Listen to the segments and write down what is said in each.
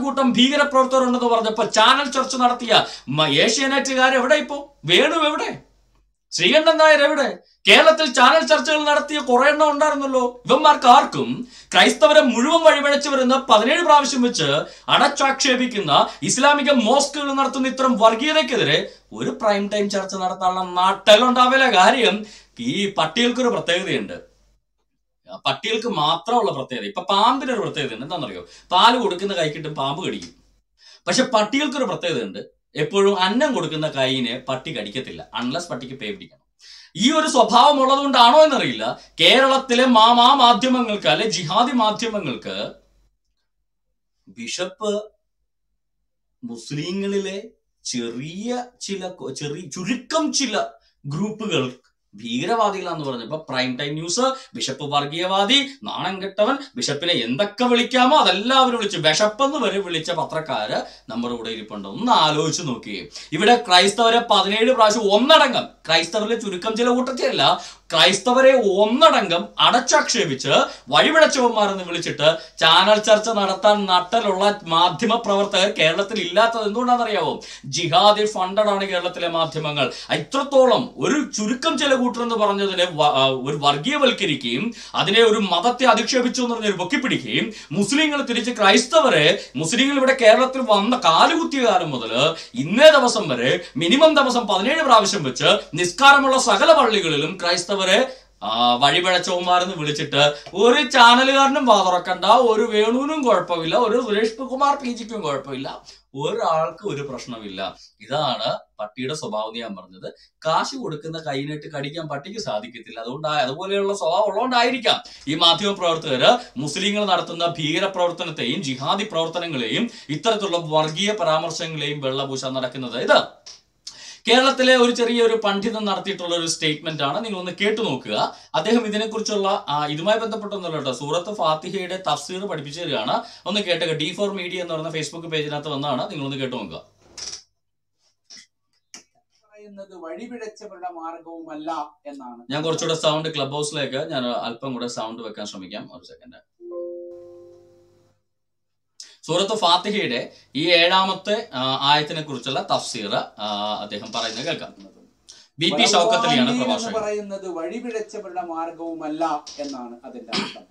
കാട്ടുകൂട്ടം ഭീകര പ്രവർത്തകരുണ്ടെന്ന് പറഞ്ഞപ്പോൾ ചാനൽ ചർച്ച നടത്തിയ ഏഷ്യാനെറ്റുകാരെവിടെയിപ്പോ? വേണു എവിടെ? ശ്രീകണ്ഠൻ നായർ എവിടെ? കേരളത്തിൽ ചാനൽ ചർച്ചകൾ നടത്തിയ കുറെ എണ്ണം ഉണ്ടായിരുന്നല്ലോ. ഇവന്മാർക്ക് ആർക്കും ക്രൈസ്തവരെ മുഴുവൻ വഴിപഴച്ചവരെന്ന് 17 പ്രാവശ്യം വെച്ച് അടച്ചാക്ഷേപിക്കുന്ന ഇസ്ലാമിക മോസ്കുകൾ നടത്തുന്ന ഇത്തരം വർഗീയതയ്ക്കെതിരെ ഒരു പ്രൈം ടൈം ചർച്ച നടത്താനുള്ള നാട്ടിലുണ്ടാവില്ല. കാര്യം ഈ പട്ടികൾക്കൊരു പ്രത്യേകതയുണ്ട്, പട്ടികൾക്ക് മാത്രമുള്ള പ്രത്യേകത. ഇപ്പൊ പാമ്പിനൊരു പ്രത്യേകത ഉണ്ട്, എന്താണെന്നറിയോ? പാല് കൊടുക്കുന്ന കൈക്കിട്ടും പാമ്പ് കടിക്കും. പക്ഷെ പട്ടികൾക്കൊരു പ്രത്യേകത ഉണ്ട്, എപ്പോഴും അന്നം കൊടുക്കുന്ന കൈയിനെ പട്ടി കടിക്കത്തില്ല, അൺലെസ് പട്ടിക്ക് പേ പിടിക്കണം. ഈ ഒരു സ്വഭാവം ഉള്ളത് കൊണ്ടാണോ എന്നറിയില്ല, കേരളത്തിലെ മാധ്യമങ്ങൾക്ക് അല്ലെ ജിഹാദി മാധ്യമങ്ങൾക്ക് ബിഷപ്പ് മുസ്ലിങ്ങളിലെ ചുരുക്കം ചില ഗ്രൂപ്പുകൾ ഭീകരവാദികളാന്ന് പറഞ്ഞപ്പോ പ്രൈം ടൈം ന്യൂസ് ബിഷപ്പ് വർഗീയവാദി, നാണം കെട്ടവൻ, ബിഷപ്പിനെ എന്തൊക്കെ വിളിക്കാമോ അതെല്ലാവരും വിളിച്ച് വിഷപ്പെന്ന് വരെ വിളിച്ച പത്രക്കാര് നമ്മുടെ കൂടെ ഇരിപ്പുണ്ട്. ഒന്ന് ആലോചിച്ച് നോക്കി. ഇവിടെ ക്രൈസ്തവരെ 17 പ്രാവശ്യം ഒന്നടങ്കം, ക്രൈസ്തവരിലെ ചുരുക്കം ചില കൂട്ടത്തിലല്ല, ക്രൈസ്തവരെ ഒന്നടങ്കം അടച്ചാക്ഷേപിച്ച് വഴിപിഴച്ചവന്മാരെന്ന് വിളിച്ചിട്ട് ചാനൽ ചർച്ച നടത്താൻ നട്ടലുള്ള മാധ്യമ പ്രവർത്തകർ കേരളത്തിൽ ഇല്ലാത്തത് എന്തുകൊണ്ടാണെന്നറിയാവോ? ജിഹാദി ഫണ്ടഡ് ആണ് കേരളത്തിലെ മാധ്യമങ്ങൾ. ഇത്രത്തോളം ഒരു ചുരുക്കം ചില കൂട്ടരെന്ന് പറഞ്ഞതിനെ ഒരു വർഗീയവൽക്കരിക്കുകയും അതിനെ ഒരു മതത്തെ അധിക്ഷേപിച്ചു എന്ന് പറഞ്ഞൊരു പൊക്കിപ്പിടിക്കുകയും മുസ്ലിങ്ങൾ തിരിച്ച് ക്രൈസ്തവരെ, മുസ്ലിങ്ങൾ ഇവിടെ കേരളത്തിൽ വന്ന കാലുകുത്തിയ കാലം മുതൽ ഇന്നേ ദിവസം വരെ മിനിമം ദിവസം 17 പ്രാവശ്യം വെച്ച് നിസ്കാരമുള്ള സകല പള്ളികളിലും ക്രൈസ്തവ വഴിപഴച്ചവന്മാരെന്ന് വിളിച്ചിട്ട് ഒരു ചാനലുകാരനും വാതുറക്കണ്ട, ഒരു വേണുവിനും കുഴപ്പമില്ല, ഒരു സുരേഷ് കുമാർ PGക്കും കുഴപ്പമില്ല, ഒരാൾക്ക് ഒരു പ്രശ്നമില്ല. ഇതാണ് പട്ടിയുടെ സ്വഭാവം. ഞാൻ പറഞ്ഞത് കാശ് കൊടുക്കുന്ന കൈനീട്ട് കടിക്കാൻ പട്ടിക്ക് സാധിക്കത്തില്ല. അതുപോലെയുള്ള സ്വഭാവം ഉള്ളതുകൊണ്ടായിരിക്കാം ഈ മാധ്യമ പ്രവർത്തകര് മുസ്ലിങ്ങൾ നടത്തുന്ന ഭീകര പ്രവർത്തനത്തെയും ജിഹാദി പ്രവർത്തനങ്ങളെയും ഇത്തരത്തിലുള്ള വർഗീയ പരാമർശങ്ങളെയും വെള്ളപൂശാൻ നടക്കുന്നത്. ഇത് കേരളത്തിലെ ഒരു ചെറിയൊരു പണ്ഡിതൻ നടത്തിയിട്ടുള്ള ഒരു സ്റ്റേറ്റ്മെന്റ് ആണ്, നിങ്ങൾ ഒന്ന് കേട്ടു നോക്കുക. അദ്ദേഹം ഇതിനെക്കുറിച്ചുള്ള ഇതുമായി ബന്ധപ്പെട്ടൊന്നുമല്ല, സൂറത്ത് ഫാത്തിഹയുടെ തഫ്സീർ പഠിപ്പിച്ചു തരികയാണ്. ഒന്ന് കേട്ടേക്ക, D4 മീഡിയ എന്ന് പറയുന്ന ഫേസ്ബുക്ക് പേജിനകത്ത് വന്നതാണ്, നിങ്ങളൊന്ന് കേട്ടു നോക്കുക. വഴിപിഴച്ചവരുടെ മാർഗവുമല്ല എന്നാണ്. ഞാൻ കുറച്ചുകൂടെ സൗണ്ട് ക്ലബ് ഹൗസിലേക്ക് ഞാൻ അല്പം കൂടെ സൗണ്ട് വെക്കാൻ ശ്രമിക്കാം, ഒരു സെക്കൻഡ്. സൂറത്ത് ഫാത്തിഹയുടെ ഈ 7ാമത്തെ ആയത്തിനെ കുറിച്ചുള്ള തഫ്സീർ അദ്ദേഹം പറയുന്നത് കേൾക്കാം. BP ഷൗക്കത്ത് അലിയാണ് പ്രഭാഷകൻ പറയുന്നത്. വഴിപിഴച്ചവരുടെ മാർഗവുമല്ല എന്നാണ് അതിന്റെ അർത്ഥം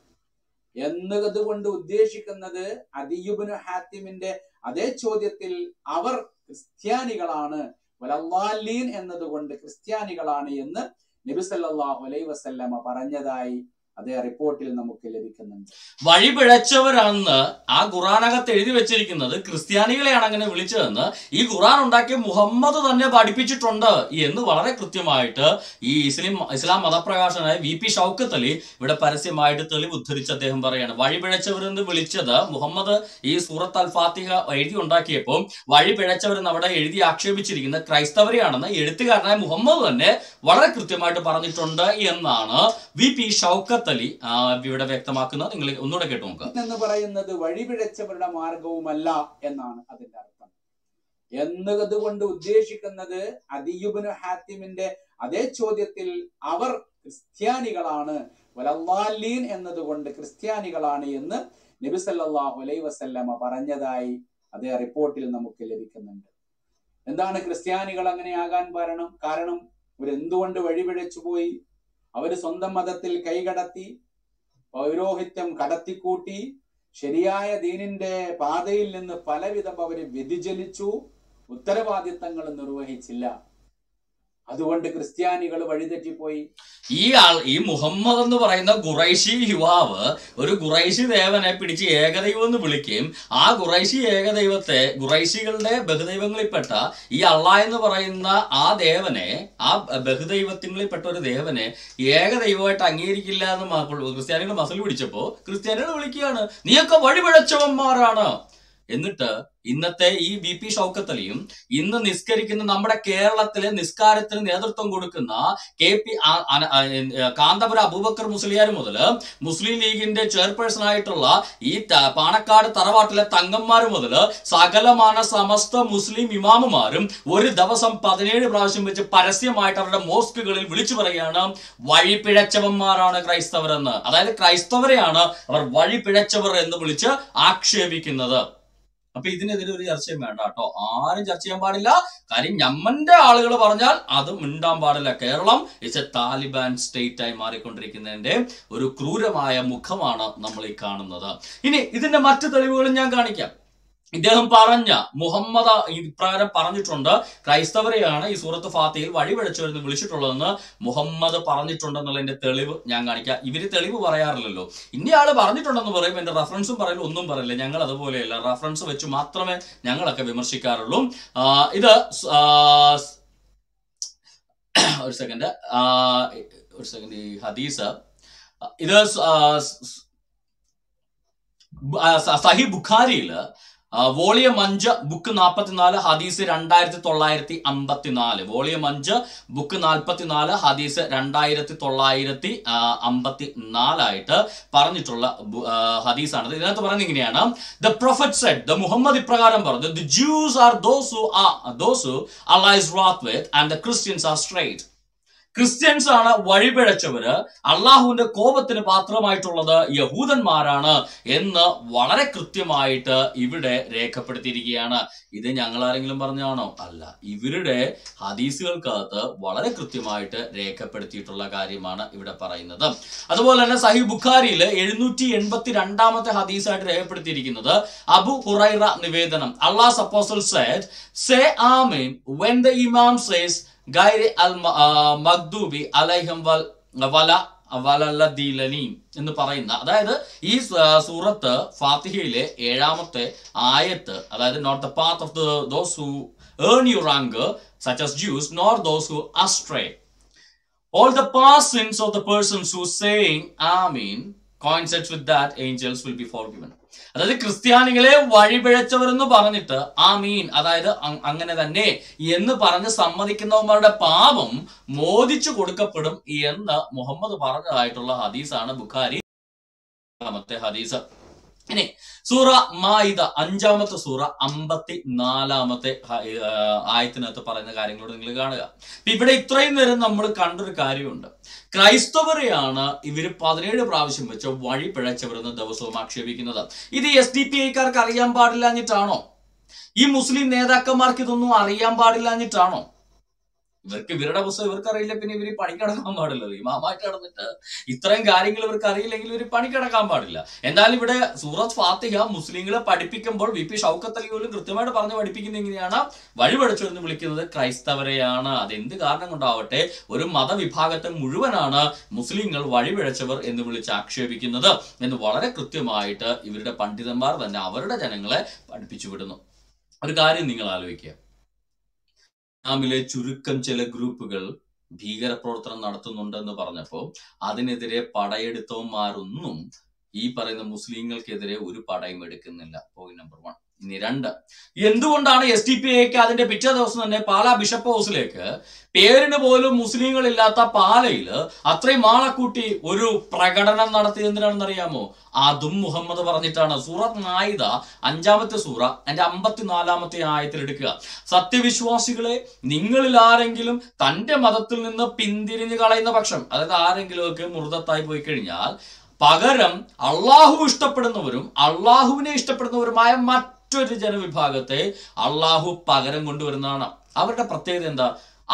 എന്നതുകൊണ്ട് ഉദ്ദേശിക്കുന്നത് അദിയുബ്നു ഹാത്തിമിന്റെ അതേ ചോദ്യത്തിൽ അവർ ക്രിസ്ത്യാനികളാണ്, വലല്ലാലീൻ എന്നതുകൊണ്ട് ക്രിസ്ത്യാനികളാണ് എന്ന് നബി സല്ലല്ലാഹു അലൈഹി വസല്ലമ പറഞ്ഞതായി അതേ റിപ്പോർട്ടിൽ നമുക്ക് ലഭിക്കുന്നുണ്ട്. വഴിപിഴച്ചവരാണെന്ന് ആ ഖുറാനകത്ത് എഴുതി വെച്ചിരിക്കുന്നത് ക്രിസ്ത്യാനികളെയാണ് അങ്ങനെ വിളിച്ചതെന്ന് ഈ ഖുറാൻ ഉണ്ടാക്കിയ മുഹമ്മദ് തന്നെ പഠിപ്പിച്ചിട്ടുണ്ട് എന്ന് വളരെ കൃത്യമായിട്ട് ഈ ഇസ്ലാം മതപ്രകാശനായ VP ഷൗക്കത്ത് അലി ഇവിടെ പരസ്യമായിട്ട് തെളിവ് ഉദ്ധരിച്ച് അദ്ദേഹം പറയാണ്. വഴിപിഴച്ചവരെന്ന് വിളിച്ചത് മുഹമ്മദ് ഈ സൂറത്ത് അൽ ഫാത്തിഹ എഴുതി ഉണ്ടാക്കിയപ്പോൾ വഴിപിഴച്ചവരെന്ന് അവിടെ എഴുതി ആക്ഷേപിച്ചിരിക്കുന്ന ക്രൈസ്തവരെയാണെന്ന് എഴുത്തുകാരനായ മുഹമ്മദ് തന്നെ വളരെ കൃത്യമായിട്ട് പറഞ്ഞിട്ടുണ്ട് എന്നാണ് VP ഷൗക്കത്ത് ഇവിടെ വ്യക്തമാക്കുന്നത്. നിങ്ങൾ ഒന്നുകൂടെ കേട്ടു നോക്കുക. എന്ന് പറയുന്നത് വഴിപിഴച്ചവരുടെ മാർഗവുമല്ല എന്നാണ് അതിന്റെ അർത്ഥം എന്നതുകൊണ്ട് ഉദ്ദേശിക്കുന്നത് അദിയുബ്നു ഹാത്തിമിന്റെ അതേ ചോദ്യത്തിൽ അവർ ക്രിസ്ത്യാനികളാണ്, വലല്ലാലീൻ എന്നതുകൊണ്ട് ക്രിസ്ത്യാനികളാണ് എന്ന് നബി സല്ലല്ലാഹു അലൈഹി വസല്ലമ പറഞ്ഞതായി അതേ റിപ്പോർട്ടിൽ നമുക്ക് ലഭിക്കുന്നുണ്ട്. എന്താണ് ക്രിസ്ത്യാനികൾ അങ്ങനെയാകാൻ കാരണം? ഇവരെന്തുകൊണ്ട് വഴിപിഴച്ചു പോയി? അവര് സ്വന്തം മതത്തിൽ കൈകടത്തി, പൗരോഹിത്യം കടത്തിക്കൂട്ടി, ശരിയായ ദീനിന്റെ പാതയിൽ നിന്ന് പലവിധം അവര് വ്യതിചലിച്ചു, ഉത്തരവാദിത്തങ്ങൾ നിർവഹിച്ചില്ല. അതുകൊണ്ട് ക്രിസ്ത്യാനികൾ വഴിതെറ്റിപ്പോയി. ഈ മുഹമ്മദ് എന്ന് പറയുന്ന ഖുറൈശി യുവാവ് ഒരു ഖുറൈശി ദേവനെ പിടിച്ച് ഏകദൈവം എന്ന് വിളിക്കുകയും ആ ഖുറൈശി ഏകദൈവത്തെ, ഖുറൈശികളുടെ ബഹുദൈവങ്ങളിൽപ്പെട്ട ഈ അള്ളാഹ് എന്ന് പറയുന്ന ആ ദേവനെ, ആ ബഹുദൈവത്തിങ്ങളിൽപ്പെട്ട ഒരു ദേവനെ ഏകദൈവമായിട്ട് അംഗീകരിക്കില്ല എന്ന് ക്രിസ്ത്യാനികൾ മസിൽ പിടിച്ചപ്പോ ക്രിസ്ത്യാനികൾ വിളിക്കുകയാണ് നീയൊക്കെ വഴിപിഴച്ചവന്മാരാണ്. എന്നിട്ട് ഇന്നത്തെ ഈ VP ഷൗക്കത്ത് അലിയും ഇന്ന് നിസ്കരിക്കുന്ന നമ്മുടെ കേരളത്തിലെ നിസ്കാരത്തിന് നേതൃത്വം കൊടുക്കുന്ന KP കാന്തപുര അബൂബക്കർ മുസ്ലിയാർ മുതൽ മുസ്ലിം ലീഗിന്റെ ചെയർപേഴ്സൺ ആയിട്ടുള്ള ഈ പാണക്കാട് തറവാട്ടിലെ തങ്കന്മാർ മുതൽ സകലമാന സമസ്ത മുസ്ലിം ഇമാമുമാരും ഒരു ദിവസം 17 പ്രാവശ്യം വെച്ച് പരസ്യമായിട്ട് അവരുടെ മോസ്കുകളിൽ വിളിച്ചു പറയുകയാണ് വഴിപിഴച്ചവന്മാരാണ് ക്രൈസ്തവരെന്ന്. അതായത് ക്രൈസ്തവരെയാണ് അവർ വഴിപിഴച്ചവർ എന്ന് വിളിച്ച് ആക്ഷേപിക്കുന്നത്. अब इधर चर्चा वेटो आर चर्चा पा कल इट्स ए तालिबान स्टेट मारिक्कोंडिरिक्कुन्न क्रूरമായ മുഖമാണ് നമ്മൾ ഈ കാണുന്നത് ഇനി ഇതിന്റെ മറ്റു തെളിവുകളും ഞാൻ കാണിക്കാം ഇദ്ദേഹം മുഹമ്മദ് ഇബ്രാഹിം പറഞ്ഞിട്ടുണ്ട് ക്രൈസ്തവരെയാണ് ഈ സൂറത്ത് ഫാത്തിഹയിൽ വഴിവെച്ചവരെന്ന് വിളിച്ചിട്ടുള്ളതെന്ന് മുഹമ്മദ് പറഞ്ഞിട്ടുണ്ടെന്നുള്ളതിന്റെ തെളിവ് ഞാൻ കാണിക്കാം ഇവര് തെളിവ് പറയാറില്ലല്ലോ ഇന്നയാള് പറഞ്ഞിട്ടുണ്ടെന്ന് പറയും എന്റെ റഫറൻസും പറയില്ല ഒന്നും പറയില്ല ഞങ്ങൾ അതുപോലെയല്ല റഫറൻസ് വെച്ച് മാത്രമേ ഞങ്ങളൊക്കെ വിമർശിക്കാറുള്ളൂ ഇത് ഒരു സെക്കൻഡ് ഈ ഹദീസ് ഇത് സഹീഹ് ബുഖാരിയിൽ वोलियम 5 बुक 44 हदीस 2954 वोलियम 5 बुक 44 हदीस 2954 ആയിട്ട് പറഞ്ഞിട്ടുള്ള ഹദീസാണ് ഇതിനകത്ത് പറയുന്നത് ഇങ്ങനെയാണ് the prophet said the Muhammad ഇപ്രകാരം പറഞ്ഞു the Jews are those who Allah is wrath with and the Christians are straight Christians ആണ് വഴിപിഴച്ചവര് അള്ളാഹുവിന്റെ കോപത്തിന് പാത്രമായിട്ടുള്ളത് യഹൂദന്മാരാണ് എന്ന് വളരെ കൃത്യമായിട്ട് ഇവിടെ രേഖപ്പെടുത്തിയിരിക്കുകയാണ് ഇത് ഞങ്ങൾ ആരെങ്കിലും പറഞ്ഞാണോ അല്ല ഇവരുടെ ഹദീസുകൾക്കകത്ത് വളരെ കൃത്യമായിട്ട് രേഖപ്പെടുത്തിയിട്ടുള്ള കാര്യമാണ് ഇവിടെ പറയുന്നത് അതുപോലെ തന്നെ സഹീഹ് ബുഖാരിയിൽ 782-ാമത്തെ ഹദീസായിട്ട് രേഖപ്പെടുത്തിയിരിക്കുന്നത് അബു ഹുറൈറ നിവേദനം അല്ലാഹ്സ് apostle said say amen when the imam says ഗൈരി അൽ മഗ്ദൂബി അലൈഹിം വലല്ലദീലീൻ എന്ന് പറയുന്ന അതായത് ഈ സൂറത്ത് ഫാത്തിഹയിലെ 7-ാമത്തെ ആയത്ത് അതായത് not the path of those who earn your anger such as Jews nor those who astray all the past sins of the persons who saying amen coincides with that angels will be forgiven അതായത് ക്രിസ്ത്യാനികളെ വഴിപിഴച്ചവരെന്ന് പറഞ്ഞിട്ട് ആമീൻ അതായത് അങ്ങനെ തന്നെ എന്ന് പറഞ്ഞ് സമ്മതിക്കുന്നവന്മാരുടെ പാപം മോചിച്ചു കൊടുക്കപ്പെടും എന്ന് മുഹമ്മദ് പറഞ്ഞതായിട്ടുള്ള ഹദീസാണ് ബുഖാരി ഹദീസ് ഇനി സൂറ മാഇദ 5-ാമത്തെ സൂറ 54-ാമത്തെ ആയത്തിനകത്ത് പറയുന്ന കാര്യങ്ങളോട് നിങ്ങൾ കാണുക ഇവിടെ ഇത്രയും നേരം നമ്മൾ കണ്ടൊരു കാര്യമുണ്ട് ക്രൈസ്തവരെയാണ് ഇവർ 17 പ്രാവശ്യം വെച്ച് വഴിപിഴച്ചവരെന്ന് ദിവസവും ആക്ഷേപിക്കുന്നത് ഇത് എസ്ഡിപിഐക്കാർക്ക് അറിയാൻ പാടില്ലാഞ്ഞിട്ടാണോ ഈ മുസ്ലിം നേതാക്കന്മാർക്ക് ഇതൊന്നും അറിയാൻ പാടില്ലാഞ്ഞിട്ടാണോ ഇവർക്ക് ഇവരുടെ പുസ്തകം ഇവർക്ക് അറിയില്ല പിന്നെ ഇവർ പണിക്കിടക്കാൻ പാടില്ല ഇമാമായിട്ട് നടന്നിട്ട് ഇത്രയും കാര്യങ്ങൾ ഇവർക്ക് അറിയില്ലെങ്കിൽ ഇവർ പണിക്കിടക്കാൻ പാടില്ല എന്നാലും ഇവിടെ സൂറത്ത് ഫാത്തിഹ മുസ്ലിങ്ങളെ പഠിപ്പിക്കുമ്പോൾ വി.പി. ഷൗക്കത്ത് അലി പോലും കൃത്യമായിട്ട് പറഞ്ഞു പഠിപ്പിക്കുന്നത് എങ്ങനെയാണ് വഴിപഴച്ചവരെന്ന് വിളിക്കുന്നത് ക്രൈസ്തവരെയാണ് അതെന്ത് കാരണം കൊണ്ടാവട്ടെ ഒരു മതവിഭാഗത്തെ മുഴുവനാണ് മുസ്ലിങ്ങൾ വഴിപഴച്ചവർ എന്ന് വിളിച്ച് ആക്ഷേപിക്കുന്നത് എന്ന് വളരെ കൃത്യമായിട്ട് ഇവരുടെ പണ്ഡിതന്മാർ തന്നെ അവരുടെ ജനങ്ങളെ പഠിപ്പിച്ചു വിടുന്നു ഒരു കാര്യം നിങ്ങൾ ആലോചിക്കുക ഇസ്ലാമിലെ ചുരുക്കം ചില ഗ്രൂപ്പുകൾ ഭീകര പ്രവർത്തനം നടത്തുന്നുണ്ടെന്ന് പറഞ്ഞപ്പോൾ അതിനെതിരെ പടയെടുത്തവന്മാരൊന്നും ഈ പറയുന്ന മുസ്ലിങ്ങൾക്കെതിരെ ഒരു പടയും എടുക്കുന്നില്ല പോയിന്റ് നമ്പർ 1 ഇനി 2 എന്തുകൊണ്ടാണ് എസ്ഡിപിഐക്ക് അതിന്റെ പിറ്റേ ദിവസം തന്നെ പാലാ ബിഷപ്പ് ഹൗസിലേക്ക് പേരിന് പോലും മുസ്ലിങ്ങളില്ലാത്ത പാലയിൽ അത്രയും ആളെക്കൂട്ടി ഒരു പ്രകടനം നടത്തിയെന്തിനാണെന്ന് അറിയാമോ അതും മുഹമ്മദ് പറഞ്ഞിട്ടാണ് സൂറത്ത് മാഇദ 5-ാമത്തെ സൂറ അതിന്റെ 54-ാമത്തെ ആയത്തിൽ എടുക്കുക സത്യവിശ്വാസികളെ നിങ്ങളിൽ ആരെങ്കിലും തന്റെ മതത്തിൽ നിന്ന് പിന്തിരിഞ്ഞു കളയുന്ന പക്ഷം അതായത് ആരെങ്കിലുമൊക്കെ മുർദത്തായി പോയി കഴിഞ്ഞാൽ പകരം അള്ളാഹു ഇഷ്ടപ്പെടുന്നവരും അള്ളാഹുവിനെ ഇഷ്ടപ്പെടുന്നവരുമായ മറ്റൊരു ജനവിഭാഗത്തെ അള്ളാഹു പകരം കൊണ്ടുവരുന്നതാണ് അവരുടെ പ്രത്യേകത എന്താ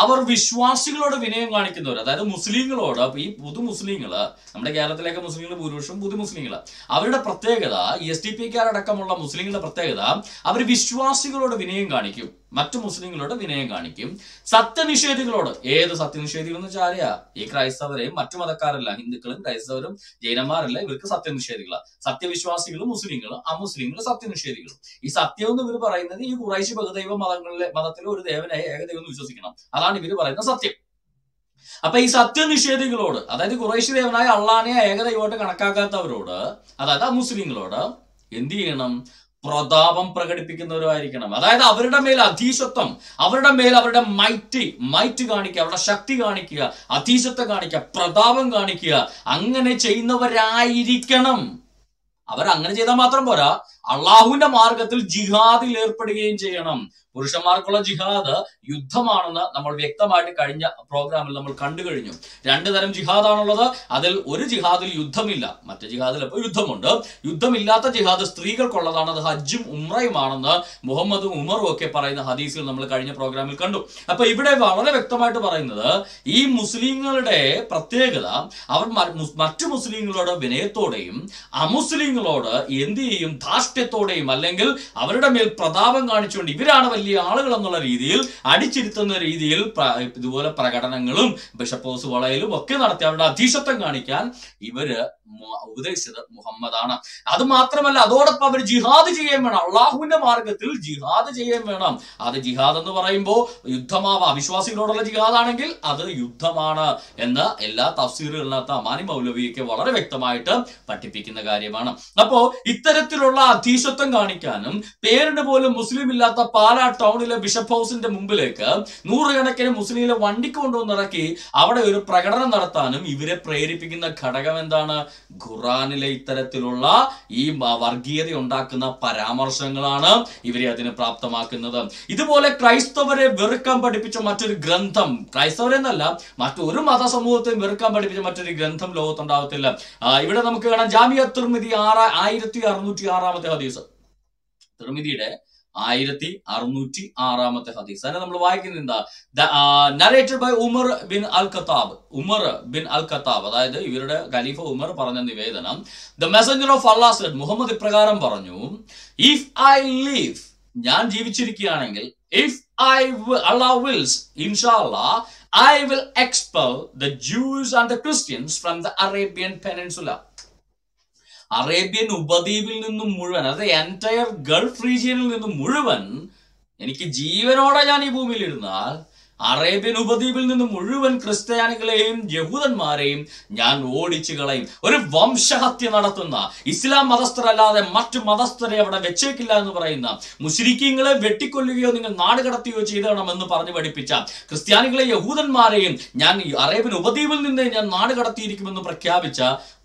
അവർ വിശ്വാസികളോട് വിനയം കാണിക്കുന്നവർ അതായത് മുസ്ലിങ്ങളോട് ഈ പുതു മുസ്ലിങ്ങൾ നമ്മുടെ കേരളത്തിലേക്ക് മുസ്ലിങ്ങൾ ഭൂരിപക്ഷവും പുതു മുസ്ലിങ്ങൾ അവരുടെ പ്രത്യേകത എസ്ഡിപിക്കാരടക്കമുള്ള മുസ്ലിങ്ങളുടെ പ്രത്യേകത അവർ വിശ്വാസികളോട് വിനയം കാണിക്കും മറ്റു മുസ്ലിങ്ങളോട് വിനയം കാണിക്കും സത്യനിഷേധികളോട് ഏത് സത്യനിഷേധികൾ എന്ന് വെച്ചാൽ ആരെയാ ഈ ക്രൈസ്തവരെയും മറ്റു മതക്കാരല്ല ഹിന്ദുക്കളും ക്രൈസ്തവരും ജൈനന്മാരല്ല ഇവർക്ക് സത്യനിഷേധികളാണ് സത്യവിശ്വാസികളും മുസ്ലിങ്ങളും അമുസ്ലിങ്ങളും സത്യനിഷേധികളും ഈ സത്യം എന്ന് ഇവർ പറയുന്നത് ഈ ഖുറൈശി ബഹുദൈവ മതത്തിലെ ഒരു ദേവനായ ഏകദൈവം വിശ്വസിക്കണം അതാണ് ഇവർ പറയുന്ന സത്യം അപ്പൊ ഈ സത്യനിഷേധികളോട് അതായത് ഖുറൈശി ദേവനായ അള്ളാഹ്നെ ഏകദൈവമായിട്ട് കണക്കാക്കാത്തവരോട് അതായത് ആ മുസ്ലിങ്ങളോട് എന്ത് ചെയ്യണം പ്രതാപം പ്രകടിപ്പിക്കുന്നവരുമായിരിക്കണം അതായത് അവരുടെ മേൽ അധീശത്വം അവരുടെ മേൽ അവരുടെ മൈറ്റ് കാണിക്കുക അവരുടെ ശക്തി കാണിക്കുക അധീശത്വം കാണിക്കുക പ്രതാപം കാണിക്കുക അങ്ങനെ ചെയ്യുന്നവരായിരിക്കണം അവർ അങ്ങനെ ചെയ്താൽ മാത്രം പോരാ അള്ളാഹുവിന്റെ മാർഗത്തിൽ ജിഹാദിൽ ഏർപ്പെടുകയും ചെയ്യണം പുരുഷന്മാർക്കുള്ള ജിഹാദ് യുദ്ധമാണെന്ന് നമ്മൾ വ്യക്തമായിട്ട് കഴിഞ്ഞ പ്രോഗ്രാമിൽ നമ്മൾ കണ്ടു കഴിഞ്ഞു. രണ്ട് തരം ജിഹാദാണുള്ളത്. അതിൽ ഒരു ജിഹാദിൽ യുദ്ധമില്ല, മറ്റു ജിഹാദിൽ അപ്പോൾ യുദ്ധമുണ്ട്. യുദ്ധമില്ലാത്ത ജിഹാദ് സ്ത്രീകൾക്കുള്ളതാണ്. അത് ഹജ്ജും ഉംറയുമാണെന്ന് മുഹമ്മദും ഉമറും ഒക്കെ പറയുന്ന ഹദീസിൽ നമ്മൾ കഴിഞ്ഞ പ്രോഗ്രാമിൽ കണ്ടു. അപ്പൊ ഇവിടെ വളരെ വ്യക്തമായിട്ട് പറയുന്നത് ഈ മുസ്ലിങ്ങളുടെ പ്രത്യേകത അവർ മറ്റു മുസ്ലിങ്ങളോട് വിനയത്തോടെയും അമുസ്ലിങ്ങളോട് എന്ത് ചെയ്യും ധാർഷ്ട്യത്തോടെയും അല്ലെങ്കിൽ അവരുടെ മേൽ പ്രതാപം കാണിച്ചുകൊണ്ട് ഇവരാണ് വലിയ ആളുകൾ എന്നുള്ള രീതിയിൽ അടിച്ചിരുത്തുന്ന രീതിയിൽ ഇതുപോലെ പ്രകടനങ്ങളും ബിഷപ്പോസ് വളയിലും ഒക്കെ നടത്തി അവരുടെ അധീശത്വം കാണിക്കാൻ ഇവര് ഉപദേശിച്ചത് മുഹമ്മദാണ്. അത് മാത്രമല്ല അതോടൊപ്പം അവർ ജിഹാദ് ചെയ്യാൻ വേണം, അള്ളാഹുവിന്റെ മാർഗത്തിൽ ജിഹാദ് ചെയ്യാൻ വേണം. അത് ജിഹാദ് എന്ന് പറയുമ്പോൾ യുദ്ധമാവാം, അവിശ്വാസികളോടുള്ള ജിഹാദാണെങ്കിൽ അത് യുദ്ധമാണ് എന്ന് എല്ലാ തഫ്സീറുകളിനകത്ത് അമാനി മൗലവിയൊക്കെ വളരെ വ്യക്തമായിട്ട് പഠിപ്പിക്കുന്ന കാര്യമാണ്. അപ്പോ ഇത്തരത്തിലുള്ള അധീശത്വം കാണിക്കാനും പേരിന് പോലും മുസ്ലിം ഇല്ലാത്ത പാലാ ടൗണിലെ ബിഷപ്പ് ഹൗസിന്റെ മുമ്പിലേക്ക് നൂറുകണക്കിന് മുസ്ലിമിലെ വണ്ടിക്ക് കൊണ്ടുവന്നിറക്കി അവിടെ ഒരു പ്രകടനം നടത്താനും ഇവരെ പ്രേരിപ്പിക്കുന്ന ഘടകം എന്താണ്? ഖുർആനിലെ ഇത്തരത്തിലുള്ള ഈ വർഗീയത ഉണ്ടാക്കുന്ന പരാമർശങ്ങളാണ് ഇവരെ അതിന് പ്രാപ്തമാക്കുന്നത്. ഇതുപോലെ ക്രൈസ്തവരെ വെറുക്കാൻ പഠിപ്പിച്ച മറ്റൊരു ഗ്രന്ഥം, ക്രൈസ്തവരെന്നല്ല മറ്റൊരു മതസമൂഹത്തെയും വെറുക്കാൻ പഠിപ്പിച്ച മറ്റൊരു ഗ്രന്ഥം ലോകത്തുണ്ടാവത്തില്ല. ഇവിടെ നമുക്ക് കാണാം ജാമിഅ തിർമിദി 1606 ഹദീസ്, തിർമിദിയുടെ 1606 ഹദീസ് അതിനെ നമ്മൾ വായിക്കുന്നത് എന്താ? Narrated by Umar bin Al Khattab, അതായത് ഇവരുടെ ഖലീഫ ഉമർ പറഞ്ഞ നിവേദനം. The messenger of Allah said, Muhammad ഇപ്രകാരം പറഞ്ഞു, ഇഫ് ഐ ലീവ്, ഞാൻ ജീവിച്ചിരിക്കുകയാണെങ്കിൽ, ഇഫ് ഐ അല്ലാഹ് വിൽസ്, ഇൻഷാ അല്ലാഹ്, I will expel the Jews and the Christians from the Arabian peninsula, Arabian ഉപദ്വീപിൽ നിന്നും മുഴുവൻ, അതായത് എൻറ്റയർ ഗൾഫ് റീജിയനിൽ നിന്നും മുഴുവൻ, എനിക്ക് ജീവനോടെ ഞാൻ ഈ ഭൂമിയിൽ ഇരുന്നാൽ അറേബ്യൻ ഉപദ്വീപിൽ നിന്ന് മുഴുവൻ ക്രിസ്ത്യാനികളെയും യഹൂദന്മാരെയും ഞാൻ ഓടിച്ചു കളയും. ഒരു വംശഹത്യ നടത്തുന്ന ഇസ്ലാം മതസ്ഥരല്ലാതെ മറ്റു മതസ്ഥരെ അവിടെ വെച്ചേക്കില്ല എന്ന് പറയുന്ന മുശ്രിക്കീങ്ങളെ വെട്ടിക്കൊല്ലുകയോ നിങ്ങൾ നാട് കടത്തുകയോ ചെയ്തണമെന്ന് പറഞ്ഞു പഠിപ്പിച്ച ക്രിസ്ത്യാനികളെ യഹൂദന്മാരെയും ഞാൻ അറേബ്യൻ ഉപദ്വീപിൽ നിന്ന് ഞാൻ നാട് കടത്തിയിരിക്കുമെന്ന് പ്രഖ്യാപിച്ച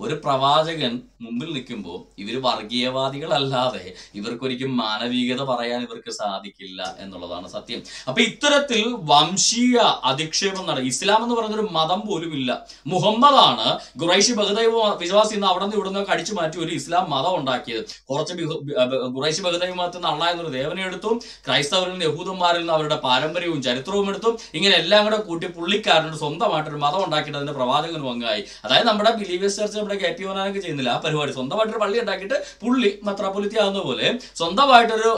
ഒരു പ്രവാചകൻ മുമ്പിൽ നിൽക്കുമ്പോൾ ഇവർ വർഗീയവാദികളല്ലാതെ ഇവർക്കൊരിക്കും മാനവികത പറയാൻ ഇവർക്ക് സാധിക്കില്ല എന്നുള്ളതാണ് സത്യം. അപ്പൊ ഇത്തരത്തിൽ വംശീയ അധിക്ഷേപം നടക്കും. ഇസ്ലാം എന്ന് പറയുന്നൊരു മതം പോലും ഇല്ല. മുഹമ്മദാണ് ഖുറൈശി ബഹുദൈവ വിശ്വാസി എന്ന് അവിടെ നിന്ന് ഇവിടുന്നൊക്കെ അടിച്ചു മാറ്റി ഒരു ഇസ്ലാം മതം ഉണ്ടാക്കിയത്. കുറച്ച് ഖുറൈശി ബഹുദൈവ മതത്തിന് അള്ളാഹ് എന്നൊരു ദേവനെ എടുത്തും ക്രൈസ്തവരിൽ നിന്ന് യഹൂദന്മാരിൽ നിന്ന് അവരുടെ പാരമ്പര്യവും ചരിത്രവും എടുത്തും ഇങ്ങനെ എല്ലാം കൂടെ കൂട്ടി പുള്ളിക്കാരനോട് സ്വന്തമായിട്ടൊരു മതം ഉണ്ടാക്കിയിട്ട് അതിന്റെ പ്രവാചകനും അങ്ങായി. അതായത് നമ്മുടെ ബിലീവേഴ്സ് ചർച്ച നമ്മുടെ കെ പി ഓനാനൊക്കെ ചെയ്യുന്നില്ല ആ പരിപാടി. സ്വന്തമായിട്ടൊരു പള്ളി ഉണ്ടാക്കിയിട്ട് പുള്ളി മെത്രാപ്പൊലീത്ത ആവുന്ന പോലെ സ്വന്തമായിട്ടൊരു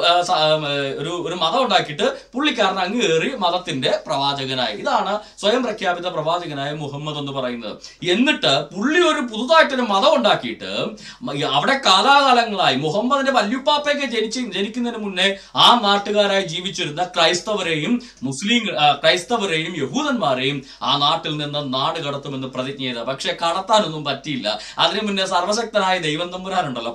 ഒരു മതം ഉണ്ടാക്കിയിട്ട് പുള്ളിക്കാരൻ അങ്ങ് കയറി മതത്തിന്റെ പ്രവാചകനായി. ഇതാണ് സ്വയം പ്രഖ്യാപിത പ്രവാചകനായ മുഹമ്മദ് എന്ന് പറയുന്നത്. എന്നിട്ട് പുള്ളി ഒരു പുതുതായിട്ടൊരു മതം ഉണ്ടാക്കിയിട്ട് അവിടെ കാലാകാലങ്ങളായി മുഹമ്മദിന്റെ വല്യുപ്പാപ്പയൊക്കെ ജനിക്കുന്നതിന് മുന്നേ ആ നാട്ടുകാരായി ജീവിച്ചിരുന്ന ക്രൈസ്തവരെയും ക്രൈസ്തവരെയും യഹൂദന്മാരെയും ആ നാട്ടിൽ നിന്ന് നാട് കടത്തുമെന്ന് പ്രതിജ്ഞ ചെയ്ത, പക്ഷെ കടത്താനൊന്നും പറ്റിയില്ല. അതിനു മുന്നേ സർവശക്തനായ ദൈവം തമ്പുരാനുണ്ടല്ലോ,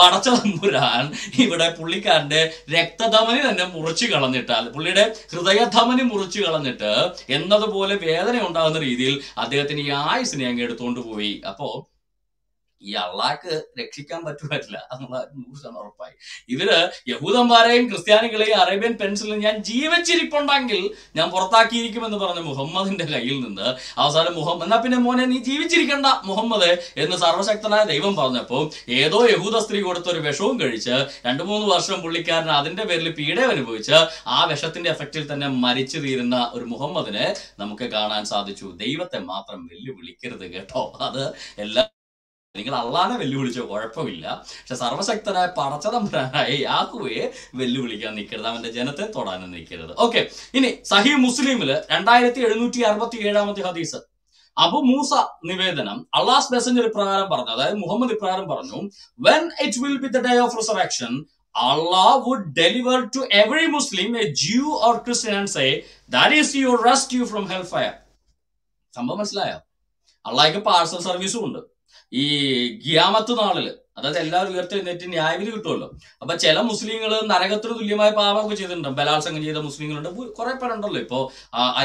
പടച്ച തമ്പുരാൻ ഇവിടെ പുള്ളിക്കാരന്റെ രക്തധമനി തന്നെ മുറിച്ചു കളഞ്ഞിട്ടാൽ, പുള്ളിയുടെ ഹൃദയധമ മുറിച്ചു കളഞ്ഞിട്ട് എന്നതുപോലെ വേദന ഉണ്ടാകുന്ന രീതിയിൽ അദ്ദേഹത്തിന് ഈ ആയുസിനെ അങ്ങ് എടുത്തുകൊണ്ട് പോയി. അപ്പോ ഈ അള്ളാക്ക് രക്ഷിക്കാൻ പറ്റുമായിട്ടില്ല എന്നുള്ള 100% ഉറപ്പായി. ഇവര് യഹൂദന്മാരെയും ക്രിസ്ത്യാനികളെയും അറേബ്യൻ പെൻസിലിൽ ഞാൻ ജീവിച്ചിരിപ്പുണ്ടെങ്കിൽ ഞാൻ പുറത്താക്കിയിരിക്കുമെന്ന് പറഞ്ഞ മുഹമ്മദിന്റെ കയ്യിൽ നിന്ന് അവസാനം എന്നാ പിന്നെ മോനെ നീ ജീവിച്ചിരിക്കണ്ട മുഹമ്മദ് എന്ന് സർവശക്തനായ ദൈവം പറഞ്ഞപ്പോൾ ഏതോ യഹൂദ സ്ത്രീ കൊടുത്തൊരു വിഷവും കഴിച്ച് 2-3 വർഷം പുള്ളിക്കാരൻ അതിന്റെ പേരിൽ പീഡയനുഭവിച്ച് ആ വിഷത്തിന്റെ എഫക്റ്റിൽ തന്നെ മരിച്ചു തീരുന്ന ഒരു മുഹമ്മദിനെ നമുക്ക് കാണാൻ സാധിച്ചു. ദൈവത്തെ മാത്രം വെല്ലുവിളിക്കരുത് കേട്ടോ. അത് എല്ലാ നിങ്ങൾ അള്ളാനെ വെല്ലുവിളിച്ചോ കുഴപ്പമില്ല, പക്ഷെ സർവശക്തനായ പടച്ചതമ്പുരാനായ യാഹുവയെ വെല്ലുവിളിക്കാൻ നിൽക്കരുത്, അവന്റെ ജനത്തെ തൊടാനും നിൽക്കരുത്. ഓക്കെ, ഇനി സഹീഹ് മുസ്ലിമില് 2767 ഹദീസ്, അബു മൂസ നിവേദനം. അള്ളാഹ്സ് മെസഞ്ചർ ഇപ്രകാരം പറഞ്ഞു, അതായത് മുഹമ്മദ് ഇപ്രകാരം പറഞ്ഞു, when it will be the day of resurrection Allah would deliver to every Muslim a Jew or Christian and say, that is your rescue from hellfire. സംഭവം മനസ്സിലായോ? അള്ളാഹിക്ക് പാർസൽ സർവീസും ഉണ്ട്. ഈ ഖിയാമത്ത് നാളില്, അതായത് എല്ലാവരും ഉയർത്തെഴുന്നേറ്റ് ന്യായവിധി കിട്ടുമല്ലോ. അപ്പൊ ചില മുസ്ലിങ്ങൾ നരകത്തിന് തുല്യമായ പാപമൊക്കെ ചെയ്തിട്ടുണ്ട്, ബലാത്സംഗം ചെയ്ത മുസ്ലിങ്ങളുണ്ട്, കുറെ പേരുണ്ടല്ലോ. ഇപ്പോ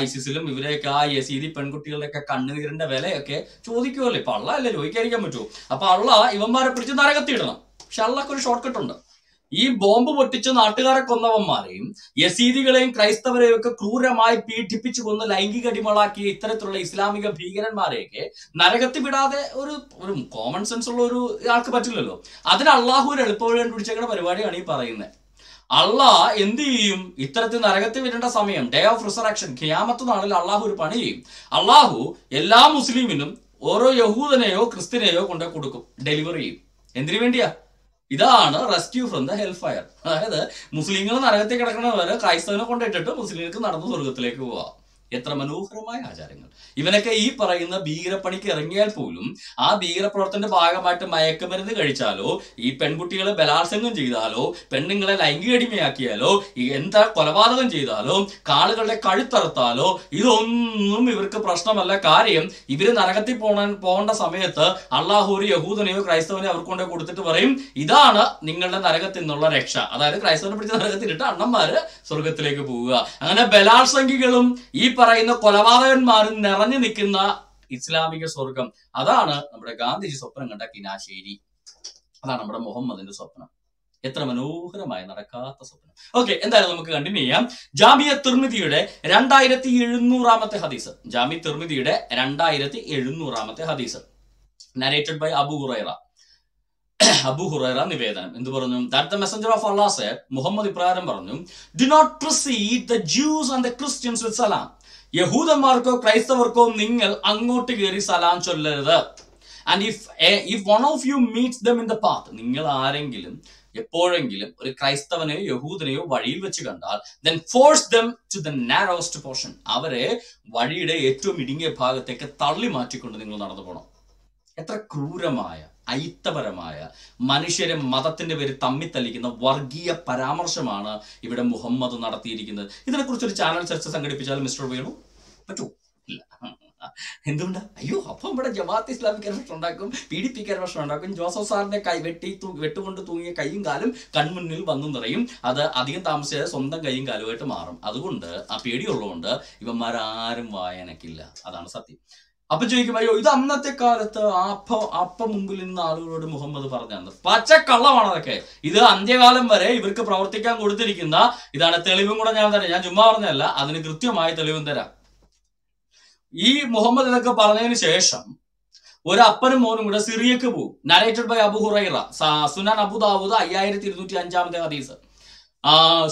ISISലും ഇവരെയൊക്കെ ആ യസീദി പെൺകുട്ടികളുടെയൊക്കെ കണ്ണുനീരിന്റെ വിലയൊക്കെ ചോദിക്കുമല്ലോ. ഇപ്പൊ അള്ളാഹല്ലേ ചോദിക്കാതിരിക്കാൻ പറ്റുമോ? അപ്പൊ അള്ളാഹ് ഇവന്മാരെ പിടിച്ച് നരകത്തിയിടണം. പക്ഷെ അള്ളാഹ്ക്ക് ഒരു ഷോർട്ട് കട്ട് ഉണ്ട്. ഈ ബോംബ് പൊട്ടിച്ച് നാട്ടുകാരെ കൊന്നവന്മാരെയും യസീദികളെയും ക്രൈസ്തവരെയും ഒക്കെ ക്രൂരമായി പീഡിപ്പിച്ചു കൊന്ന് ലൈംഗിക അടിമകളാക്കിയ ഇത്തരത്തിലുള്ള ഇസ്ലാമിക ഭീകരന്മാരെയൊക്കെ നരകത്തിൽ വിടാതെ ഒരു കോമൺ സെൻസ് ഉള്ള ഒരു ആൾക്ക് പറ്റില്ലല്ലോ. അതിന് അള്ളാഹു ഒരു എളുപ്പവഴി കണ്ടുപിടിച്ചേക്കുന്ന പരിപാടിയാണ് ഈ പറയുന്നത്. അള്ളാഹ് എന്ത് ചെയ്യും? ഇത്തരത്തിൽ നരകത്തിൽ വിടേണ്ട സമയം, ഡേ ഓഫ് റിസറക്ഷൻ, ഖിയാമത്ത് നാളിൽ അള്ളാഹു ഒരു പണി ചെയ്യും. അള്ളാഹു എല്ലാ മുസ്ലിമിനും ഓരോ യഹൂദനെയോ ക്രിസ്ത്യനെയോ കൊണ്ടു കൊടുക്കും, ഡെലിവറി ചെയ്യും. എന്തിനു വേണ്ടിയാ? ഇതാണ് rescue from the hell fire. അതായത് മുസ്ലിങ്ങൾ നരകത്തിൽ കിടക്കുന്നവരെ ക്രൈസ്തവനെ കൊണ്ടിട്ടിട്ട് മുസ്ലിങ്ങൾക്ക് നടന്നു സ്വർഗത്തിലേക്ക് പോവാം. എത്ര മനോഹരമായ ആചാരങ്ങൾ! ഇവനൊക്കെ ഈ പറയുന്ന ഭീകരപ്പണിക്ക് ഇറങ്ങിയാൽ പോലും ആ ഭീകരപ്രവർത്തനത്തിന്റെ ഭാഗമായിട്ട് മയക്കുമരുന്ന് കഴിച്ചാലോ, ഈ പെൺകുട്ടികളെ ബലാത്സംഗം ചെയ്താലോ, പെണ്ണുങ്ങളെ ലൈംഗിക അടിമയാക്കിയാലോ, എന്താ കൊലപാതകം ചെയ്താലോ, കാളുകളുടെ കഴുത്തറുത്താലോ, ഇതൊന്നും ഇവർക്ക് പ്രശ്നമല്ല. കാര്യം ഇവര് നരകത്തിൽ പോകേണ്ട സമയത്ത് അള്ളാഹു ഒരു യഹൂദനെയോ ക്രൈസ്തവനെയോ അവർക്ക് കൊണ്ടേ കൊടുത്തിട്ട് പറയും, ഇതാണ് നിങ്ങളുടെ നരകത്തിൽ നിന്നുള്ള രക്ഷ. അതായത് ക്രൈസ്തവനെ പിടിച്ച നരകത്തിലിട്ട് അണ്ണന്മാര് സ്വർഗത്തിലേക്ക് പോവുക. അങ്ങനെ ബലാത്സംഗികളും ഈ പറയുന്ന കൊലപാതകന്മാരും നിറഞ്ഞു നിൽക്കുന്ന ഇസ്ലാമിക സ്വർഗം, അതാണ് നമ്മുടെ ഗാന്ധിജി സ്വപ്നം കണ്ട കിനാശേരി, അതാണ് നമ്മുടെ മുഹമ്മദിന്റെ സ്വപ്നം. എത്ര മനോഹരമായ നടക്കാത്ത സ്വപ്നം. ഓക്കെ, എന്തായാലും നമുക്ക് കണ്ടിന്യൂ ചെയ്യാം. ജാമിയ തിർമിദിയുടെ 2700ാമത്തെ ഹദീസ്, ജാമിയ തിർമിദിയുടെ 2700ാമത്തെ ഹദീസ്, narrated by Abu Hurairah. Abu Hurairah നിവേദനം എന്ത് പറഞ്ഞു? That the messenger of Allah said, Muhammad ഇപ്രകാരം പറഞ്ഞു, do not precede the Jews and the Christians with സലാം. യഹൂദന്മാർക്കോ ക്രൈസ്തവർക്കോ നിങ്ങൾ അങ്ങോട്ട് കയറി സലാം ചൊല്ലരുത്. And if one of you meets them in the path, നിങ്ങൾ ആരെങ്കിലും എപ്പോഴെങ്കിലും ഒരു ക്രൈസ്തവനെയോ യഹൂദനെയോ വഴിയിൽ വെച്ച് കണ്ടാൽ, then force them to the narrowest portion, അവരെ വഴിയുടെ ഏറ്റവും ഇടുങ്ങിയ ഭാഗത്തേക്ക് തള്ളി മാറ്റിക്കൊണ്ട് നിങ്ങൾ നടന്നു പോകണം. എത്ര ക്രൂരമായ, ഐത്തപരമായ, മനുഷ്യരെ മതത്തിന്റെ പേര് തമ്മിൽ തല്ലിക്കുന്ന വർഗീയ പരാമർശമാണ് ഇവിടെ മുഹമ്മദ് നടത്തിയിരിക്കുന്നത്. ഇതിനെക്കുറിച്ചൊരു ചാനൽ ചർച്ച സംഘടിപ്പിച്ചാൽ മിസ്റ്റർ വേണു പറ്റൂ? ഇല്ല. എന്തുകൊണ്ടാ? അയ്യോ, അപ്പം ഇവിടെ ജമാഅത്ത് ഇസ്ലാമിക്ക് പ്രശ്നം ഉണ്ടാക്കും, പീഡിപ്പിക്കാൻ പ്രശ്നം ഉണ്ടാക്കും, ജോസഫ് സാറിന്റെ കൈ വെട്ടുകൊണ്ട് തൂങ്ങിയ കൈയും കാലും കൺമുന്നിൽ വന്നു നിറയും. അത് അധികം താമസിയാതെ സ്വന്തം കൈയും കാലുമായിട്ട് മാറും. അതുകൊണ്ട് ആ പേടിയുള്ളതുകൊണ്ട് ഇവന്മാരാരും വായനക്കില്ല. അതാണ് സത്യം. അപ്പൊ ചോദിക്കും, അയ്യോ ഇത് അന്നത്തെ കാലത്ത് അപ്പ മുമ്പിൽ നിന്ന് ആളുകളോട് മുഹമ്മദ് പറഞ്ഞത് പച്ചക്കള്ളമാണ്. അതൊക്കെ ഇത് അന്ത്യകാലം വരെ ഇവർക്ക് പ്രവർത്തിക്കാൻ കൊടുത്തിരിക്കുന്ന ഇതാണ്. തെളിവും കൂടെ ഞാൻ തരാം. ഞാൻ ചുമ്മാ പറഞ്ഞല്ല, അതിന് കൃത്യമായ തെളിവും തരാം. ഈ മുഹമ്മദ് എന്നൊക്കെ പറഞ്ഞതിന് ശേഷം ഒരു അപ്പനും മോനും കൂടെ സിറിയക്ക് പോകും. Narrated by Abu Hurairah, Sunan Abu Dawud 5205ാമത്തെ ഹദീസ്.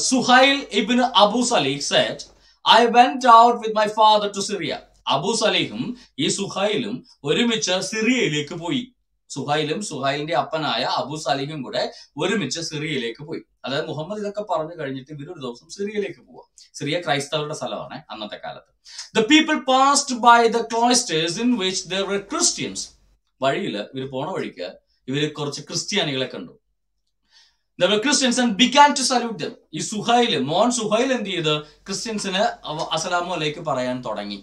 Suhail ibn Abu Salih said, I went out with my father to Syria. Abu സലീഹും ഈ സുഹൈലും ഒരുമിച്ച് സിറിയയിലേക്ക് പോയി. സുഹൈലും സുഹൈലിന്റെ അപ്പനായ അബൂ സലീഹും കൂടെ ഒരുമിച്ച് സിറിയയിലേക്ക് പോയി. അതായത് മുഹമ്മദ് ഇതൊക്കെ പറഞ്ഞു കഴിഞ്ഞിട്ട് ഇവരൊരു ദിവസം സിറിയയിലേക്ക് പോവാ. സിറിയ ക്രൈസ്തവരുടെ സ്ഥലമാണ് അന്നത്തെ കാലത്ത്. The people passed by the cloisters in which there were Christians. വഴിയിൽ ഇവർ പോണ വഴിക്ക് ഇവർ കുറച്ച് ക്രിസ്ത്യാനികളെ കണ്ടു. There were Christians and began to salute them. ഈ സുഹൈൽ, മോൻ സുഹൈൽ എന്ത് ചെയ്ത് ക്രിസ്ത്യൻസിന് അസ്സലാമു അലൈക്കും പറയാൻ തുടങ്ങി.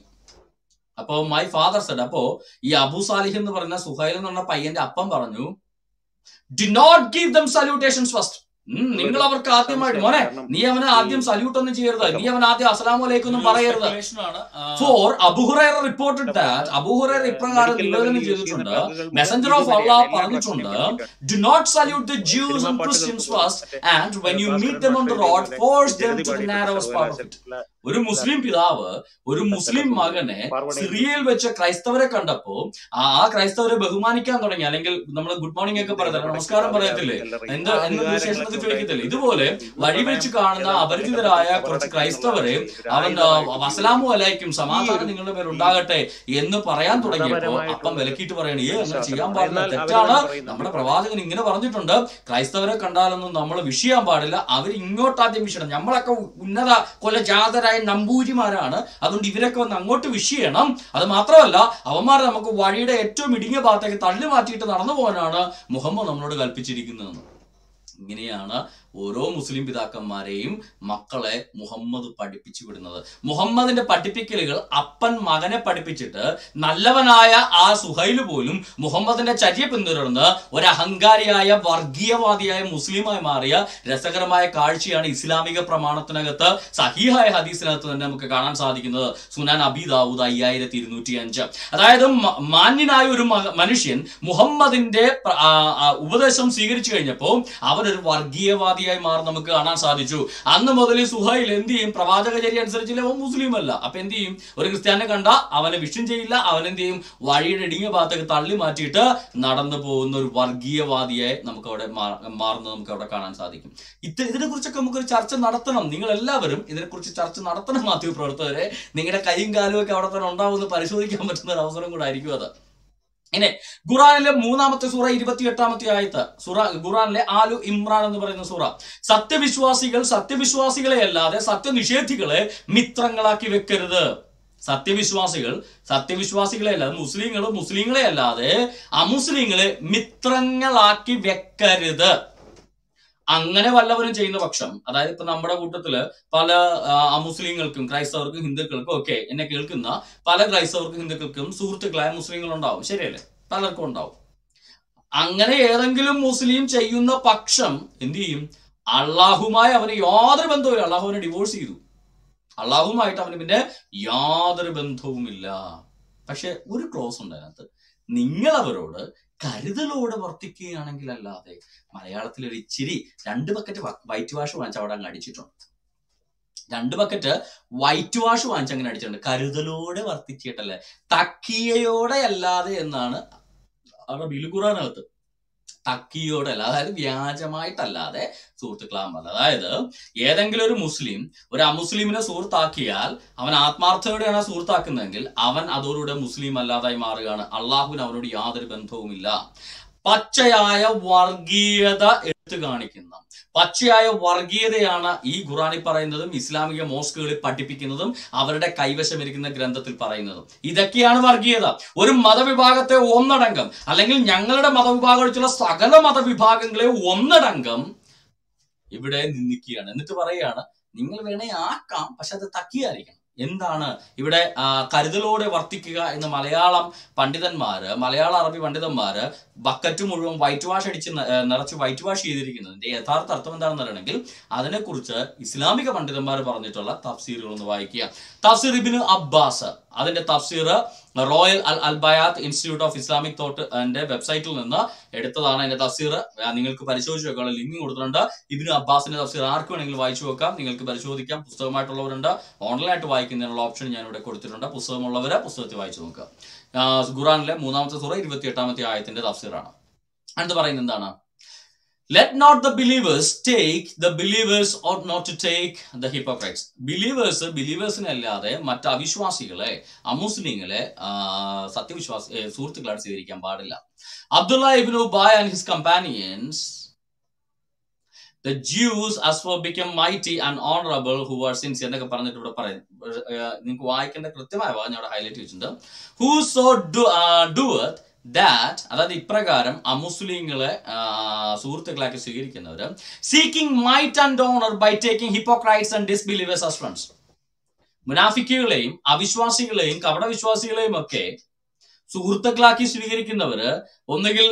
അപ്പോ മൈ ഫാദർ സെഡ്, അപ്പോ ഈ അബൂ സാലിഹ് എന്ന് പറഞ്ഞ സുഹൈൽ എന്ന് പറഞ്ഞ പയ്യന്റെ അപ്പം പറഞ്ഞു, do not give them salutations first. നിങ്ങൾ അവർക്ക് ആദ്യമായിട്ട്, മോനെ നീ അവനെ ആദ്യം സല്യൂട്ട് ഒന്നും ചെയ്യരുത്, നീ അവൻ ആദ്യം അസ്സലാമു അലൈക്കും ഒന്നും പറയരുത്. For Abu Hurairah reported that, Abu ഹുറൈറ ഇപ്രകാരം നിവേദനം ചെയ്തിട്ടുണ്ട്, മെസഞ്ചർ ഓഫ് അല്ലാഹ് പറഞ്ഞിട്ടുണ്ട്, do not salute the Jews and Christians first and when you meet them on the road force them to the narrowest path. ഒരു മുസ്ലിം പിതാവ് ഒരു മുസ്ലിം മകനെ സിറിയയിൽ വെച്ച് ക്രൈസ്തവരെ കണ്ടപ്പോ ആ ക്രൈസ്തവരെ ബഹുമാനിക്കാൻ തുടങ്ങി. അല്ലെങ്കിൽ നമ്മൾ ഗുഡ് മോർണിംഗ് ഒക്കെ പറയത്തില്ല, നമസ്കാരം പറയത്തില്ലേ, എന്ത് ചോദിക്കത്തില്ല. ഇതുപോലെ വഴി വെച്ച് കാണുന്ന അപരിചിതരായ കുറച്ച് ക്രൈസ്തവരെ അവൻ അസ്സലാമു അലൈക്കും, സമാധാനം നിങ്ങളുടെ പേര് ഉണ്ടാകട്ടെ എന്ന് പറയാൻ തുടങ്ങിയപ്പോ അപ്പം വിലക്കിയിട്ട് പറയണേ, അങ്ങനെ ചെയ്യാൻ പാടില്ല, തെറ്റാണ്, നമ്മുടെ പ്രവാചകൻ ഇങ്ങനെ പറഞ്ഞിട്ടുണ്ട്, ക്രൈസ്തവരെ കണ്ടാലൊന്നും നമ്മൾ വിഷയാൻ പാടില്ല, അവരിങ്ങോട്ടാദ്യം വിഷയണം, നമ്മളൊക്കെ ഉന്നത കൊല ജാതര നമ്പൂരിമാരാണ്, അതുകൊണ്ട് ഇവരൊക്കെ വന്ന് അങ്ങോട്ട് വിഷ് ചെയ്യണം, അത് മാത്രമല്ല അവന്മാരെ നമുക്ക് വഴിയുടെ ഏറ്റവും ഇടുങ്ങിയ ഭാഗത്തേക്ക് തള്ളി മാറ്റിയിട്ട് നടന്നു പോകാനാണ് മുഹമ്മദ് നമ്മളോട് കൽപ്പിച്ചിരിക്കുന്നതെന്ന്. ഇങ്ങനെയാണ് ഓരോ മുസ്ലിം പിതാക്കന്മാരെയും മക്കളെ മുഹമ്മദ് പഠിപ്പിച്ചു വിടുന്നത്. മുഹമ്മദിന്റെ പഠിപ്പിക്കലുകൾ അപ്പൻ മകനെ പഠിപ്പിച്ചിട്ട് നല്ലവനായ ആ സുഹൈല് പോലും മുഹമ്മദിന്റെ ചര്യ പിന്തുടർന്ന് ഒരു അഹങ്കാരിയായ വർഗീയവാദിയായ മുസ്ലിമായി മാറിയ രസകരമായ കാഴ്ചയാണ് ഇസ്ലാമിക പ്രമാണത്തിനകത്ത് സഹീഹായ ഹദീസിനകത്ത് തന്നെ നമുക്ക് കാണാൻ സാധിക്കുന്നത്. സുനാൻ അബീ ദാവൂദ് 5205. അതായത് മാന്യനായ ഒരു മനുഷ്യൻ മുഹമ്മദിന്റെ ഉപദേശം സ്വീകരിച്ചു കഴിഞ്ഞപ്പോൾ അവനൊരു വർഗീയവാദി വിവാദിയായി മാറി നമുക്ക് കാണാൻ സാധിച്ചു. അന്ന് മുതൽ സുഹൈൽ എന്ത് ചെയ്യും, പ്രവാചകചര്യ അനുസരിച്ചില്ല അവൻ മുസ്ലിം അല്ല, അപ്പൊ എന്ത് ചെയ്യും, ഒരു ക്രിസ്ത്യാനെ കണ്ട അവനെ വിഷ്യം ചെയ്യില്ല, അവനെന്ത് ചെയ്യും, വഴിയുടെ ഇടുങ്ങിയ ഭാഗത്തേക്ക് തള്ളി മാറ്റിയിട്ട് നടന്നു പോകുന്ന ഒരു വർഗീയവാദിയായി നമുക്ക് അവിടെ മാറുന്നത് നമുക്ക് അവിടെ കാണാൻ സാധിക്കും. ഇതിനെക്കുറിച്ചൊക്കെ നമുക്കൊരു ചർച്ച നടത്തണം, നിങ്ങൾ എല്ലാവരും ഇതിനെക്കുറിച്ച് ചർച്ച നടത്തണം. മാധ്യമ പ്രവർത്തകരെ നിങ്ങളുടെ കൈയും കാലും ഒക്കെ അവിടെ തന്നെ ഉണ്ടാവുമെന്ന് പരിശോധിക്കാൻ പറ്റുന്ന ഒരു അവസരം കൂടെ ആയിരിക്കും അത്. ഇനി ഖുറാനിലെ മൂന്നാമത്തെ സൂറ 28-ാമത്തെ ആയത്ത്, ഖുറാനിലെ ആലു ഇമ്രാൻ എന്ന് പറയുന്ന സൂറ, സത്യവിശ്വാസികളെ അല്ലാതെ സത്യനിഷേധികളെ മിത്രങ്ങളാക്കി വെക്കരുത്. സത്യവിശ്വാസികളെ അല്ലാതെ മുസ്ലിങ്ങളെ അല്ലാതെ അമുസ്ലിങ്ങളെ മിത്രങ്ങളാക്കി വെക്കരുത്. അങ്ങനെ വല്ലവരും ചെയ്യുന്ന പക്ഷം, അതായത് ഇപ്പൊ നമ്മുടെ കൂട്ടത്തില് പല അമുസ്ലിങ്ങൾക്കും ക്രൈസ്തവർക്കും ഹിന്ദുക്കൾക്കും ഒക്കെ എന്നെ കേൾക്കുന്ന പല ക്രൈസ്തവർക്കും ഹിന്ദുക്കൾക്കും സുഹൃത്തുക്കളായ മുസ്ലിങ്ങളുണ്ടാവും, ശരിയല്ലേ, പലർക്കും ഉണ്ടാവും. അങ്ങനെ ഏതെങ്കിലും മുസ്ലിം ചെയ്യുന്ന പക്ഷം എന്ത് ചെയ്യും, അള്ളാഹുമായി അവന് യാതൊരു ബന്ധവുമില്ല, അള്ളാഹു അവനെ ഡിവോഴ്സ് ചെയ്തു, അള്ളാഹുമായിട്ട് അവന് പിന്നെ യാതൊരു ബന്ധവുമില്ല. പക്ഷെ ഒരു ക്ലോസ് ഉണ്ട് അതിനകത്ത്, നിങ്ങൾ അവരോട് കരുതലോടെ വർത്തിക്കുകയാണെങ്കിൽ അല്ലാതെ. മലയാളത്തിൽ ഒരു ഇച്ചിരി 2 ബക്കറ്റ് വൈറ്റ് വാഷ് വാങ്ങിച്ച് അവിടെ അങ്ങ് അടിച്ചിട്ടുണ്ട്, 2 ബക്കറ്റ് വൈറ്റ് വാഷ് വാങ്ങിച്ച് അങ്ങനെ അടിച്ചിട്ടുണ്ട്. കരുതലോടെ വർത്തിച്ചിട്ടല്ലേ, തക്കിയയോടെ അല്ലാതെ എന്നാണ് അറബിയിൽ ഖുറാനകത്ത്. തക്കിയോടല്ല, അതായത് വ്യാജമായിട്ടല്ലാതെ സുഹൃത്തുക്കളാകുമ്പോൾ, അതായത് ഏതെങ്കിലും ഒരു മുസ്ലിം ഒരു അമുസ്ലിമിനെ സുഹൃത്താക്കിയാൽ അവൻ ആത്മാർത്ഥതയോടെയാണ് ആ സുഹൃത്താക്കുന്നതെങ്കിൽ അവൻ അതോടുകൂടെ മുസ്ലിം അല്ലാതായി മാറുകയാണ്, അള്ളാഹുവിന് അവനോട് യാതൊരു ബന്ധവുമില്ല. പച്ചയായ വർഗീയത എടുത്തു കാണിക്കുന്ന പച്ചയായ വർഗീയതയാണ് ഈ ഖുറാനിൽ പറയുന്നതും ഇസ്ലാമിക മോസ്കുകളിൽ പഠിപ്പിക്കുന്നതും അവരുടെ കൈവശമിരിക്കുന്ന ഗ്രന്ഥത്തിൽ പറയുന്നതും. ഇതൊക്കെയാണ് വർഗീയത. ഒരു മതവിഭാഗത്തെ ഒന്നടങ്കം, അല്ലെങ്കിൽ ഞങ്ങളുടെ മതവിഭാഗം ഒഴിച്ചുള്ള സകല മതവിഭാഗങ്ങളെ ഒന്നടങ്കം ഇവിടെ നിന്ദിക്കുകയാണ്. എന്നിട്ട് പറയുകയാണ്, നിങ്ങൾ വേണേ ആക്കാം, പക്ഷെ അത് തക്കിയായിരിക്കണം. എന്താണ് ഇവിടെ കരുതലോടെ വർത്തിക്കുക എന്ന് മലയാള അറബി പണ്ഡിതന്മാര് ബക്കറ്റ് മുഴുവൻ വൈറ്റ് വാഷ് അടിച്ച് നിറച്ച് വൈറ്റ് വാഷ് ചെയ്തിരിക്കുന്നതിന്റെ യഥാർത്ഥ അർത്ഥം എന്താണെന്ന് അറിയണമെങ്കിൽ അതിനെക്കുറിച്ച് ഇസ്ലാമിക പണ്ഡിതന്മാർ പറഞ്ഞിട്ടുള്ള തഫ്സീറുകളൊന്ന് വായിക്കുക. തഫ്സീർ ഇബ്നു അബ്ബാസ്, അതിന്റെ തഫ്സീർ royal Al അൽബയാത്ത് institute of Islamic thought എന്റെ വെബ്സൈറ്റിൽ നിന്ന് എടുത്തതാണ്. അതിന്റെ തഫ്സീർ നിങ്ങൾക്ക് പരിശോധിച്ച് വെക്കാം, ലിങ്ക് കൊടുത്തിട്ടുണ്ട്. ഇബ്നു അബ്ബാസിന്റെ തഫ്സീർ ആർക്ക് വേണമെങ്കിലും വായിച്ചു വെക്കാം, നിങ്ങൾക്ക് പരിശോധിക്കാം. പുസ്തകമായിട്ടുള്ളവരുണ്ട്, ഓൺലൈനായിട്ട് വായിക്കുന്നതിനുള്ള ഓപ്ഷൻ ഞാൻ ഇവിടെ കൊടുത്തിട്ടുണ്ട്. പുസ്തകമുള്ളവരെ പുസ്തകത്തിൽ വായിച്ചു നോക്കുക. ഖുറാനിലെ മൂന്നാമത്തെ സൂറ 28-ാമത്തെ ആയത്തിന്റെ തഫ്സീറാണ്. അടുത്ത് പറയുന്നത് എന്താണ്? Let not the believers take, the believers ought not to take the hypocrites. Believers അല്ലാതെ മറ്റ് അവിശ്വാസികളെ അമുസ്ലിങ്ങളെ സുഹൃത്തുക്കളായിട്ട് സ്വീകരിക്കാൻ പാടില്ല. Abdullah ibn Ubay and his companions, the Jews as well became mighty and honorable who were sincere എന്നൊക്കെ പറഞ്ഞിട്ട് ഇവിടെ പറയുന്നു. നിങ്ങൾക്ക് വായിക്കേണ്ട കൃത്യമായ വാചകം ഞാൻ ഹൈലൈറ്റ് ചെയ്തിട്ടുണ്ട്. Who so doeth that, അതായത് ഇപ്രകാരം അമുസ്ലിങ്ങളെ സുഹൃത്തുക്കളാക്കി സ്വീകരിക്കുന്നവര്, seeking might and honour by taking hypocrites and disbelievers as friends, മുനാഫിക്കുകളെയും അവിശ്വാസികളെയും കപടവിശ്വാസികളെയും ഒക്കെ സുഹൃത്തുക്കളാക്കി സ്വീകരിക്കുന്നവര് ഒന്നുകിൽ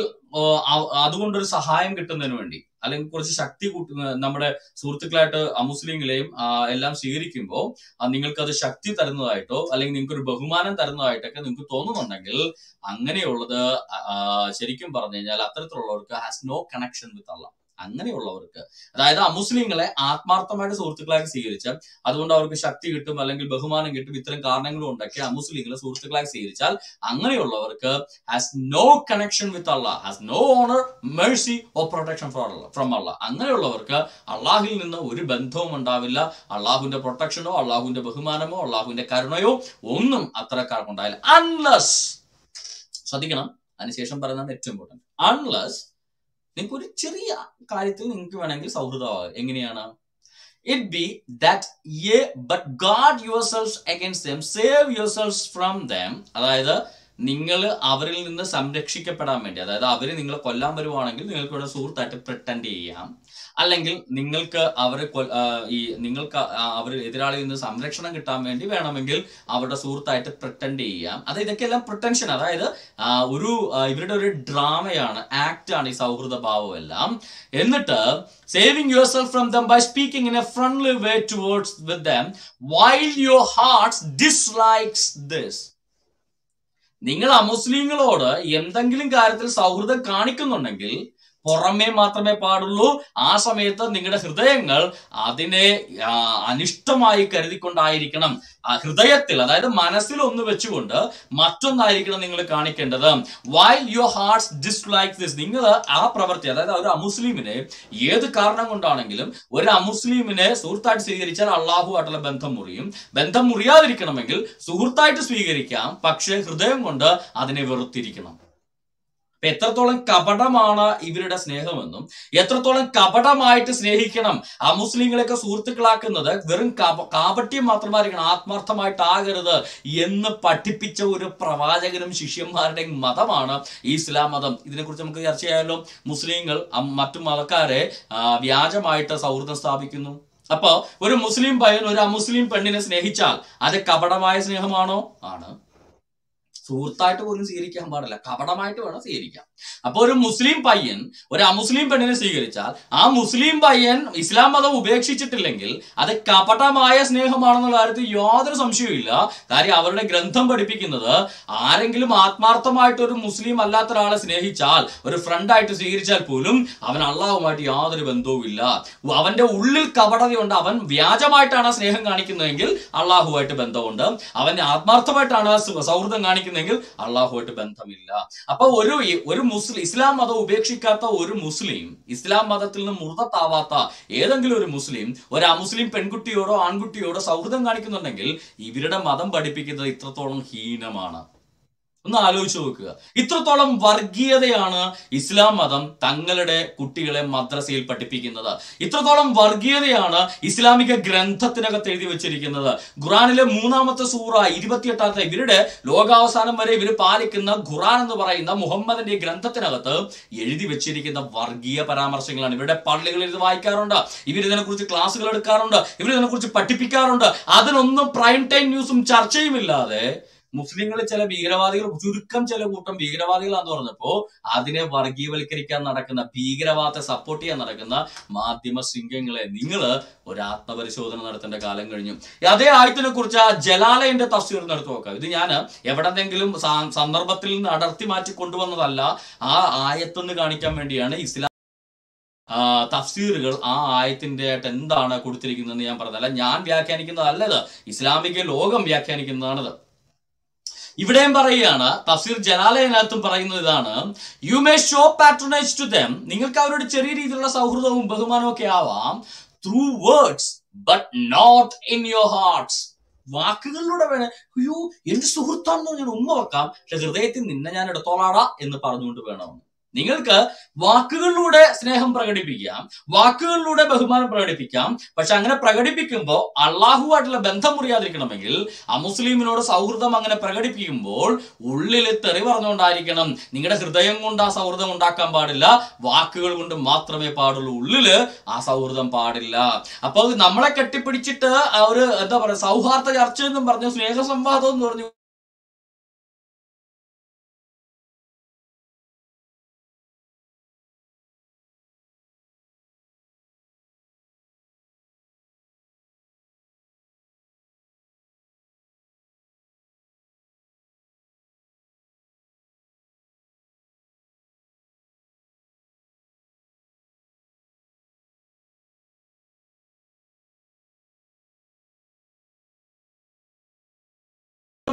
അതുകൊണ്ടൊരു സഹായം കിട്ടുന്നതിന് വേണ്ടി, അല്ലെങ്കിൽ കുറച്ച് ശക്തി കൂട്ടുന്ന നമ്മുടെ സുഹൃത്തുക്കളായിട്ട് അമുസ്ലിങ്ങളെയും എല്ലാം സ്വീകരിക്കുമ്പോൾ നിങ്ങൾക്കത് ശക്തി തരുന്നതായിട്ടോ അല്ലെങ്കിൽ നിങ്ങൾക്കൊരു ബഹുമാനം തരുന്നതായിട്ടൊക്കെ നിങ്ങൾക്ക് തോന്നുന്നുണ്ടെങ്കിൽ അങ്ങനെയുള്ളത് ശരിക്കും പറഞ്ഞു കഴിഞ്ഞാൽ അത്തരത്തിലുള്ളവർക്ക് has no connection with Allah. അങ്ങനെയുള്ളവർക്ക്, അതായത് അമുസ്ലിങ്ങളെ ആത്മാർത്ഥമായിട്ട് സുഹൃത്തുക്കളായി സ്വീകരിച്ച് അതുകൊണ്ട് അവർക്ക് ശക്തി കിട്ടും അല്ലെങ്കിൽ ബഹുമാനം കിട്ടും, ഇത്തരം കാരണങ്ങൾ കൊണ്ടൊക്കെ അമുസ്ലിങ്ങളെ സുഹൃത്തുക്കളായി സ്വീകരിച്ചാൽ അങ്ങനെയുള്ളവർക്ക് has no connection with Allah, has no honour mercy or protection from Allah. അങ്ങനെയുള്ളവർക്ക് അള്ളാഹിൽ നിന്ന് ഒരു ബന്ധവും ഉണ്ടാവില്ല, അള്ളാഹുവിന്റെ പ്രൊട്ടക്ഷനോ അള്ളാഹുവിന്റെ ബഹുമാനമോ അള്ളാഹുവിന്റെ കരുണയോ ഒന്നും അത്തരക്കാർക്ക് ഉണ്ടാവില്ല. അൺലെസ്, ശ്രദ്ധിക്കണം, അതിനുശേഷം പറയുന്നതാണ് ഏറ്റവും ഇമ്പോർട്ടന്റ്, അൺലെസ് നിങ്ങൾക്ക് ഒരു ചെറിയ കാര്യത്തിൽ നിങ്ങൾക്ക് വേണമെങ്കിൽ സൗഹൃദമാകും. എങ്ങനെയാണ്? It be that ye but guard your selves against them, save your selves from them, അതായത് നിങ്ങൾ അവരിൽ നിന്ന് സംരക്ഷിക്കപ്പെടാൻ വേണ്ടി, അതായത് അവര് നിങ്ങളെ കൊല്ലാൻ വരുവാണെങ്കിൽ നിങ്ങൾക്ക് ഇവിടെ സുഹൃത്തായിട്ട് പ്രിട്ടൻഡ് ചെയ്യാം, അല്ലെങ്കിൽ നിങ്ങൾക്ക് അവർ എതിരാളിയിൽ നിന്ന് സംരക്ഷണം കിട്ടാൻ വേണ്ടി വേണമെങ്കിൽ അവരുടെ സുഹൃത്തായിട്ട് പ്രിട്ടൻഡ് ചെയ്യാം. അത് ഇതൊക്കെ എല്ലാം പ്രിട്ടൻഷൻ, അതായത് ഇവരുടെ ഒരു ഡ്രാമയാണ്, ആക്റ്റാണ് ഈ സൗഹൃദ ഭാവം എല്ലാം. എന്നിട്ട് saving your self from them by speaking in a friendly way towards with them while your hearts dislikes this. നിങ്ങൾ അമുസ്ലിങ്ങളോട് എന്തെങ്കിലും കാര്യത്തിൽ സൗഹൃദം കാണിക്കുന്നുണ്ടെങ്കിൽ പുറമേ മാത്രമേ പാടുള്ളൂ. ആ സമയത്ത് നിങ്ങളുടെ ഹൃദയങ്ങൾ അതിനെ അനിഷ്ടമായി കരുതിക്കൊണ്ടായിരിക്കണം. ആ ഹൃദയത്തിൽ, അതായത് മനസ്സിൽ ഒന്ന് വെച്ചുകൊണ്ട് മറ്റൊന്നായിരിക്കണം നിങ്ങൾ കാണിക്കേണ്ടത്. While your hearts dislike this, നിങ്ങൾ ആ പ്രവൃത്തി, അതായത് ഒരു അമുസ്ലിമിനെ ഏത് കാരണം കൊണ്ടാണെങ്കിലും ഒരു അമുസ്ലിമിനെ സുഹൃത്തായിട്ട് സ്വീകരിച്ചാൽ അള്ളാഹുമായിട്ടുള്ള ബന്ധം മുറിയും. ബന്ധം മുറിയാതിരിക്കണമെങ്കിൽ സുഹൃത്തായിട്ട് സ്വീകരിക്കാം, പക്ഷേ ഹൃദയം കൊണ്ട് അതിനെ വെറുത്തിരിക്കണം. എത്രത്തോളം കപടമാണ് ഇവരുടെ സ്നേഹമെന്നും എത്രത്തോളം കപടമായിട്ട് സ്നേഹിക്കണം. ആ മുസ്ലിങ്ങളെയൊക്കെ സുഹൃത്തുക്കളാക്കുന്നത് വെറും കാപട്യം മാത്രമായിരിക്കണം, ആത്മാർത്ഥമായിട്ടാകരുത് എന്ന് പഠിപ്പിച്ച ഒരു പ്രവാചകനും ശിഷ്യന്മാരുടെയും മതമാണ് ഈ ഇസ്ലാം മതം. ഇതിനെക്കുറിച്ച് നമുക്ക് ചർച്ച ചെയ്യാമല്ലോ. മുസ്ലിങ്ങൾ മറ്റു മതക്കാരെ വ്യാജമായിട്ട് സൗഹൃദം സ്ഥാപിക്കുന്നു. അപ്പോൾ ഒരു മുസ്ലിം പയ്യൻ ഒരു അമുസ്ലിം പെണ്ണിനെ സ്നേഹിച്ചാൽ അത് കപടമായ സ്നേഹമാണോ? ആണ്. സുഹൃത്തായിട്ട് പോലും സ്വീകരിക്കാൻ പാടില്ല, കപടമായിട്ട് വേണം സ്വീകരിക്കാം. അപ്പൊ ഒരു മുസ്ലിം പയ്യൻ ഒരു അമുസ്ലിം പെണ്ണിനെ സ്വീകരിച്ചാൽ ആ മുസ്ലിം പയ്യൻ ഇസ്ലാം മതം ഉപേക്ഷിച്ചിട്ടില്ലെങ്കിൽ അത് കപടമായ സ്നേഹമാണെന്നുള്ള കാര്യത്തിൽ യാതൊരു സംശയവും ഇല്ല. കാര്യം അവരുടെ ഗ്രന്ഥം പഠിപ്പിക്കുന്നത് ആരെങ്കിലും ആത്മാർത്ഥമായിട്ട് ഒരു മുസ്ലിം അല്ലാത്ത ഒരാളെ സ്നേഹിച്ചാൽ, ഒരു ഫ്രണ്ടായിട്ട് സ്വീകരിച്ചാൽ പോലും അവൻ അള്ളാഹുമായിട്ട് യാതൊരു ബന്ധവും ഇല്ല. അവന്റെ ഉള്ളിൽ കപടതയുണ്ട്, അവൻ വ്യാജമായിട്ടാണ് സ്നേഹം കാണിക്കുന്നതെങ്കിൽ അള്ളാഹുമായിട്ട് ബന്ധമുണ്ട്, അവൻ ആത്മാർത്ഥമായിട്ടാണ് സൗഹൃദം കാണിക്കുന്നത് അള്ളാഹുമായിട്ട് ബന്ധമില്ല. അപ്പൊ ഒരു മുസ്ലിം ഇസ്ലാം മതം ഉപേക്ഷിക്കാത്ത ഒരു മുസ്ലിം, ഇസ്ലാം മതത്തിൽ നിന്ന് മുർദത്താവാത്ത ഏതെങ്കിലും ഒരു മുസ്ലിം ഒരു അമുസ്ലിം പെൺകുട്ടിയോടോ ആൺകുട്ടിയോടോ സൗഹൃദം കാണിക്കുന്നുണ്ടെങ്കിൽ ഇവരുടെ മതം പഠിപ്പിക്കുന്നത് ഇത്രത്തോളം ഹീനമാണ്. ഒന്ന് ആലോചിച്ച് നോക്കുക. ഇത്രത്തോളം വർഗീയതയാണ് ഇസ്ലാം മതം തങ്ങളുടെ കുട്ടികളെ മദ്രസയിൽ പഠിപ്പിക്കുന്നത്. ഇത്രത്തോളം വർഗീയതയാണ് ഇസ്ലാമിക ഗ്രന്ഥത്തിനകത്ത് എഴുതി വെച്ചിരിക്കുന്നത്. ഖുറാനിലെ 3-ാമത്തെ സൂറ 28-ാമത്തെ ഇവരുടെ ലോകാവസാനം വരെ ഇവർ പാലിക്കുന്ന ഖുറാൻ എന്ന് പറയുന്ന മുഹമ്മദിന്റെ ഗ്രന്ഥത്തിനകത്ത് എഴുതി വെച്ചിരിക്കുന്ന വർഗീയ പരാമർശങ്ങളാണ്. ഇവരുടെ പള്ളികളിൽ ഇത് വായിക്കാറുണ്ട്, ഇവരിതിനെക്കുറിച്ച് ക്ലാസ്സുകൾ എടുക്കാറുണ്ട്, ഇവരിതിനെക്കുറിച്ച് പഠിപ്പിക്കാറുണ്ട്. അതിനൊന്നും പ്രൈം ടൈം ന്യൂസും ചർച്ചയുമില്ലാതെ മുസ്ലിങ്ങൾ ചില ഭീകരവാദികൾ, ചുരുക്കം ചില കൂട്ടം ഭീകരവാദികളാന്ന് പറഞ്ഞപ്പോ അതിനെ വർഗീയവൽക്കരിക്കാൻ നടക്കുന്ന, ഭീകരവാദത്തെ സപ്പോർട്ട് ചെയ്യാൻ നടക്കുന്ന മാധ്യമ ശൃംഖലകളെ നിങ്ങൾ ഒരു ആത്മപരിശോധന നടത്തേണ്ട കാലം കഴിഞ്ഞു. അതേ ആയത്തിനെ കുറിച്ച് ജലാലയന്റെ തഫ്സീർ നടത്തി നോക്കാം. ഇത് ഞാൻ എവിടെന്തെങ്കിലും സന്ദർഭത്തിൽ നിന്ന് അടർത്തി മാറ്റി കൊണ്ടുവന്നതല്ല, ആ ആയത്തെന്ന് കാണിക്കാൻ വേണ്ടിയാണ്. ഇസ്ലാം തഫ്സീറുകൾ ആ ആയത്തിന്റെ ആയിട്ട് എന്താണ് കൊടുത്തിരിക്കുന്നതെന്ന് ഞാൻ പറഞ്ഞതല്ല, ഞാൻ വ്യാഖ്യാനിക്കുന്നതല്ലത്, ഇസ്ലാമിക ലോകം വ്യാഖ്യാനിക്കുന്നതാണത്. ഇവിടെയും പറയുകയാണ്, തഫ്സീർ ജലാലയനകത്തും പറയുന്നത് ഇതാണ്: you may show patronage to them, നിങ്ങൾക്ക് അവരോട് ചെറിയ രീതിയിലുള്ള സൗഹൃദവും ബഹുമാനവും ഒക്കെ ആവാം, through words but not in your hearts. വാക്കുകളിലൂടെ വേണം. അയ്യോ എന്റെ സുഹൃത്താണെന്ന് പറഞ്ഞാൽ ഉമ്മ വെക്കാം, പക്ഷെ ഹൃദയത്തിൽ നിന്നെ ഞാൻ എടുത്തോളാടാ എന്ന് പറഞ്ഞുകൊണ്ട് വേണം. നിങ്ങൾക്ക് വാക്കുകളിലൂടെ സ്നേഹം പ്രകടിപ്പിക്കാം, വാക്കുകളിലൂടെ ബഹുമാനം പ്രകടിപ്പിക്കാം, പക്ഷെ അങ്ങനെ പ്രകടിപ്പിക്കുമ്പോൾ അള്ളാഹുമായിട്ടുള്ള ബന്ധം മുറിയാതിരിക്കണമെങ്കിൽ, അമുസ്ലിമിനോട് സൗഹൃദം അങ്ങനെ പ്രകടിപ്പിക്കുമ്പോൾ ഉള്ളിൽ തെറി പറഞ്ഞുകൊണ്ടായിരിക്കണം. നിങ്ങളുടെ ഹൃദയം കൊണ്ട് ആ സൗഹൃദം ഉണ്ടാക്കാൻ പാടില്ല, വാക്കുകൾ കൊണ്ട് മാത്രമേ പാടുള്ളൂ, ഉള്ളില് ആ സൗഹൃദം പാടില്ല. അപ്പൊ നമ്മളെ കെട്ടിപ്പിടിച്ചിട്ട് ഒരു എന്താ പറയുക, സൗഹാർദ്ദ ചർച്ച എന്നും പറഞ്ഞു, സ്നേഹ സംവാദം എന്ന് പറഞ്ഞു,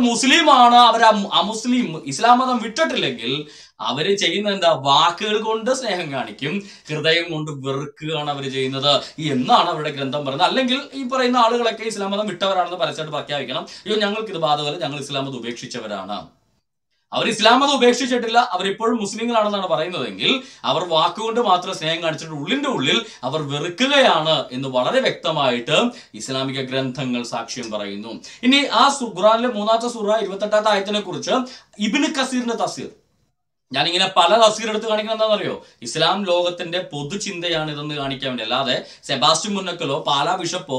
മുസ്ലിമാണ് അവർ അമുസ്ലിം, ഇസ്ലാം മതം വിട്ടിട്ടില്ലെങ്കിൽ അവര് ചെയ്യുന്ന എന്താ, വാക്കുകൾ കൊണ്ട് സ്നേഹം കാണിക്കും, ഹൃദയം കൊണ്ട് വെറുക്കുകയാണ് അവർ ചെയ്യുന്നത് എന്നാണ് അവരുടെ ഗ്രന്ഥം പറയുന്നത്. അല്ലെങ്കിൽ ഈ പറയുന്ന ആളുകളൊക്കെ ഇസ്ലാം മതം വിട്ടവരാണെന്ന് പരസ്യമായിട്ട് പ്രഖ്യാപിക്കണം. അയ്യോ ഞങ്ങൾക്ക് ഇത് ബാധകമല്ല, ഞങ്ങൾ ഇസ്ലാം മതം ഉപേക്ഷിച്ചവരാണ്. അവർ ഇസ്ലാം മതം ഉപേക്ഷിച്ചിട്ടില്ല, അവരിപ്പോഴും മുസ്ലിങ്ങളാണെന്നാണ് പറയുന്നതെങ്കിൽ അവർ വാക്കുകൊണ്ട് മാത്രം സ്നേഹം കാണിച്ചിട്ട് ഉള്ളിന്റെ ഉള്ളിൽ അവർ വെറുക്കുകയാണ് എന്ന് വളരെ വ്യക്തമായിട്ട് ഇസ്ലാമിക ഗ്രന്ഥങ്ങൾ സാക്ഷ്യം പറയുന്നു. ഇനി ആ ഖുറാനിലെ 3-ാമത്തെ സൂറ 28-ാമത്തെ ആയത്തിനെ കുറിച്ച് ഇബ്നു കസീറിന്റെ തഫ്സീർ, ഞാനിങ്ങനെ പല തഫ്സീർ എടുത്ത് കാണിക്കുന്നത് എന്താണെന്നറിയോ, ഇസ്ലാം ലോകത്തിന്റെ പൊതുചിന്തയാണ് ഇതെന്ന് കാണിക്കാൻ വേണ്ടി. അല്ലാതെ സെബാസ്റ്റ്യൻ മുന്നക്കലോ പാലാ ബിഷപ്പോ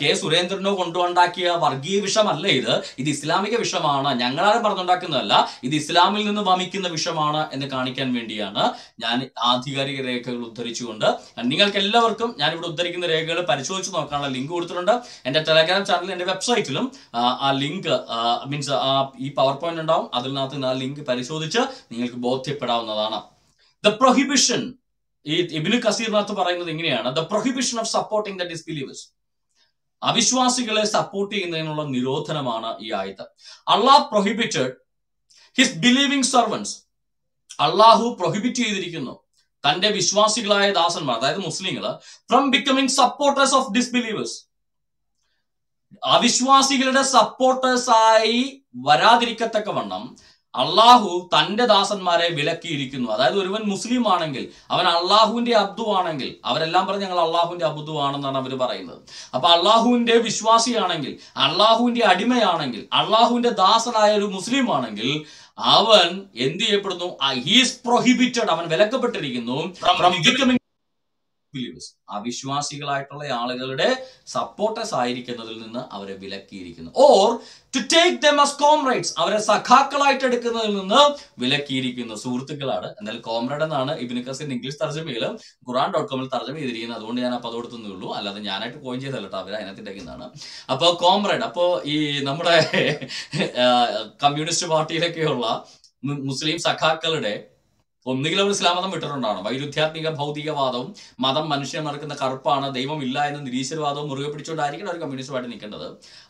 കെ സുരേന്ദ്രനോ കൊണ്ടുണ്ടാക്കിയ വർഗീയ വിഷമല്ല ഇത്. ഇത് ഇസ്ലാമിക വിഷമാണ്, ഞങ്ങളാരും പറഞ്ഞുണ്ടാക്കുന്നതല്ല, ഇത് ഇസ്ലാമിൽ നിന്ന് വമിക്കുന്ന വിഷമാണ് എന്ന് കാണിക്കാൻ വേണ്ടിയാണ് ഞാൻ ആധികാരിക രേഖകൾ ഉദ്ധരിച്ചുകൊണ്ട്. നിങ്ങൾക്ക് എല്ലാവർക്കും ഞാനിവിടെ ഉദ്ധരിക്കുന്ന രേഖകൾ പരിശോധിച്ച് നോക്കാനുള്ള ലിങ്ക് കൊടുത്തിട്ടുണ്ട് എൻ്റെ ടെലഗ്രാം ചാനലിൽ, എൻ്റെ വെബ്സൈറ്റിലും ആ ലിങ്ക്, മീൻസ് ഈ പവർ പോയിന്റ് ഉണ്ടാവും, അതിനകത്ത് ആ ലിങ്ക് പരിശോധിച്ച് നിങ്ങൾക്ക് ബോധ്യപ്പെടാവുന്നതാണ്. The prohibition. Ibn Kathir Nathu പറയുന്നത് എങ്ങനെയാണ്? The prohibition of supporting the disbelievers. അവിശ്വാസികളെ സപ്പോർട്ട് ചെയ്യുന്നതിനുള്ള നിരോധനമാണ് ഈ ആയത്ത്. Allah prohibited his believing servants. അല്ലാഹു പ്രൊഹിബിറ്റ് ചെയ്തിരിക്കുന്നു തന്റെ വിശ്വാസികളായ ദാസന്മാർ, അതായത് മുസ്ലിങ്ങൾ, from becoming supporters of disbelievers. അവിശ്വാസികളുടെ സപ്പോർട്ടേഴ്സ് ആയി വരാതിരിക്കത്തക്കവണ്ണം അള്ളാഹു തന്റെ ദാസന്മാരെ വിലക്കിയിരിക്കുന്നു. അതായത് ഒരുവൻ മുസ്ലിം ആണെങ്കിൽ, അവൻ അള്ളാഹുവിന്റെ അബ്ദു ആണെങ്കിൽ, അവരെല്ലാം പറഞ്ഞ് ഞങ്ങൾ അള്ളാഹുവിന്റെ അബ്ദു ആണെന്നാണ് അവർ പറയുന്നത്. അപ്പൊ അള്ളാഹുവിന്റെ വിശ്വാസിയാണെങ്കിൽ, അള്ളാഹുവിന്റെ അടിമയാണെങ്കിൽ, അള്ളാഹുവിന്റെ ദാസനായ ഒരു മുസ്ലിം ആണെങ്കിൽ അവൻ എന്ത് ചെയ്യപ്പെടുന്നു? ഹീസ് പ്രൊഹിബിറ്റഡ്, അവൻ വിലക്കപ്പെട്ടിരിക്കുന്നു ഫ്രം ബിക്കമിംഗ് ബിലീവേഴ്സ്. അവിശ്വാസികളായിട്ടുള്ള ആളുകളുടെ സപ്പോർട്ടേഴ്സ് ആയിരിക്കുന്നതിൽ നിന്ന് അവരെ വിലക്കിയിരിക്കുന്നു. Or to take them as comrades, അവരെ സഖാക്കളായിട്ട് എടുക്കുന്നതിൽ നിന്ന് വിലക്കിയിരിക്കുന്നു. സുഹൃത്തുക്കളാണ്. എന്തായാലും കോംറേഡ് എന്നാണ് ഇബ്നു കസീറിന്റെ ഇംഗ്ലീഷ് തർജ്ജമയിൽ quran.com തർജ്ജമ ചെയ്തിരിക്കുന്നത്. അതുകൊണ്ട് ഞാൻ അപ്പോൾ കൊടുത്തേ ഉള്ളൂ, അല്ലാതെ ഞാനായിട്ട് കോയിൻ ചെയ്തല്ല കേട്ടോ, അവർ അതിനകത്തിട്ടേക്കുന്നതാണ്. അപ്പോൾ കോംറേഡ്, അപ്പോൾ ഈ നമ്മുടെ കമ്മ്യൂണിസ്റ്റ് പാർട്ടിയിലൊക്കെയുള്ള മുസ്ലിം സഖാക്കളുടെ ഒന്നുകിൽ അവർ ഇസ്ലാം മതം വിട്ടിട്ടുണ്ടാണ്. വൈരുദ്ധ്യാത്മിക ഭൗതികവാദവും മതം മനുഷ്യനെ മറക്കുന്ന കറുപ്പാണ്, ദൈവം ഇല്ല എന്ന നിരീശ്വരവാദവും മുറുകെ പിടിച്ചുകൊണ്ടായിരിക്കണം അവർ കമ്മ്യൂണിസ്റ്റ് പാർട്ടി നിൽക്കേണ്ടത്.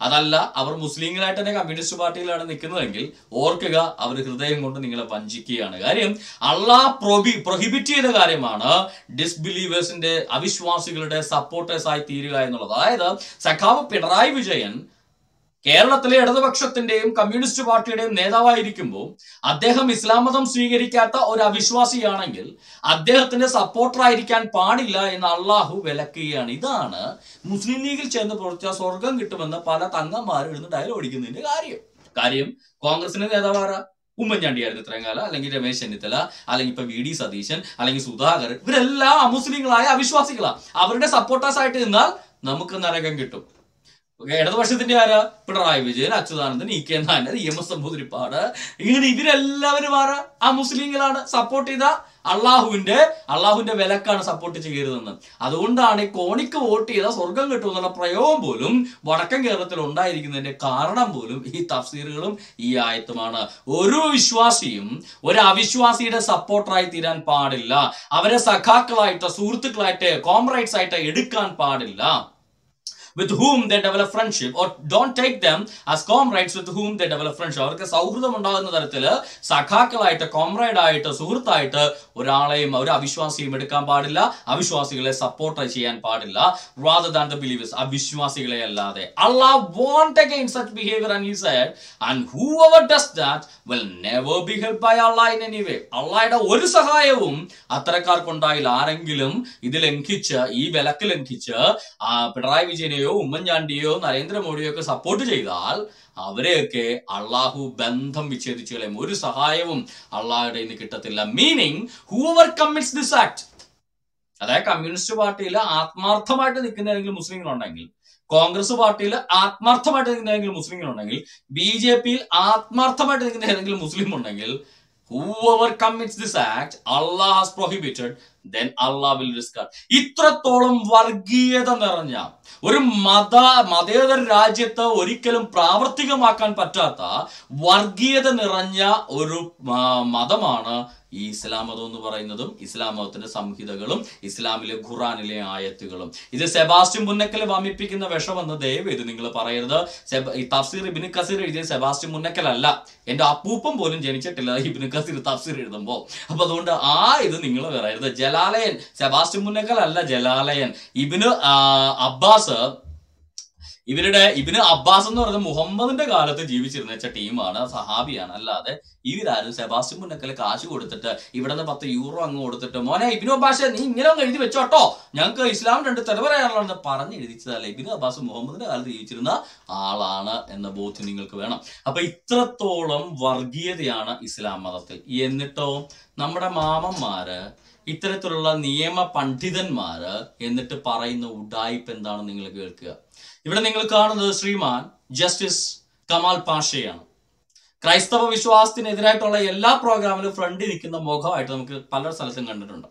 അതല്ല, അവർ മുസ്ലിങ്ങളായിട്ട് തന്നെ കമ്മ്യൂണിസ്റ്റ് പാർട്ടിയിലാണ് നിൽക്കുന്നതെങ്കിൽ ഓർക്കുക, അവർ ഹൃദയം കൊണ്ട് നിങ്ങളെ വഞ്ചിക്കുകയാണ്. കാര്യം അള്ളാഹ് പ്രൊഹിബിറ്റ് ചെയ്ത കാര്യമാണ് ഡിസ്ബിലീവേഴ്സിന്റെ അവിശ്വാസികളുടെ സപ്പോർട്ടേഴ്സ് ആയി തീരുക എന്നുള്ളത്. അതായത് സഖാവ് പിണറായി വിജയൻ കേരളത്തിലെ ഇടതുപക്ഷത്തിന്റെയും കമ്മ്യൂണിസ്റ്റ് പാർട്ടിയുടെയും നേതാവായിരിക്കുമ്പോൾ അദ്ദേഹം ഇസ്ലാം മതം സ്വീകരിക്കാത്ത ഒരു അവിശ്വാസിയാണെങ്കിൽ അദ്ദേഹത്തിന്റെ സപ്പോർട്ടറായിരിക്കാൻ പാടില്ല എന്ന് അള്ളാഹു വിലക്കുകയാണ്. ഇതാണ് മുസ്ലിം ലീഗിൽ ചേർന്ന് പ്രവർത്തിച്ച സ്വർഗം കിട്ടുമെന്ന് പല തങ്ങന്മാർ ഇരുന്ന് ഡയലോഗ് ഓടിക്കുന്നതിന്റെ കാര്യം കോൺഗ്രസിന്റെ നേതാവാരാ? ഉമ്മൻചാണ്ടിയായിരുന്നു ഇത്രയും കാലം, അല്ലെങ്കിൽ രമേശ് ചെന്നിത്തല, അല്ലെങ്കിൽ ഇപ്പൊ വി സതീശൻ, അല്ലെങ്കിൽ സുധാകരൻ. ഇവരെല്ലാം അമുസ്ലിങ്ങളായ അവിശ്വാസികളാണ്. അവരുടെ സപ്പോർട്ടേഴ്സ് ആയിട്ട് നിന്നാൽ നമുക്ക് നരകം കിട്ടും. ഇടതുപക്ഷത്തിന്റെ ആരാ? Pinarayi Vijayan, Achuthanandan, E K Nair, E M S Namboodiripad, ഇങ്ങനെ ഇവരെല്ലാവരും ആരാ? ആ മുസ്ലിങ്ങളാണ്. സപ്പോർട്ട് ചെയ്ത അള്ളാഹുവിന്റെ വിലക്കാണ് സപ്പോർട്ട് ചെയ്യരുതെന്ന്. അതുകൊണ്ടാണ് ഈ കോണിക്ക് വോട്ട് ചെയ്ത സ്വർഗം കിട്ടുമെന്നുള്ള പ്രയോഗം പോലും വടക്കൻ കേരളത്തിൽ ഉണ്ടായിരിക്കുന്നതിന്റെ കാരണം പോലും ഈ തഫ്സീറുകളും ഈ ആയത്തുമാണ്. ഒരു വിശ്വാസിയും ഒരു അവിശ്വാസിയുടെ സപ്പോർട്ടറായി തീരാൻ പാടില്ല. അവരെ സഖാക്കളായിട്ട്, സുഹൃത്തുക്കളായിട്ട്, കോംറേഡ്സ് ആയിട്ട് എടുക്കാൻ പാടില്ല. With whom they develop friendship, or don't take them as comrades with whom they develop friendship. അവർക്ക് സൗഹൃദം ഉണ്ടാകുന്ന തരത്തിൽ സഖാക്കളായിട്ട്, കോംറേഡായിട്ട്, സുഹൃത്തായിട്ട് ഒരാളെയും ഒരു അവിശ്വാസിയും എടുക്കാൻ പാടില്ല. അവിശ്വാസികളെ സപ്പോർട്ട് ചെയ്യാൻ പാടില്ല. Rather than the believers, അവിശ്വാസികളെ അല്ലാതെ. Allah warned against such behavior and he said, and whoever does that will never be helped by Allah in any way. അള്ളാഹുവിന്റെ ഒരു സഹായവും അത്തരക്കാർക്കുണ്ടായില്ല. ആരെങ്കിലും ഇത് ലംഘിച്ച്, ഈ വിലക്ക് ലംഘിച്ച് പിണറായി വിജയനെ ഉമ്മൻചാണ്ടിയോ നരേന്ദ്രമോദിയോ ഒക്കെ സപ്പോർട്ട് ചെയ്താൽ അവരെയൊക്കെ അള്ളാഹു ബന്ധം വിച്ഛേദിച്ചു കളയും. ഒരു സഹായവും അള്ളാഹുടെ ഇന്ന് കിട്ടത്തില്ല. Meaning whoever commits this act. അതായത് കമ്മ്യൂണിസ്റ്റ് പാർട്ടിയിൽ ആത്മാർത്ഥമായിട്ട് നിൽക്കുന്ന ഏതെങ്കിലും മുസ്ലിങ്ങളുണ്ടെങ്കിൽ, കോൺഗ്രസ് പാർട്ടിയിൽ ആത്മാർത്ഥമായിട്ട് നിൽക്കുന്ന ഏതെങ്കിലും മുസ്ലിങ്ങളുണ്ടെങ്കിൽ, ബി ജെ പിയിൽ ആത്മാർത്ഥമായിട്ട് നിൽക്കുന്ന ഏതെങ്കിലും മുസ്ലിം ഉണ്ടെങ്കിൽ, whoever commits this act Allah has prohibited, then Allah will discard. ഇത്രത്തോളം വർഗീയത നിറഞ്ഞ ഒരു മതേതര രാജ്യത്ത് ഒരിക്കലും പ്രാവർത്തികമാക്കാൻ പറ്റാത്ത വർഗീയത നിറഞ്ഞ ഒരു മതമാണ് ഈ ഇസ്ലാം മതം എന്ന് പറയുന്നതും ഇസ്ലാം മതത്തിന്റെ സംഹിതകളും ഇസ്ലാമിലെ ഖുറാനിലെ ആയത്തുകളും. ഇത് സെബാസ്റ്റ്യൻ മുന്നക്കൽ വമിപ്പിക്കുന്ന വിഷമെന്ന് ദയവേത് നിങ്ങൾ പറയരുത്. തഫ്സീർ ഇബ്നു കസീർ എഴുതിയ സെബാസ്റ്റ്യൻ മുന്നക്കൽ അല്ല. എന്റെ അപ്പൂപ്പം പോലും ജനിച്ചിട്ടില്ല ഇബ്നു കസീർ തഫ്സീർ എഴുതുമ്പോൾ. അപ്പൊ അതുകൊണ്ട് ഇത് നിങ്ങൾ പറയരുത്. ജലാലയൻ സെബാസ്റ്റ്യൻ മുന്നക്കൽ അല്ല. ജലാലയൻ ഇബ്നു അബ്ബാസ് എന്ന് പറയുന്നത് മുഹമ്മദിന്റെ കാലത്ത് ജീവിച്ചിരുന്ന വെച്ച ടീമാണ്, സഹാബിയാണ്. അല്ലാതെ ഇവരാരും സെബാസ്റ്റ്യൻ മുന്നക്കൽ കാശ് കൊടുത്തിട്ട് ഇവിടെ നിന്ന് 10 യൂറോ അങ്ങ് കൊടുത്തിട്ട് മോനെ ഇബ്നു അബ്ബാസ് നീ ഇങ്ങനെ എഴുതി വെച്ചോട്ടോ, ഞങ്ങൾക്ക് ഇസ്ലാം 2 തെരുവറയാണെന്ന് പറഞ്ഞ് എഴുതിച്ചതല്ല. ഇബ്നു അബ്ബാസ് മുഹമ്മദിന്റെ കാലത്ത് ജീവിച്ചിരുന്ന ആളാണ് എന്ന ബോധ്യം നിങ്ങൾക്ക് വേണം. അപ്പൊ ഇത്രത്തോളം വർഗീയതയാണ് ഇസ്ലാം മതത്തിൽ. എന്നിട്ടോ നമ്മുടെ മാമന്മാര്, ഇത്തരത്തിലുള്ള നിയമ പണ്ഡിതന്മാര് എന്നിട്ട് പറയുന്ന ഉഡായിപ്പ് എന്താണ് നിങ്ങൾ കേൾക്കുക. ഇവിടെ നിങ്ങൾ കാണുന്നത് ശ്രീമാൻ ജസ്റ്റിസ് കമാൽ പാഷയാണ്. ക്രൈസ്തവ വിശ്വാസത്തിനെതിരായിട്ടുള്ള എല്ലാ പ്രോഗ്രാമിലും ഫ്രണ്ടിൽ നിൽക്കുന്ന മുഖമായിട്ട് നമുക്ക് പല സ്ഥലത്തും കണ്ടിട്ടുണ്ട്.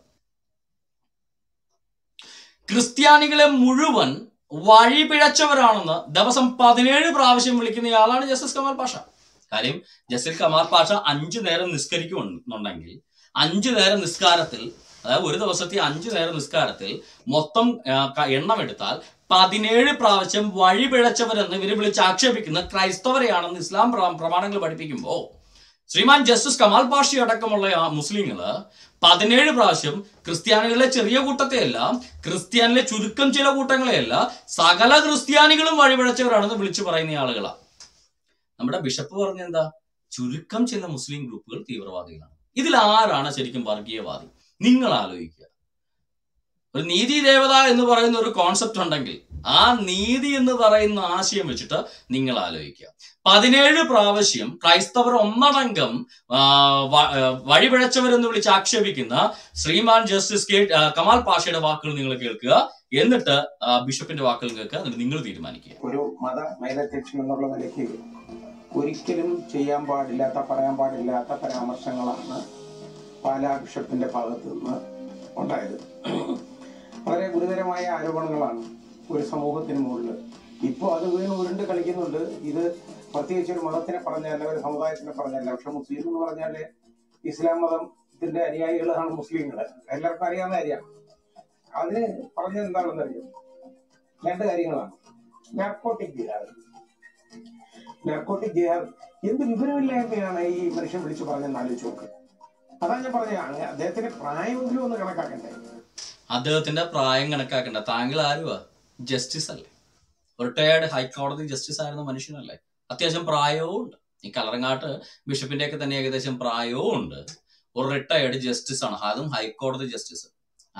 ക്രിസ്ത്യാനികളെ മുഴുവൻ വഴി പിഴച്ചവരാണെന്ന് ദിവസം 17 പ്രാവശ്യം വിളിക്കുന്നയാളാണ് ജസ്റ്റിസ് കമാൽ പാഷ. കാര്യം ജസ്റ്റിസ് കമാൽ പാഷ 5 നേരം നിസ്കരിക്കുന്നുണ്ടെങ്കിൽ 5 നേരം നിസ്കാരത്തിൽ, അതായത് ഒരു ദിവസത്തെ 5 നേരം നിസ്കാരത്തിൽ മൊത്തം എണ്ണമെടുത്താൽ 17 പ്രാവശ്യം വഴിപിഴച്ചവരെന്ന് ഇവർ വിളിച്ച് ആക്ഷേപിക്കുന്ന ക്രൈസ്തവരെയാണെന്ന് ഇസ്ലാം പ്രമാണങ്ങൾ പഠിപ്പിക്കുമ്പോൾ ശ്രീമാൻ ജസ്റ്റിസ് കമാൽ പാഷി അടക്കമുള്ള ആ മുസ്ലിങ്ങള് 17 പ്രാവശ്യം ക്രിസ്ത്യാനികളിലെ ചെറിയ കൂട്ടത്തെയല്ല, ക്രിസ്ത്യാനിലെ ചുരുക്കം ചില കൂട്ടങ്ങളെയല്ല, സകല ക്രിസ്ത്യാനികളും വഴിപിഴച്ചവരാണെന്ന് വിളിച്ചു പറയുന്ന ആളുകളാണ്. നമ്മുടെ ബിഷപ്പ് പറഞ്ഞെന്താ, ചുരുക്കം ചില മുസ്ലിം ഗ്രൂപ്പുകൾ തീവ്രവാദികളാണ്. ഇതിൽ ആരാണ് ശരിക്കും വർഗീയവാദി? നിങ്ങൾ ആലോചിക്കുക. ഒരു നീതി ദേവത എന്ന് പറയുന്ന ഒരു കോൺസെപ്റ്റ് ഉണ്ടെങ്കിൽ ആ നീതി എന്ന് പറയുന്ന ആശയം വെച്ചിട്ട് നിങ്ങൾ ആലോചിക്കുക. 17 പ്രാവശ്യം ക്രൈസ്തവർ ഒന്നടങ്കം വഴിപിഴച്ചവരെന്ന് വിളിച്ച് ആക്ഷേപിക്കുന്ന ശ്രീമാൻ ജസ്റ്റിസ് കമാൽ പാഷയുടെ വാക്കുകൾ നിങ്ങൾ കേൾക്കുക, എന്നിട്ട് ബിഷപ്പിന്റെ വാക്കുകൾ കേൾക്കുക, എന്നിട്ട് നിങ്ങൾ തീരുമാനിക്കുക. ഒരു മത മേലധ്യക്ഷൻ എന്നുള്ള നിലയ്ക്ക് ഒരിക്കലും ചെയ്യാൻ പാടില്ലാത്ത, പറയാൻ പാടില്ലാത്ത പരാമർശങ്ങളാണ് പാലാ ബിഷപ്പിന്റെ ഭാഗത്ത് നിന്ന് ഉണ്ടായത്. വളരെ ഗുരുതരമായ ആരോപണങ്ങളാണ് ഒരു സമൂഹത്തിന് മുകളിൽ. ഇപ്പോൾ അത് വീണ്ടും ഉരുണ്ട് കളിക്കുന്നുണ്ട്. ഇത് പ്രത്യേകിച്ച് ഒരു മതത്തിനെ പറഞ്ഞല്ല, ഒരു സമുദായത്തിനെ പറഞ്ഞല്ല. പക്ഷെ മുസ്ലിം എന്ന് പറഞ്ഞാൽ ഇസ്ലാം മതത്തിന്റെ അനുയായികളാണ് മുസ്ലിങ്ങൾ, എല്ലാവർക്കും അറിയാവുന്ന കാര്യമാണ്. അതിന് പറഞ്ഞത് എന്താണെന്ന് അറിയാം, 2 കാര്യങ്ങളാണ്. നാർക്കോട്ടിക് ജിഹാദ്, നാർക്കോട്ടിക് ജിഹാദ് എന്ത് വിവരമില്ലായ്മയാണ് ഈ മനുഷ്യൻ വിളിച്ചു പറഞ്ഞെന്ന് ആലോചിച്ച് നോക്ക്. അതാ ഞാൻ പറഞ്ഞ അദ്ദേഹത്തിന്റെ പ്രായമെങ്കിലും ഒന്ന് കണക്കാക്കണ്ടേ. അദ്ദേഹത്തിന്റെ പ്രായം കണക്കാക്കണ്ട. താങ്കൾ ആരുവാ? ജസ്റ്റിസ് അല്ലേ? റിട്ടയേർഡ് ഹൈക്കോടതി ജസ്റ്റിസ് ആയിരുന്ന മനുഷ്യനല്ലേ? അത്യാവശ്യം പ്രായവും ഉണ്ട്. ഈ കളറങ്ങാട്ട് ബിഷപ്പിന്റെ ഒക്കെ തന്നെ ഏകദേശം പ്രായവും ഉണ്ട്. ഒരു റിട്ടയേർഡ് ജസ്റ്റിസ് ആണ്, അതും ഹൈക്കോടതി ജസ്റ്റിസ്.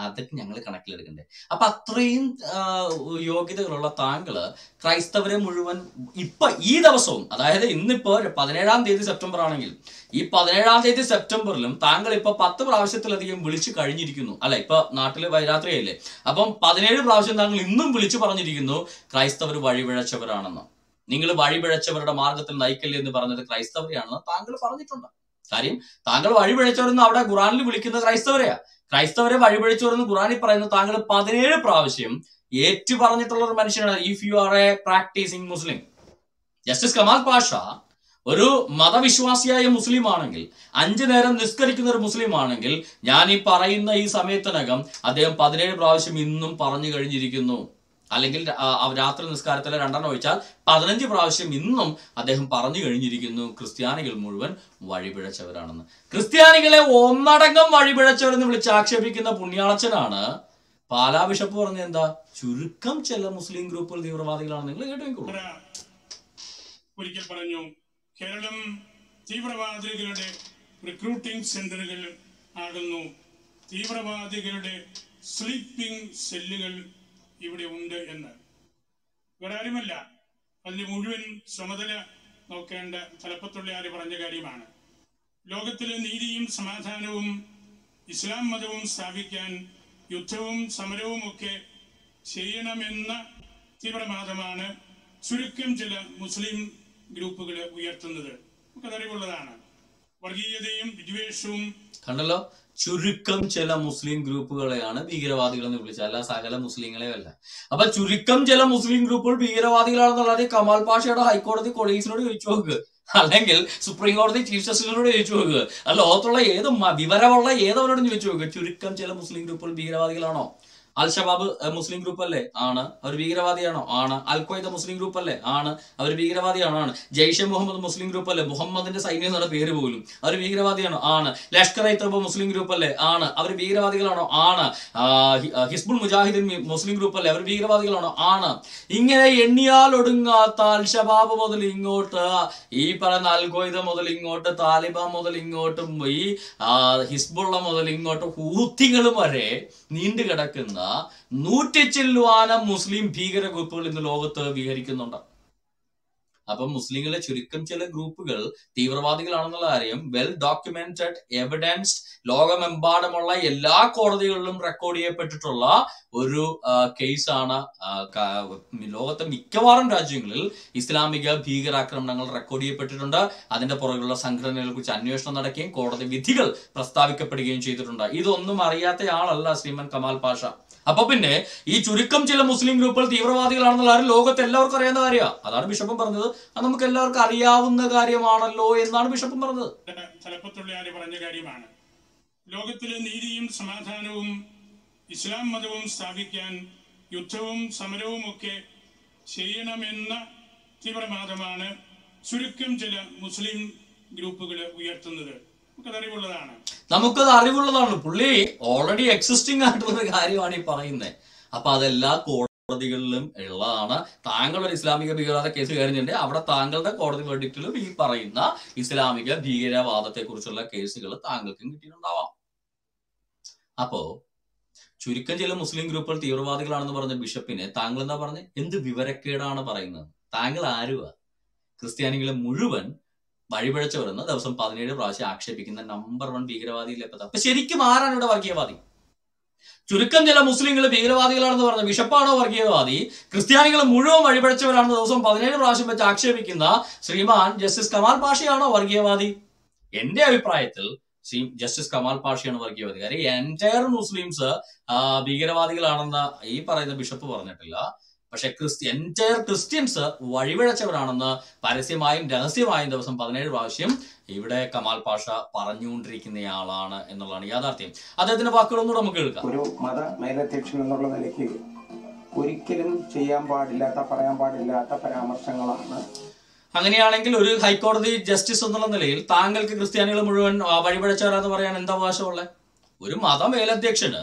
അതൊക്കെ ഞങ്ങൾ കണക്കിലെടുക്കണ്ടേ? അപ്പൊ അത്രയും യോഗ്യതകളുള്ള താങ്കള് ക്രൈസ്തവരെ മുഴുവൻ ഇപ്പൊ ഈ ദിവസവും, അതായത് ഇന്നിപ്പോ 17-ാം തീയതി സെപ്റ്റംബർ ആണെങ്കിൽ ഈ 17-ാം തീയതി സെപ്റ്റംബറിലും താങ്കൾ ഇപ്പൊ 10 പ്രാവശ്യത്തിലധികം വിളിച്ചു കഴിഞ്ഞിരിക്കുന്നു, അല്ല? ഇപ്പൊ നാട്ടില് രാത്രിയല്ലേ, അപ്പം 17 പ്രാവശ്യം താങ്കൾ ഇന്നും വിളിച്ചു പറഞ്ഞിരിക്കുന്നു ക്രൈസ്തവർ വഴിപിഴച്ചവരാണെന്ന്. നിങ്ങൾ വഴിപിഴച്ചവരുടെ മാർഗത്തിൽ നയിക്കല്ലേ എന്ന് പറഞ്ഞത് ക്രൈസ്തവരെയാണെന്ന് താങ്കൾ പറഞ്ഞിട്ടുണ്ട്. കാര്യം താങ്കൾ വഴിപിഴച്ചവരെന്ന് അവിടെ ഖുറാനിൽ വിളിക്കുന്ന ക്രൈസ്തവരെയാ. ക്രൈസ്തവരെ വഴിപിഴച്ചവരെന്ന് ഖുറാനിൽ പറയുന്ന താങ്കൾ 17 പ്രാവശ്യം ഏറ്റു പറഞ്ഞിട്ടുള്ള ഒരു മനുഷ്യനാണ്. If you are a practising Muslim, justice Kamal Pasha ഒരു മതവിശ്വാസിയായ മുസ്ലിം ആണെങ്കിൽ, 5 നേരം നിസ്കരിക്കുന്ന ഒരു മുസ്ലിം ആണെങ്കിൽ, ഞാൻ ഈ പറയുന്ന ഈ സമയത്തിനകം അദ്ദേഹം 17 പ്രാവശ്യം ഇന്നും പറഞ്ഞു കഴിഞ്ഞിരിക്കുന്നു. അല്ലെങ്കിൽ രാത്രി നിസ്കാരത്തിലെ 2 ഒഴിച്ചാൽ 15 പ്രാവശ്യം ഇന്നും അദ്ദേഹം പറഞ്ഞു കഴിഞ്ഞിരിക്കുന്നു ക്രിസ്ത്യാനികൾ മുഴുവൻ വഴിപിഴച്ചവരാണെന്ന്. ക്രിസ്ത്യാനികളെ ഒന്നടങ്കം വഴിപിഴച്ചവരെന്ന് വിളിച്ച് ആക്ഷേപിക്കുന്ന പുണ്യാളച്ചനാണ് പാലാ ബിഷപ്പ് പറഞ്ഞ എന്താ, ചുരുക്കം ചില മുസ്ലിം ഗ്രൂപ്പുകൾ തീവ്രവാദികളാണ്. നിങ്ങൾ കേട്ടുകൊള്ളൂ. ഒരിക്കൽ പറഞ്ഞു, കേരളം തീവ്രവാദികളുടെ റിക്രൂട്ടിംഗ് സെന്ററുകൾ ആകുന്നു, തീവ്രവാദികളുടെ സ്ലീപ്പിംഗ് സെല്ലുകൾ ഇവിടെ ഉണ്ട് എന്ന്. വേറാരുമല്ല, അതിന് മുഴുവൻ ചുമതല നോക്കേണ്ട തലപ്പത്തുള്ള ആര് പറഞ്ഞ കാര്യമാണ്. ലോകത്തിലെ നീതിയും സമാധാനവും ഇസ്ലാം മതവും സ്ഥാപിക്കാൻ യുദ്ധവും സമരവും ഒക്കെ ചെയ്യണമെന്ന തീവ്രവാദമാണ് ചുരുക്കം ചില മുസ്ലിം ഗ്രൂപ്പുകൾ ഉയർത്തുന്നത്. നമുക്കതറിവുള്ളതാണ്. വർഗീയതയും വിദ്വേഷവും കണ്ടല്ലോ. ചുരുക്കം ചില മുസ്ലിം ഗ്രൂപ്പുകളെയാണ് ഭീകരവാദികൾ എന്ന് വിളിച്ചത്, അല്ല സകല മുസ്ലിങ്ങളെയും അല്ല. അപ്പൊ ചുരുക്കം ചില മുസ്ലിം ഗ്രൂപ്പുകൾ ഭീകരവാദികളാണെന്നുള്ളത് കമാൽ പാഷയുടെ ഹൈക്കോടതി കൊളീഗ്സിനോട് ചോദിച്ചു നോക്കുക, അല്ലെങ്കിൽ സുപ്രീം കോടതി ചീഫ് ജസ്റ്റിസിനോട് ചോദിച്ചു നോക്കുക, അല്ല ലോകത്തുള്ള ഏത് വിവരമുള്ള ഏതവരോടും ചോദിച്ചു നോക്കുക. ചുരുക്കം ചില മുസ്ലിം ഗ്രൂപ്പുകൾ ഭീകരവാദികളാണോ? അൽഷബാബ് മുസ്ലിം ഗ്രൂപ്പ് അല്ലേ? ആണ്. അവർ ഭീകരവാദിയാണോ? ആണ്. അൽഖ്വയ്ദ മുസ്ലിം ഗ്രൂപ്പ് അല്ലേ? ആണ്. അവർ ഭീകരവാദിയാണോ? ആണ്. ജയ്ഷെ മുഹമ്മദ് മുസ്ലിം ഗ്രൂപ്പ് അല്ലേ? മുഹമ്മദിന്റെ സൈന്യം എന്നുള്ള പേര് പോലും. അവർ ഭീകരവാദിയാണോ? ആണ്. ലഷ്കർ ഇ തയ്ബ മുസ്ലിം ഗ്രൂപ്പ് അല്ലേ? ആണ്. അവർ ഭീകരവാദികളാണോ? ആണ്. ഹിസ്ബുൾ മുജാഹിദിൻ മുസ്ലിം ഗ്രൂപ്പ് അല്ലേ? അവർ ഭീകരവാദികളാണോ? ആണ്. ഇങ്ങനെ എണ്ണിയാൽ ഒടുങ്ങാത്ത അൽഷബാബ് മുതൽ ഇങ്ങോട്ട്, ഈ പറയുന്ന അൽഖ്വയ്ദ മുതൽ ഇങ്ങോട്ട്, താലിബാൻ മുതൽ ഇങ്ങോട്ട്, ഈ ഹിസ്ബുള്ള മുതൽ ഇങ്ങോട്ട്, ഹൂത്തികളും വരെ നീണ്ടു കിടക്കുന്ന 100 ചില്ലുവാനം മുസ്ലിം ഭീകര ഗ്രൂപ്പുകൾ ഇന്ന് ലോകത്ത് വിഹരിക്കുന്നുണ്ട്. അപ്പം മുസ്ലിങ്ങളെ ചുരുക്കം ചില ഗ്രൂപ്പുകൾ തീവ്രവാദികളാണെന്നുള്ള കാര്യം വെൽ ഡോക്യുമെന്റഡ്, എവിഡൻസ്, ലോകമെമ്പാടുമുള്ള എല്ലാ കോടതികളിലും റെക്കോർഡ് ചെയ്യപ്പെട്ടിട്ടുള്ള ഒരു കേസാണ്. ലോകത്തെ മിക്കവാറും രാജ്യങ്ങളിൽ ഇസ്ലാമിക ഭീകരാക്രമണങ്ങൾ റെക്കോർഡ് ചെയ്യപ്പെട്ടിട്ടുണ്ട്. അതിന്റെ പുറകിലുള്ള സംഘടനകളെ കുറിച്ച് അന്വേഷണം നടക്കുകയും കോടതി വിധികൾ പ്രസ്താവിക്കപ്പെടുകയും ചെയ്തിട്ടുണ്ട്. ഇതൊന്നും അറിയാത്ത ആളല്ല ശ്രീമാൻ കമാൽ പാഷ. അപ്പൊ പിന്നെ ഈ ചുരുക്കം ചില മുസ്ലിം ഗ്രൂപ്പുകൾ തീവ്രവാദികളാണെന്നുള്ള കാര്യം ലോകത്ത് എല്ലാവർക്കും അറിയാവുന്ന കാര്യമാണ്. അതാണ് ബിഷപ്പും പറഞ്ഞത്, അത് നമുക്ക് എല്ലാവർക്കും അറിയാവുന്ന കാര്യമാണല്ലോ എന്നാണ് ബിഷപ്പും പറഞ്ഞത്. ലോകത്തിലെ നീതിയും സമാധാനവും ഇസ്ലാം മതവും സ്ഥാപിക്കാൻ യുദ്ധവും സമരവും ഒക്കെ ചെയ്യണമെന്ന തീവ്രവാദമാണ് ചുരുക്കം ചില മുസ്ലിം ഗ്രൂപ്പുകൾ ഉയർത്തുന്നത്. നമുക്കത് അറിവുള്ളതാണ്. പുള്ളി ഓൾറെഡി എക്സിസ്റ്റിംഗ് ആയിട്ടുള്ള കാര്യമാണ് ഈ പറയുന്നത്. അപ്പൊ അതെല്ലാ കോടതികളിലും ഉള്ളതാണ്. താങ്കൾ ഒരു ഇസ്ലാമിക ഭീകരവാദ കേസ് കഴിഞ്ഞിട്ടുണ്ട്, അവിടെ താങ്കളുടെ കോടതി വെർഡിക്റ്റിലും ഈ പറയുന്ന ഇസ്ലാമിക ഭീകരവാദത്തെ കുറിച്ചുള്ള കേസുകൾ താങ്കൾക്കും കിട്ടിയിട്ടുണ്ടാവാം. അപ്പോ ചുരുക്കം ചില മുസ്ലിം ഗ്രൂപ്പുകൾ തീവ്രവാദികളാണെന്ന് പറഞ്ഞ ബിഷപ്പിനെ താങ്കൾ എന്താ പറഞ്ഞത്? എന്ത് വിവരക്കേടാണ് പറയുന്നത്? താങ്കൾ ആരുവാ? ക്രിസ്ത്യാനികളെ മുഴുവൻ വഴിപഴച്ചവരെന്ന് ദിവസം 17 പ്രാവശ്യം ആക്ഷേപിക്കുന്ന നമ്പർ 1 ഭീകരവാദിയിലെ പദം. അപ്പൊ ശരിക്കും ആരാണ് ഇവിടെ വർഗീയവാദി? ചുരുക്കം ചില മുസ്ലിങ്ങൾ ഭീകരവാദികളാണെന്ന് പറഞ്ഞ ബിഷപ്പാണോ വർഗീയവാദി? ക്രിസ്ത്യാനികൾ മുഴുവൻ വഴിപഴച്ചവരാണെന്ന് ദിവസം 17 പ്രാവശ്യം വെച്ച് ആക്ഷേപിക്കുന്ന ശ്രീമാൻ ജസ്റ്റിസ് കമാൽ പാഷയാണോ വർഗീയവാദി? എന്റെ അഭിപ്രായത്തിൽ ജസ്റ്റിസ് കമാൽ പാഷയാണ് വർഗീയവാദി. കാര്യം എൻറ്റയർ മുസ്ലിംസ് ഭീകരവാദികളാണെന്ന് ഈ പറയുന്ന ബിഷപ്പ് പറഞ്ഞിട്ടില്ല. പക്ഷെ എൻറ്റയർ ക്രിസ്ത്യൻസ് വഴിപിഴച്ചവരാണെന്ന് പരസ്യമായും രഹസ്യമായും ദിവസം 17 പ്രാവശ്യം ഇവിടെ കമാൽ പാഷ പറഞ്ഞുകൊണ്ടിരിക്കുന്നയാളാണ് എന്നുള്ളതാണ് യാഥാർത്ഥ്യം. അദ്ദേഹത്തിന്റെ വാക്കുകളൊന്നും നമുക്ക് കേൾക്കാം. ഒരു മത മേലധ്യക്ഷൻ എന്നുള്ള നിലയ്ക്ക് ഒരിക്കലും ചെയ്യാൻ പാടില്ലാത്ത, പറയാൻ പാടില്ലാത്ത പരാമർശങ്ങളാണ്. അങ്ങനെയാണെങ്കിൽ ഒരു ഹൈക്കോടതി ജസ്റ്റിസ് എന്നുള്ള നിലയിൽ താങ്കൾക്ക് ക്രിസ്ത്യാനികൾ മുഴുവൻ വഴിപഴച്ചവരാന്ന് പറയാൻ എന്താ അവകാശമുള്ളത്? ഒരു മത മേലധ്യക്ഷന്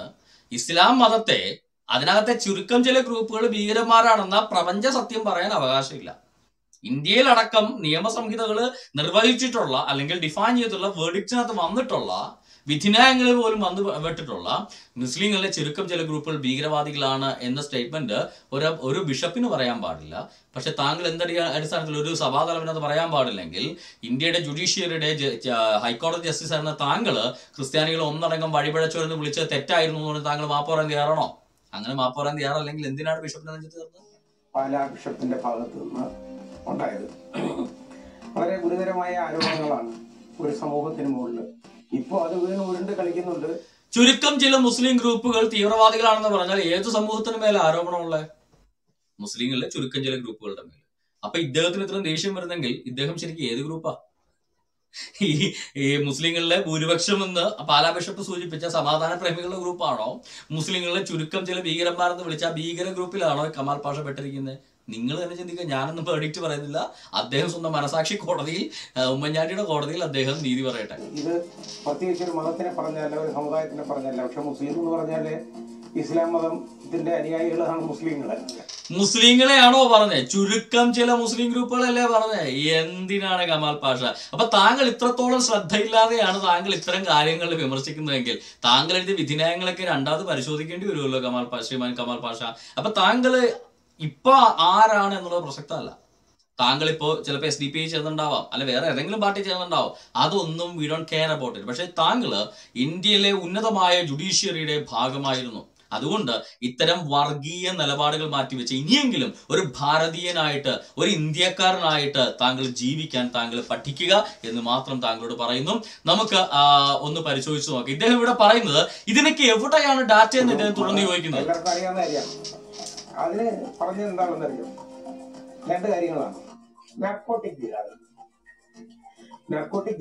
ഇസ്ലാം മതത്തെ, അതിനകത്തെ ചുരുക്കം ചില ഗ്രൂപ്പുകൾ ഭീകരന്മാരാണെന്ന പ്രപഞ്ച സത്യം പറയാൻ അവകാശമില്ല. ഇന്ത്യയിലടക്കം നിയമസംഹിതകൾ നിർവഹിച്ചിട്ടുള്ള അല്ലെങ്കിൽ ഡിഫൈൻ ചെയ്തിട്ടുള്ള വേർഡിക്റ്റിനകത്ത് വന്നിട്ടുള്ള വിധിന്യായങ്ങളിൽ പോലും വന്ന് വെട്ടിട്ടുള്ള മുസ്ലിങ്ങളിലെ ചുരുക്കം ചില ഗ്രൂപ്പുകൾ ഭീകരവാദികളാണ് എന്ന സ്റ്റേറ്റ്മെന്റ് ഒരു ബിഷപ്പിന് പറയാൻ പാടില്ല. പക്ഷെ താങ്കൾ അടിസ്ഥാനത്തിൽ ഒരു സഭാതലവനത് പറയാൻ പാടില്ലെങ്കിൽ ഇന്ത്യയുടെ ജുഡീഷ്യറിയുടെ ഹൈക്കോടതി ജസ്റ്റിസ് ആയിരുന്ന താങ്കൾ ക്രിസ്ത്യാനികൾ ഒന്നടങ്കം വഴിപഴച്ചവരെന്ന് വിളിച്ചത് തെറ്റായിരുന്നു എന്ന് പറഞ്ഞ് താങ്കൾ മാപ്പ് പറയാൻ തയ്യാറാണോ? അങ്ങനെ മാപ്പ് പറയാൻ തയ്യാറല്ലെങ്കിൽ എന്തിനാണ് ബിഷപ്പിനെ നെഞ്ചു തീർന്നത്? പാലാ ബിഷപ്പിന്റെ ഭാഗത്ത് നിന്ന് ഉണ്ടായത് വളരെ ഗുരുതരമായ ആരോപണങ്ങളാണ് ഒരു സമൂഹത്തിന് മുകളിൽ. ഇപ്പൊ അത് വീണ് ഉരുണ്ട് കളിക്കുന്നുണ്ട്. ചുരുക്കം ചില മുസ്ലിം ഗ്രൂപ്പുകൾ തീവ്രവാദികളാണെന്ന് പറഞ്ഞാൽ ഏത് സമൂഹത്തിന് മേലെ ആരോപണമുള്ളത്? മുസ്ലിങ്ങളിലെ ചുരുക്കം ചില ഗ്രൂപ്പുകളുടെ മേലെ. അപ്പൊ ഇദ്ദേഹത്തിന് ഇത്രയും ദേഷ്യം വരുന്നെങ്കിൽ ഇദ്ദേഹം ശരിക്കും ഏത് ഗ്രൂപ്പാ? ഈ മുസ്ലിങ്ങളിലെ ഭൂരിപക്ഷം എന്ന് പാലാ ബിഷപ്പ് സൂചിപ്പിച്ച സമാധാന പ്രേമികളുടെ ഗ്രൂപ്പാണോ? മുസ്ലിങ്ങളിലെ ചുരുക്കം ചില ഭീകരന്മാരെന്ന് വിളിച്ച ഭീകര ഗ്രൂപ്പിലാണോ കമാൽ പാഷ പെട്ടിരിക്കുന്നത്? നിങ്ങൾ തന്നെ ചിന്തിക്കുക. ഞാനൊന്നും പ്രെഡിക്റ്റ് പറയുന്നില്ല. അദ്ദേഹം സ്വന്തം മനസാക്ഷി കോടതിയിൽ, ഉമ്മൻചാണ്ടിയുടെ കോടതിയിൽ അദ്ദേഹം നീതി പറയട്ടെ. ഇത് പ്രത്യേകിച്ച് ഒരു മതത്തിനെ പറഞ്ഞല്ല, ഒരു സമുദായത്തിനെ പറഞ്ഞല്ല. പക്ഷെ മുസ്ലിം എന്ന് പറഞ്ഞാല് ഇസ്ലാം മതത്തിന്റെ അനുയായികളാണ് മുസ്ലിങ്ങൾ. മുസ്ലിങ്ങളെയാണോ പറഞ്ഞത്? ചുരുക്കം ചില മുസ്ലിം ഗ്രൂപ്പുകളല്ലേ പറഞ്ഞത്? എന്തിനാണ് കമാൽ പാഷ? അപ്പൊ താങ്കൾ ഇത്രത്തോളം ശ്രദ്ധയില്ലാതെയാണ് താങ്കൾ ഇത്തരം കാര്യങ്ങൾ വിമർശിക്കുന്നതെങ്കിൽ താങ്കൾ എഴുതിയ വിധിന്യായങ്ങളൊക്കെ രണ്ടാമത് പരിശോധിക്കേണ്ടി വരുമല്ലോ കമാൽ പാഷ. അപ്പൊ താങ്കൾ ഇപ്പൊ ആരാണ് എന്നുള്ളത് പ്രസക്തമല്ല. താങ്കൾ ഇപ്പോൾ ചിലപ്പോൾ SDP ചേർന്നുണ്ടാവാം, അല്ലെ വേറെ ഏതെങ്കിലും പാർട്ടി ചേർന്നുണ്ടാവും. അതൊന്നും we don't care about it. പക്ഷെ താങ്കൾ ഇന്ത്യയിലെ ഉന്നതമായ ജുഡീഷ്യറിയുടെ ഭാഗമായിരുന്നു. അതുകൊണ്ട് ഇത്തരം വർഗീയ നിലപാടുകൾ മാറ്റിവെച്ച് ഇനിയെങ്കിലും ഒരു ഭാരതീയനായിട്ട്, ഒരു ഇന്ത്യക്കാരനായിട്ട് താങ്കൾ ജീവിക്കാൻ താങ്കൾ പഠിക്കുക എന്ന് മാത്രം താങ്കളോട് പറയുന്നു. നമുക്ക് ഒന്ന് പരിശോധിച്ചു നോക്കാം. ഇദ്ദേഹം ഇവിടെ പറയുന്നത് ഇതിനൊക്കെ എവിടെയാണ് ഡാറ്റ എന്ന് ഇദ്ദേഹം തുറന്നു ചോദിക്കുന്നത്. അതിന് പറഞ്ഞത് എന്താണെന്ന് അറിയാം. 2 കാര്യങ്ങളാണ്. നർക്കോട്ടിക്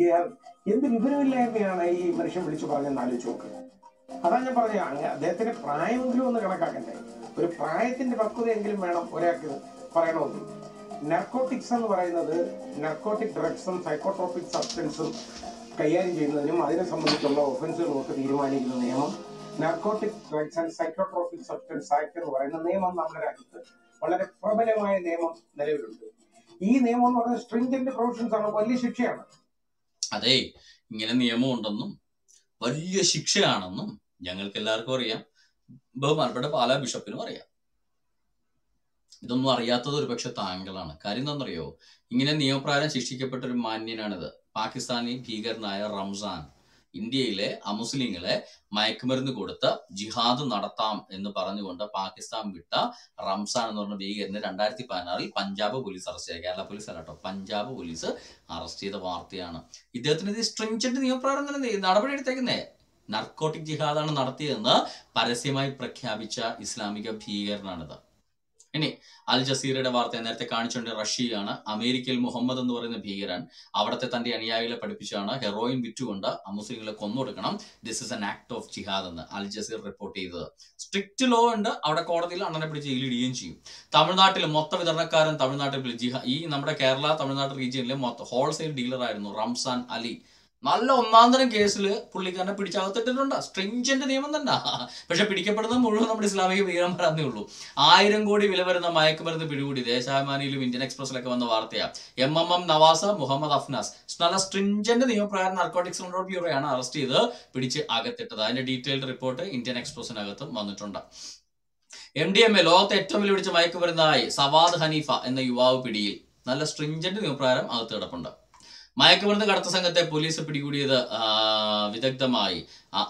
ജിഹാദ് എന്ത് വിവരമില്ലായ്മയാണ് ഈ മനുഷ്യൻ വിളിച്ചു പറഞ്ഞെന്ന് ആലോചിച്ച് നോക്ക്. അതാണ് ഞാൻ പറഞ്ഞത്. അദ്ദേഹത്തിന്റെ പ്രായമെങ്കിലും ഒന്ന് കണക്കാക്കണ്ടേ? ഒരു പ്രായത്തിന്റെ പക്വതയെങ്കിലും വേണം ഒരാൾക്ക് പറയണമെന്ന്. നർക്കോട്ടിക്സ് എന്ന് പറയുന്നത് നർക്കോട്ടിക് ഡ്രഗ്സും സൈക്കോട്രോപിക് സബ്സ്റ്റൻസും കൈകാര്യം ചെയ്യുന്നതിനും അതിനെ സംബന്ധിച്ചുള്ള ഒഫൻസുകളൊക്കെ തീരുമാനിക്കുന്ന നിയമം narcotic drugs and psychotropic substance act എന്ന് പറയുന്ന നിയമം നമ്മുടെ രാജ്യത്ത് വളരെ പ്രബലമായ നിയമം നിലവിലുണ്ട്. ഈ നിയമം എന്ന് പറയുന്നത് സ്ട്രിഞ്ചന്റ് പ്രൊവിഷൻസ് ആണ്, വലിയ ശിക്ഷയാണ്. അതെ, ഇങ്ങനെ നിയമം ഉണ്ടെന്നും വലിയ ശിക്ഷയാണെന്നും ഞങ്ങൾക്ക് എല്ലാവർക്കും അറിയാം. ബഹുമാനപ്പെട്ട പാലാ ബിഷപ്പിനും അറിയാം. ഇതൊന്നും അറിയാത്തത് ഒരു പക്ഷെ താങ്കളാണ്. കാര്യം എന്താണെന്നറിയോ? ഇങ്ങനെ നിയമപ്രകാരം ശിക്ഷിക്കപ്പെട്ട ഒരു മാന്യനാണിത്. പാകിസ്ഥാനി ഭീകരനായ റംസാൻ ഇന്ത്യയിലെ അമുസ്ലിങ്ങളെ മയക്കുമരുന്ന് കൊടുത്ത് ജിഹാദ് നടത്താം എന്ന് പറഞ്ഞുകൊണ്ട് പാകിസ്ഥാൻ വിട്ട റംസാൻ എന്ന് പറഞ്ഞ ഭീകരനെ 2016 പഞ്ചാബ് പോലീസ് അറസ്റ്റ് ചെയ്ത, കേരള പോലീസ് അല്ലാട്ടോ, പഞ്ചാബ് പോലീസ് അറസ്റ്റ് ചെയ്ത വാർത്തയാണ്. ഇദ്ദേഹത്തിനെതിരെ സ്ട്രിഞ്ചന്റ് നിയമപ്രകാരം നടപടി എടുത്തേക്കുന്നേ നർക്കോട്ടിക് ജിഹാദാണ് നടത്തിയതെന്ന് പരസ്യമായി പ്രഖ്യാപിച്ച ഇസ്ലാമിക ഭീകരനാണിത്. ഇനി അൽ ജസീറയുടെ വാർത്ത നേരത്തെ കാണിച്ചുകൊണ്ട് റഷ്യയാണ് അമേരിക്കയിൽ മുഹമ്മദ് എന്ന് പറയുന്ന ഭീകരൻ അവിടുത്തെ തന്റെ അനുയായികളെ പഠിപ്പിച്ചാണ് ഹെറോയിൻ വിറ്റുകൊണ്ട് മുസ്ലിങ്ങളെ കൊന്നൊടുക്കണം, this is an act of ജിഹാദ് എന്ന് അൽ ജസീർ റിപ്പോർട്ട് ചെയ്തത്. സ്ട്രിക്റ്റ് ലോ ഉണ്ട്, അവിടെ കോടതിയിൽ അണ്ണനെ പിടിച്ച് ജയിലിടുകയും ചെയ്യും. തമിഴ്നാട്ടിൽ മൊത്ത വിതരണക്കാരൻ, തമിഴ്നാട്ടിൽ ഈ നമ്മുടെ കേരള തമിഴ്നാട് റീജിയനിലെ മൊത്തം ഹോൾസെയിൽ ഡീലറായിരുന്നു റംസാൻ അലി. നല്ല ഒന്നാം തരം കേസിൽ പുള്ളിക്കാരനെ പിടിച്ചകത്തിട്ടിട്ടുണ്ട്. സ്ട്രിഞ്ചന്റ് നിയമം തന്നെ, പക്ഷെ പിടിക്കപ്പെടുന്നത് മുഴുവൻ നമ്മുടെ ഇസ്ലാമിക ഭീകരന്മാരാന്നേ ഉള്ളൂ. 1000 കോടി വില വരുന്ന മയക്കുമരുന്ന് പിടികൂടി, ദേശാഭിമാനിയിലും ഇന്ത്യൻ എക്സ്പ്രസിലൊക്കെ വന്ന വാർത്തയാണ്. MMM നവാസ് മുഹമ്മദ് അഫ്നാസ് നല്ല സ്ട്രിഞ്ചന്റ് നിയമപ്രകാരം നാർക്കോട്ടിക്സ് കൺട്രോൾ ബ്യൂറോയാണ് അറസ്റ്റ് ചെയ്ത് പിടിച്ച് അകത്തിട്ടത്. അതിന്റെ ഡീറ്റെയിൽഡ് റിപ്പോർട്ട് ഇന്ത്യൻ എക്സ്പ്രസിനകത്തും വന്നിട്ടുണ്ട്. MDMA ലോകത്തെ ഏറ്റവും വലിയ പിടിച്ച മയക്കുമരുന്നായി സവാദ് ഹനീഫ എന്ന യുവാവ് പിടിയിൽ. നല്ല സ്ട്രിഞ്ചന്റ് നിയമപ്രകാരം അകത്ത് കിടപ്പുണ്ട്. മയക്കുമരുന്ന് കടത്ത സംഘത്തെ പോലീസ് പിടികൂടിയത് വിദഗ്ധമായി.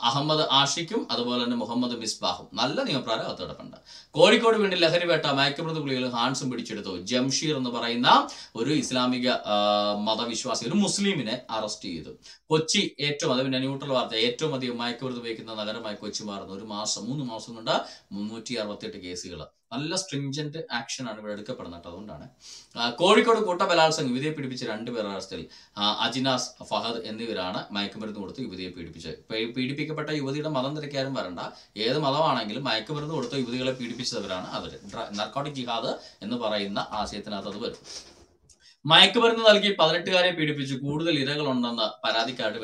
അഹമ്മദ് ആഷിഖും അതുപോലെ തന്നെ മുഹമ്മദ് മിസ്ബാഹും നല്ല നിയമപ്രകാരം അകത്ത് കിടപ്പുണ്ട്. കോഴിക്കോട് വീണ്ടും ലഹരിവേട്ട, മയക്കുമരുന്ന് ഗുളികകളും ഹാൻസും പിടിച്ചെടുത്തു. ജംഷീർ എന്ന് പറയുന്ന ഒരു ഇസ്ലാമിക മതവിശ്വാസി, ഒരു മുസ്ലിമിനെ അറസ്റ്റ് ചെയ്തു. കൊച്ചി ഏറ്റവും, അത് പിന്നെ ന്യൂട്രൽ വാർത്ത, ഏറ്റവും അധികം മയക്കുമരുന്ന് ഉപയോഗിക്കുന്ന നഗരമായി കൊച്ചി മാറുന്നു. 3 മാസം കൊണ്ട് 368 കേസുകൾ. നല്ല സ്ട്രിഞ്ചന്റ് ആക്ഷനാണ് ഇവിടെ എടുക്കപ്പെടുന്നത്. അതുകൊണ്ടാണ് കോഴിക്കോട് കൂട്ടബലാത്സംഗം യുവതിയെ പിടിപ്പിച്ച 2 പേർ അറസ്റ്റിൽ. അജിനാസ്, ഫഹദ് എന്നിവരാണ് മയക്കുമരുന്ന് കൊടുത്ത് യുവതിയെ പീഡിപ്പിച്ചത്. പീഡിപ്പിക്കപ്പെട്ട യുവതിയുടെ മതം തിരക്കാരും വരണ്ട, ഏത് മതമാണെങ്കിലും മയക്കുമരുന്ന് കൊടുത്ത് യുവതികളെ പീഡിപ്പിച്ചവരാണ് അവർ. നർക്കോട്ടിക് ജിഹാദ് എന്ന് പറയുന്ന ആശയത്തിനകത്ത് അത് വരും. മയക്കുമരുന്ന് നൽകി 18-കാരെ പീഡിപ്പിച്ചു. കൂടുതൽ ഇരകളുണ്ടെന്ന് പരാതിക്കാരുടെ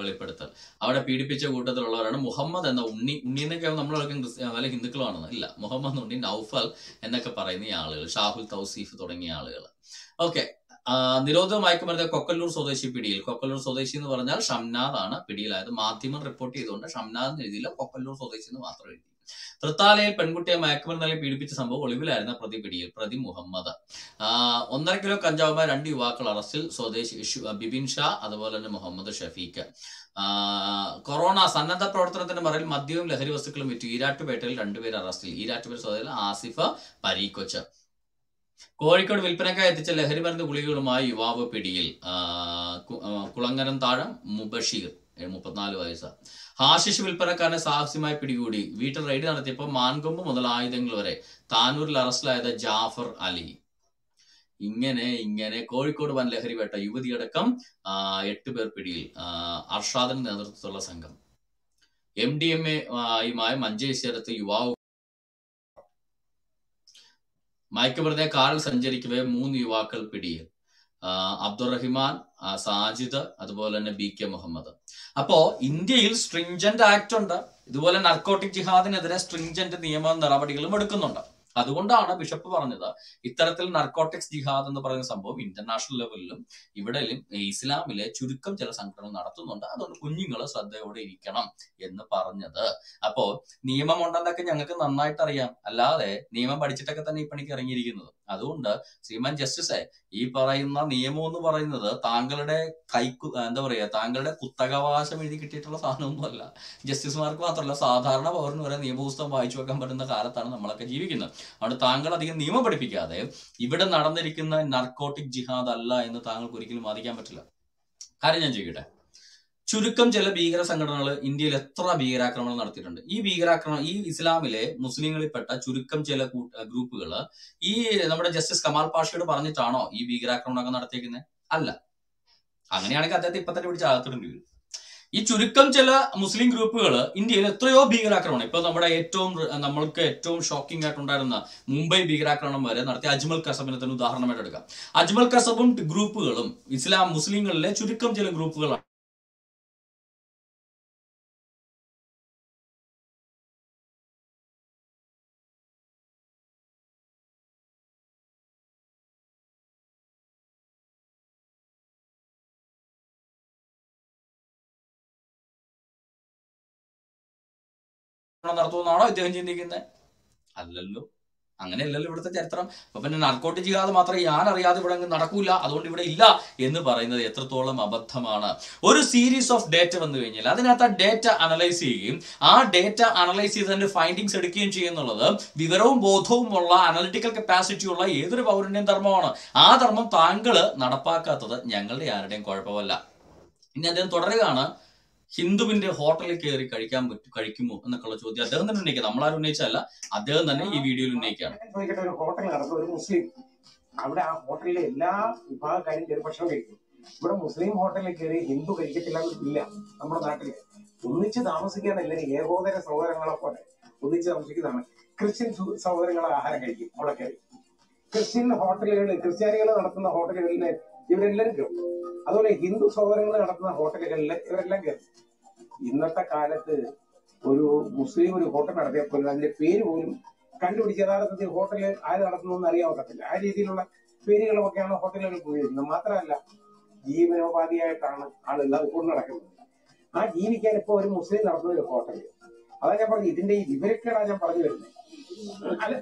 വെളിപ്പെടുത്തൽ. അവിടെ പീഡിപ്പിച്ച കൂട്ടത്തിലുള്ളവരാണ് മുഹമ്മദ് എന്ന ഉണ്ണി എന്നൊക്കെ നമ്മളൊക്കെ വല്ല ഹിന്ദുക്കളാണെന്ന് ഇല്ല, മുഹമ്മദ് ഉണ്ണി, നൌഫൽ എന്നൊക്കെ പറയുന്ന ആളുകൾ, ഷാഹുൽ തൗസീഫ് തുടങ്ങിയ ആളുകൾ. ഓക്കെ, നിരോധിത മയക്കുമരുന്ന് കൊക്കല്ലൂർ സ്വദേശി പിടിയിൽ. കൊക്കല്ലൂർ സ്വദേശി എന്ന് പറഞ്ഞാൽ ഷംനാദ് ആണ് പിടിയിലായത്. മാധ്യമം റിപ്പോർട്ട് ചെയ്തുകൊണ്ട് ഷംനാദ് എന്ന് എഴുതിയില്ല, കൊക്കല്ലൂർ സ്വദേശി എന്ന് മാത്രം എഴുതി. തൃത്താലയിൽ പെൺകുട്ടിയെ മയക്കുമരുന്ന് പീഡിപ്പിച്ച സംഭവം. ഒളിവിലായിരുന്ന പ്രതി പിടിയിൽ. പ്രതി മുഹമ്മദ്. 1.5 കിലോ കഞ്ചാവുമായി 2 യുവാക്കൾ അറസ്റ്റിൽ. സ്വദേശി ബിബിൻ ഷാ, അതുപോലെ തന്നെ മുഹമ്മദ് ഷഫീഖ്. കൊറോണ സന്നദ്ധ പ്രവർത്തനത്തിന്റെ മറയിൽ മദ്യവും ലഹരി വസ്തുക്കളും വിറ്റു. ഈരാറ്റുപേട്ടയിൽ 2 പേർ അറസ്റ്റിൽ. ഈരാറ്റുപേട്ട സ്വദേശി ആസിഫ് പരീക്കൊച്ച്. കോഴിക്കോട് വിൽപ്പനക്കായി എത്തിച്ച ലഹരിമരുന്ന് ഗുളികകളുമായി യുവാവ് പിടിയിൽ. കുളങ്ങരം താഴം മുബഷീർ, 34 വയസ്സ്. ഹാഷിഷ് വിൽപ്പനക്കാരനെ സാഹസ്യമായി പിടികൂടി. വീട്ടിൽ റെയ്ഡ് നടത്തിയപ്പോൾ മാൻകൊമ്പ് മുതൽ ആയുധങ്ങൾ വരെ. താനൂരിൽ അറസ്റ്റിലായത് ജാഫർ അലി. ഇങ്ങനെ കോഴിക്കോട് വൻ ലഹരിവേട്ട. യുവതിയടക്കം 8 പേർ പിടിയിൽ. അർഷാദിന്റെ നേതൃത്വത്തിലുള്ള സംഘം. MDMA മഞ്ചേശ്വരത്ത് യുവാവ്. മയക്കുമരുന്ന് കാറിൽ സഞ്ചരിക്കവേ 3 യുവാക്കൾ പിടിയിൽ. അബ്ദുറഹിമാൻ, സാജിദ്, അതുപോലെ തന്നെ BK മുഹമ്മദ്. അപ്പോ ഇന്ത്യയിൽ സ്ട്രിഞ്ചന്റ് ആക്ട് ഉണ്ട്. ഇതുപോലെ നർക്കോട്ടിക് ജിഹാദിനെതിരെ സ്ട്രിഞ്ചന്റ് നിയമ നടപടികളും എടുക്കുന്നുണ്ട്. അതുകൊണ്ടാണ് ബിഷപ്പ് പറഞ്ഞത്, ഇത്തരത്തിൽ നർക്കോട്ടിക്സ് ജിഹാദ് എന്ന് പറയുന്ന സംഭവം ഇന്റർനാഷണൽ ലെവലിലും ഇവിടെ ഇസ്ലാമിലെ ചുരുക്കം ചില സംഘടനകൾ നടത്തുന്നുണ്ട്. അതുകൊണ്ട് കുഞ്ഞുങ്ങൾ ശ്രദ്ധയോടെ ഇരിക്കണം എന്ന് പറഞ്ഞത്. അപ്പോ നിയമം ഉണ്ടെന്നൊക്കെ ഞങ്ങൾക്ക് നന്നായിട്ട് അറിയാം, അല്ലാതെ നിയമം പഠിച്ചിട്ടൊക്കെ തന്നെ ഈ പണിക്ക് ഇറങ്ങിയിരിക്കുന്നത്. അതുകൊണ്ട് ശ്രീമാൻ ജസ്റ്റിസെ, ഈ പറയുന്ന നിയമം എന്ന് പറയുന്നത് താങ്കളുടെ താങ്കളുടെ കുത്തകാവകാശം എഴുതി കിട്ടിയിട്ടുള്ള സാധനമൊന്നുമല്ല. ജസ്റ്റിസുമാർക്ക് മാത്രമല്ല, സാധാരണ പൗരന് വരെ നിയമപുസ്തകം വായിച്ചു വെക്കാൻ പറ്റുന്ന കാലത്താണ് നമ്മളൊക്കെ ജീവിക്കുന്നത്. അതുകൊണ്ട് താങ്കൾ അധികം നിയമം പഠിപ്പിക്കാതെ ഇവിടെ നടന്നിരിക്കുന്ന നർക്കോട്ടിക് ജിഹാദ് അല്ല എന്ന് താങ്കൾക്ക് ഒരിക്കലും വാദിക്കാൻ പറ്റില്ല. കാര്യം ഞാൻ ചെയ്യട്ടെ, ചുരുക്കം ചില ഭീകര സംഘടനകൾ ഇന്ത്യയിൽ എത്ര ഭീകരാക്രമണം നടത്തിയിട്ടുണ്ട്. ഈ ഭീകരാക്രമണം ഈ ഇസ്ലാമിലെ മുസ്ലിങ്ങളിൽപ്പെട്ട ചുരുക്കം ചില ഗ്രൂപ്പുകൾ ഈ നമ്മുടെ ജസ്റ്റിസ് കമാൽ പാഷയോട് പറഞ്ഞിട്ടാണോ ഈ ഭീകരാക്രമണമൊക്കെ നടത്തിയിരിക്കുന്നത്? അല്ല. അങ്ങനെയാണെങ്കിൽ അദ്ദേഹത്തെ ഇപ്പൊ തന്നെ പിടിച്ച് അകത്തിടേണ്ടി വരും. ഈ ചുരുക്കം ചില മുസ്ലിം ഗ്രൂപ്പുകൾ ഇന്ത്യയിൽ എത്രയോ ഭീകരാക്രമണം, ഇപ്പൊ നമ്മുടെ നമ്മൾക്ക് ഏറ്റവും ഷോക്കിംഗ് ആയിട്ടുണ്ടായിരുന്ന മുംബൈ ഭീകരാക്രമണം വരെ നടത്തിയ അജ്മൽ കസബിനെ തന്നെ ഉദാഹരണമായിട്ട് എടുക്കാം. അജ്മൽ കസബും ഗ്രൂപ്പുകളും മുസ്ലിങ്ങളിലെ ചുരുക്കം ചില ഗ്രൂപ്പുകളാണ്. നടത്തുമെന്നാണോ ഇദ്ദേഹം ചിന്തിക്കുന്നത്? അല്ലല്ലോ, അങ്ങനെയല്ലല്ലോ ഇവിടുത്തെ ചരിത്രം. അപ്പൊ പിന്നെ നർക്കോട്ടിക് ജിഹാദ് മാത്രം ഞാൻ അറിയാതെ ഇവിടെ നടക്കൂല, അതുകൊണ്ട് ഇവിടെ ഇല്ല എന്ന് പറയുന്നത് എത്രത്തോളം അബദ്ധമാണ്. ഒരു സീരീസ് ഓഫ് ഡേറ്റ വന്നു കഴിഞ്ഞാൽ അതിനകത്ത് ആ ഡേറ്റ അനലൈസ് ചെയ്യുകയും ആ ഡേറ്റ അനലൈസ് ചെയ്ത് അതിന്റെ ഫൈൻഡിങ്സ് എടുക്കുകയും ചെയ്യുന്നുള്ളത് വിവരവും ബോധവുമുള്ള അനലിറ്റിക്കൽ കപ്പാസിറ്റി ഉള്ള ഏതൊരു പൗരന്റെയും ധർമ്മമാണ്. ആ ധർമ്മം താങ്കൾ നടപ്പാക്കാത്തത് ഞങ്ങളുടെ ആരുടെയും കുഴപ്പമല്ല. ഇനി അദ്ദേഹം തുടരുകയാണ്, ഹിന്ദുവിന്റെ ഹോട്ടലിൽ കയറി കഴിക്കാൻ പറ്റും കഴിക്കുമോ എന്നൊക്കെയുള്ള ചോദ്യം അദ്ദേഹം തന്നെ ഉന്നയിക്കുക, നമ്മളാരും ഉന്നയിച്ചല്ല, അദ്ദേഹം തന്നെ ഈ വീഡിയോയിൽ ഉന്നയിക്കുകയാണ്. അവിടെ ആ ഹോട്ടലിലെ എല്ലാ വിഭാഗക്കാരും കയറി ഭക്ഷണം കഴിക്കും. ഇവിടെ മുസ്ലിം ഹോട്ടലിൽ കയറി ഹിന്ദു കഴിക്കത്തില്ല ഇല്ല. നമ്മുടെ നാട്ടില് ഒന്നിച്ച് താമസിക്കുകയാണ് എല്ലാവരും, ഏകോദര സഹോദരങ്ങളെ പോലെ ഒന്നിച്ച് താമസിക്കുന്നതാണ്. ക്രിസ്ത്യൻ സഹോദരങ്ങൾ ആഹാരം കഴിക്കും അവിടെ കയറി. ക്രിസ്ത്യൻ ഹോട്ടലുകളിൽ ക്രിസ്ത്യാനികൾ നടത്തുന്ന ഹോട്ടലുകളിൽ ഇവരെല്ലാവരും കയറും. അതുപോലെ ഹിന്ദു സഹോദരങ്ങൾ നടത്തുന്ന ഹോട്ടലുകളിൽ ഇവരെല്ലാം കയറും. ഇന്നത്തെ കാലത്ത് ഒരു മുസ്ലിം ഒരു ഹോട്ടൽ നടത്തിയപ്പോൾ അതിന്റെ പേര് പോലും കണ്ടുപിടിച്ച് യഥാർത്ഥത്തിൽ ഹോട്ടല് ആര് നടത്തുന്നതെന്ന് അറിയാൻ പറ്റത്തില്ല. ആ രീതിയിലുള്ള പേരുകളൊക്കെയാണ് ഹോട്ടലുകൾ ഉപയോഗിക്കുന്നത്. മാത്രമല്ല ജീവനോപാധിയായിട്ടാണ് ആളുകൾ അത് കൊണ്ട് നടക്കുന്നത്. ആ ജീവിക്കാൻ ഇപ്പോൾ ഒരു മുസ്ലിം നടത്തുന്ന ഒരു ഹോട്ടല്, അതാ ഞാൻ പറഞ്ഞു ഇതിന്റെ ഈ വിവരക്കേടാണ് ഞാൻ പറഞ്ഞു വരുന്നത്. അത്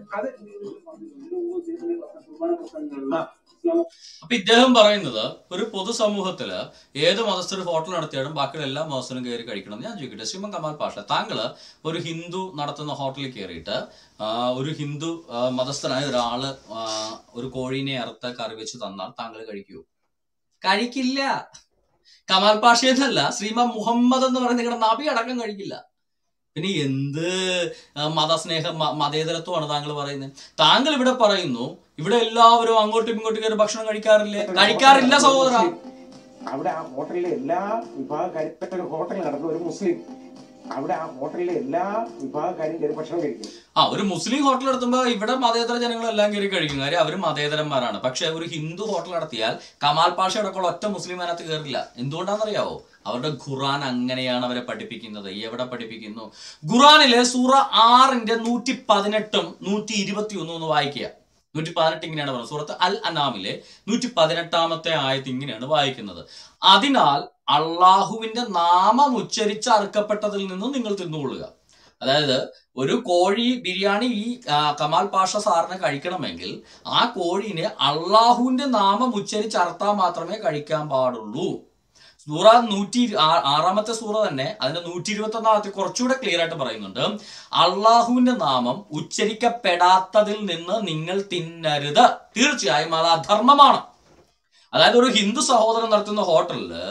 അപ്പൊ ഇദ്ദേഹം പറയുന്നത് ഒരു പൊതുസമൂഹത്തില് ഏത് മതസ്ഥർ ഹോട്ടൽ നടത്തിയാലും ബാക്കിയുള്ള എല്ലാ മതസ്ഥരും കയറി കഴിക്കണം. ഞാൻ ചോദിക്കട്ടെ, ശ്രീമൻ കമാൽ പാഷ, താങ്കള് ഒരു ഹിന്ദു നടത്തുന്ന ഹോട്ടലിൽ കയറിയിട്ട് ഒരു ഹിന്ദു മതസ്ഥനായ ഒരാള് ഒരു കോഴീനെ അറുത്ത് കറി വെച്ച് തന്നാൽ താങ്കൾ കഴിക്കുവോ? കഴിക്കില്ല. കമാൽ പാഷയെന്നല്ല, ശ്രീമാൻ മുഹമ്മദ് എന്ന് പറയുന്ന നിങ്ങളുടെ നബി അടക്കം കഴിക്കില്ല. പിന്നെ എന്ത് മതസ്നേഹം മതേതരത്വമാണ് താങ്കൾ പറയുന്നത്? താങ്കൾ ഇവിടെ പറയുന്നു ഇവിടെ എല്ലാവരും അങ്ങോട്ടും ഇങ്ങോട്ടും കയറി ഭക്ഷണം കഴിക്കാറില്ലേ? കഴിക്കാറില്ല സഹോദര. അവിടെ ആ ഹോട്ടലിലെ എല്ലാ വിഭാഗക്കാരും, ഒരു ഹോട്ടൽ നടത്തുന്ന ഒരു മുസ്ലിം, അവിടെ ആ ഹോട്ടലിലെ എല്ലാ വിഭാഗക്കാരും കയറി ഭക്ഷണം കഴിക്കും. ആ ഒരു മുസ്ലിം ഹോട്ടൽ നടത്തുമ്പോൾ ഇവിടെ മതേതര ജനങ്ങളെല്ലാം കയറി കഴിക്കും, കാര്യം അവരും മതേതരന്മാരാണ്. പക്ഷെ ഒരു ഹിന്ദു ഹോട്ടൽ നടത്തിയാൽ കമാൽ പാഷ അടക്കമുള്ള ഒറ്റ മുസ്ലിംമാനകത്ത് കയറില്ല. എന്തുകൊണ്ടാണെന്നറിയാവോ? അവരുടെ ഖുർആൻ അങ്ങനെയാണ് അവരെ പഠിപ്പിക്കുന്നത്. എവിടെ പഠിപ്പിക്കുന്നു? ഖുർആനിലെ സൂറ 6ന്റെ 118 121 ഒന്ന് വായിക്കുക. 118 ഇങ്ങനെയാണ് പറയുന്നത്. സൂറത്ത് അൽ അനാമിലെ 118 ആയത്ത് ഇങ്ങനെയാണ് വായിക്കുന്നത്: അതിനാൽ അള്ളാഹുവിന്റെ നാമം ഉച്ചരിച്ച് അറുക്കപ്പെട്ടതിൽ നിന്നും നിങ്ങൾ തിന്നുകൊള്ളുക. അതായത് ഒരു കോഴി ബിരിയാണി ഈ കമാൽ പാഷ സാറിന് കഴിക്കണമെങ്കിൽ ആ കോഴീനെ അള്ളാഹുവിന്റെ നാമം ഉച്ചരിച്ച് അറുത്താൽ മാത്രമേ കഴിക്കാൻ പാടുള്ളൂ. സൂറ 106 സൂറ തന്നെ അതിന്റെ 121 കുറച്ചുകൂടെ ക്ലിയർ ആയിട്ട് പറയുന്നുണ്ട്, അള്ളാഹുവിന്റെ നാമം ഉച്ചരിക്കപ്പെടാത്തതിൽ നിന്ന് നിങ്ങൾ തിന്നരുത്, തീർച്ചയായും അത് അധർമ്മമാണ്. അതായത് ഒരു ഹിന്ദു സഹോദരൻ നടത്തുന്ന ഹോട്ടലില്